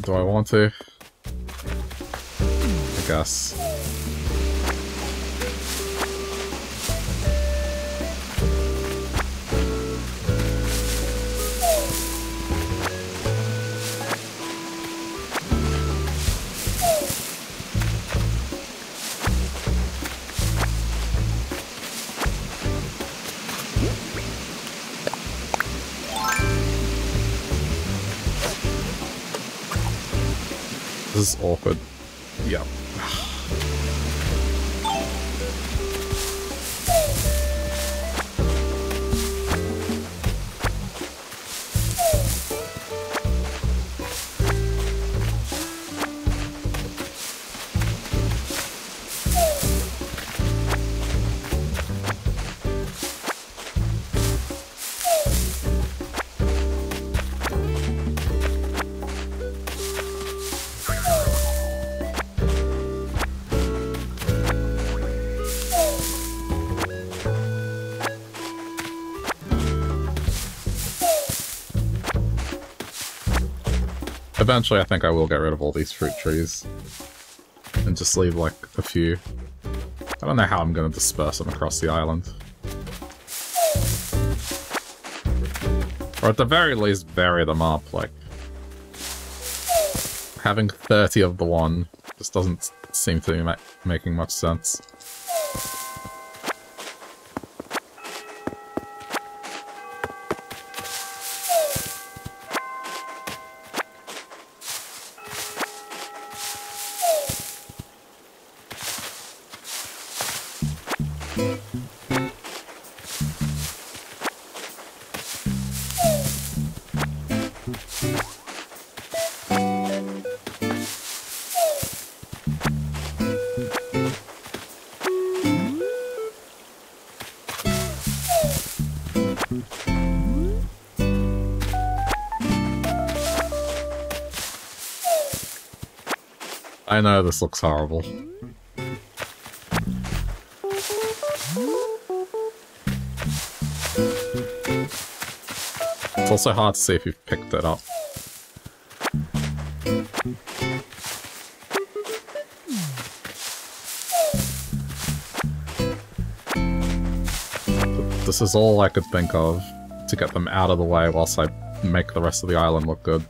Do I want to? I guess. This is awkward. Yep. Eventually I think I will get rid of all these fruit trees and just leave like a few. I don't know how I'm going to disperse them across the island. Or at the very least bury them up, like having 30 of the one just doesn't seem to be making much sense. I know this looks horrible. It's also hard to see if you've picked it up. But this is all I could think of to get them out of the way whilst I make the rest of the island look good.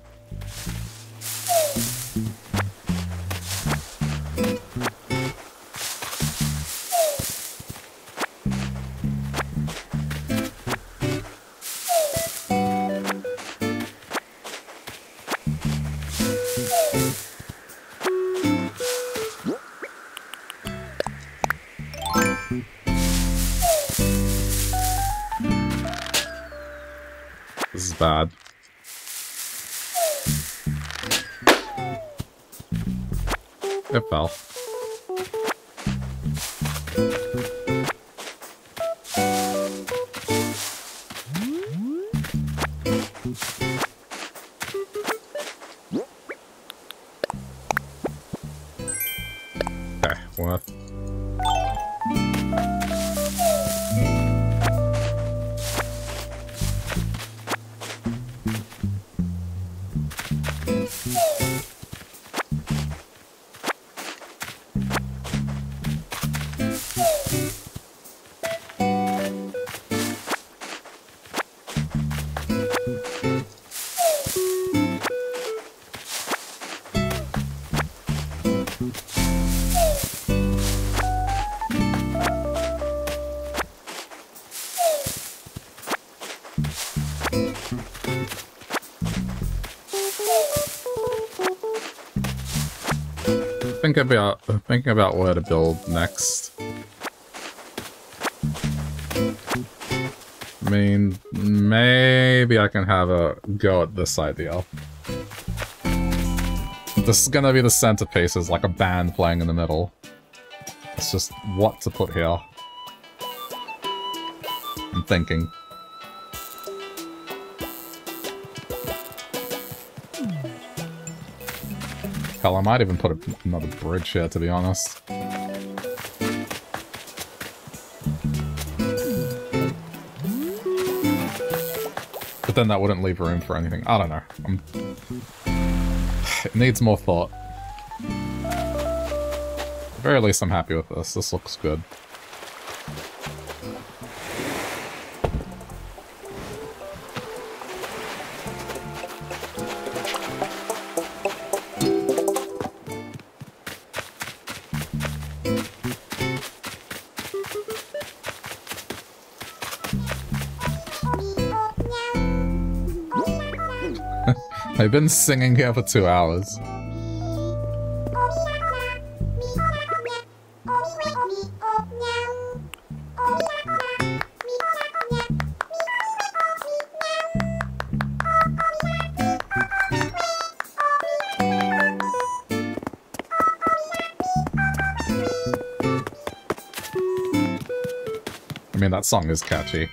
Bad. It fell. Okay, what? Thinking about where to build next. I mean, maybe I can have a go at this idea. This is gonna be the centerpiece, is like a band playing in the middle. It's just what to put here. I'm thinking. Hell, I might even put another bridge here, to be honest. But then that wouldn't leave room for anything. I don't know. It needs more thought. At the very least, I'm happy with this. This looks good. I've been singing here for 2 hours. I mean, that song is catchy.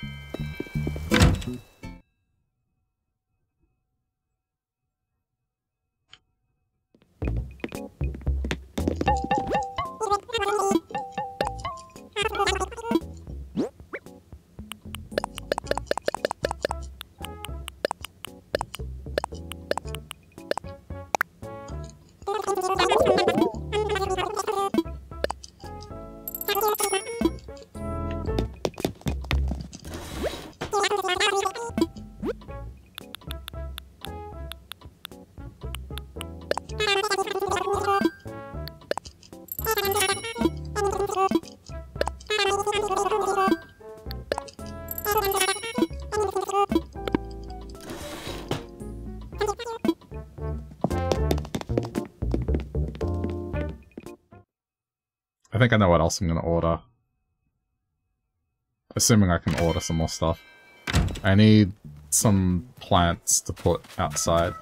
I think I know what else I'm gonna order. Assuming I can order some more stuff. I need some plants to put outside.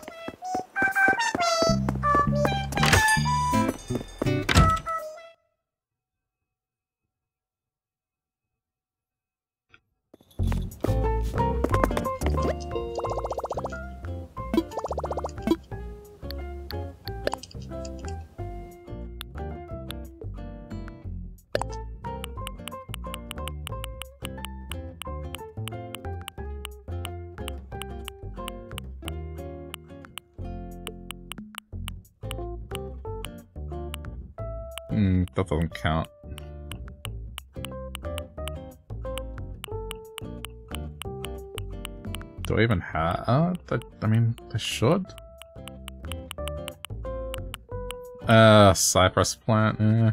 That doesn't count. Do I even have... I mean, I should? Cypress plant, eh.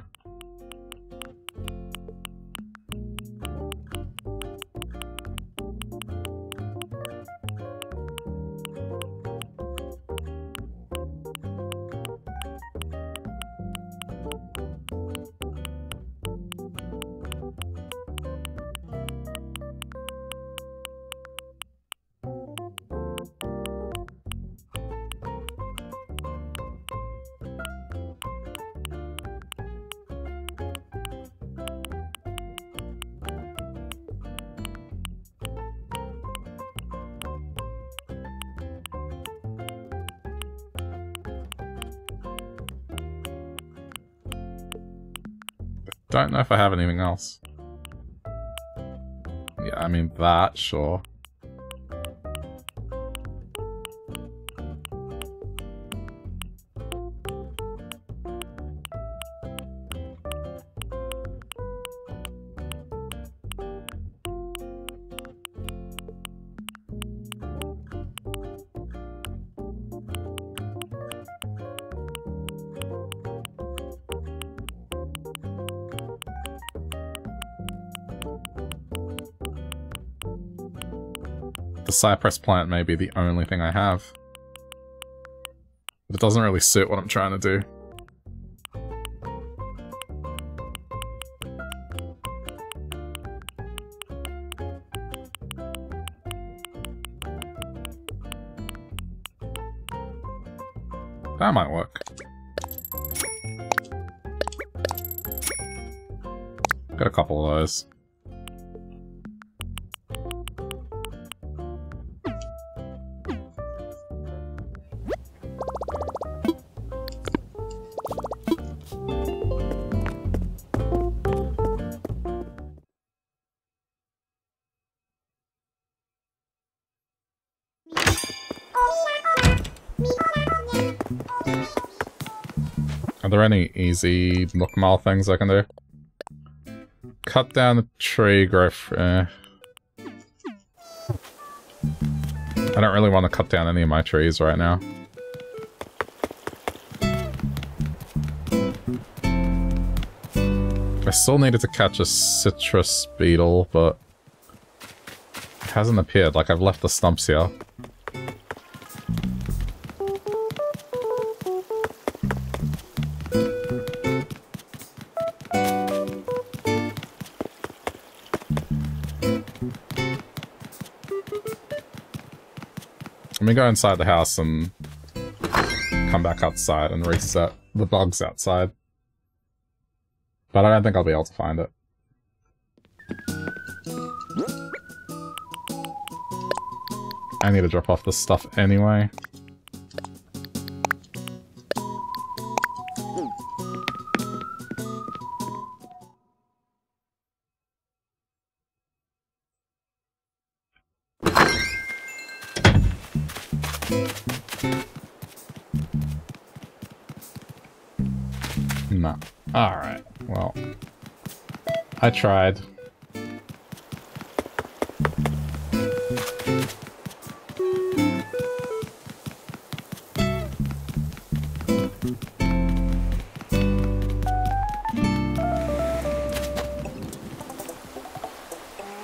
Don't know if I have anything else. Yeah, I mean that, sure. The cypress plant may be the only thing I have. But it doesn't really suit what I'm trying to do. That might work. Got a couple of those. Are there any easy mukmal things I can do? Cut down the tree, I don't really want to cut down any of my trees right now. I still needed to catch a citrus beetle, but it hasn't appeared. Like, I've left the stumps here. Let me go inside the house and come back outside and reset the bugs outside. But I don't think I'll be able to find it. I need to drop off this stuff anyway. No. Alright. Well, I tried.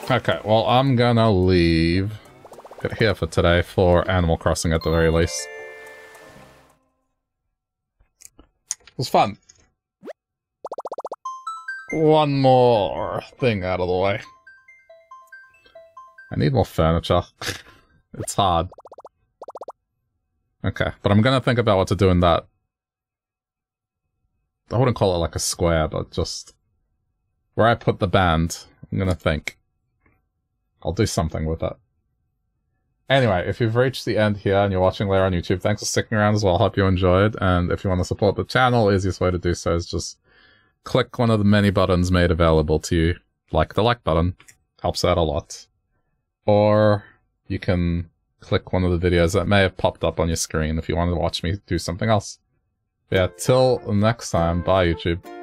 Okay, well, I'm gonna leave it here for today for Animal Crossing at the very least. It was fun. One more thing out of the way. I need more furniture. It's hard. Okay, but I'm gonna think about what to do in that. I wouldn't call it like a square, but just where I put the band. I'm gonna think. I'll do something with it. Anyway, if you've reached the end here and you're watching later on YouTube, thanks for sticking around as well. I hope you enjoyed. And if you want to support the channel, the easiest way to do so is just click one of the many buttons made available to you, like the like button, helps out a lot. Or you can click one of the videos that may have popped up on your screen if you want to watch me do something else. Yeah, till next time, bye YouTube.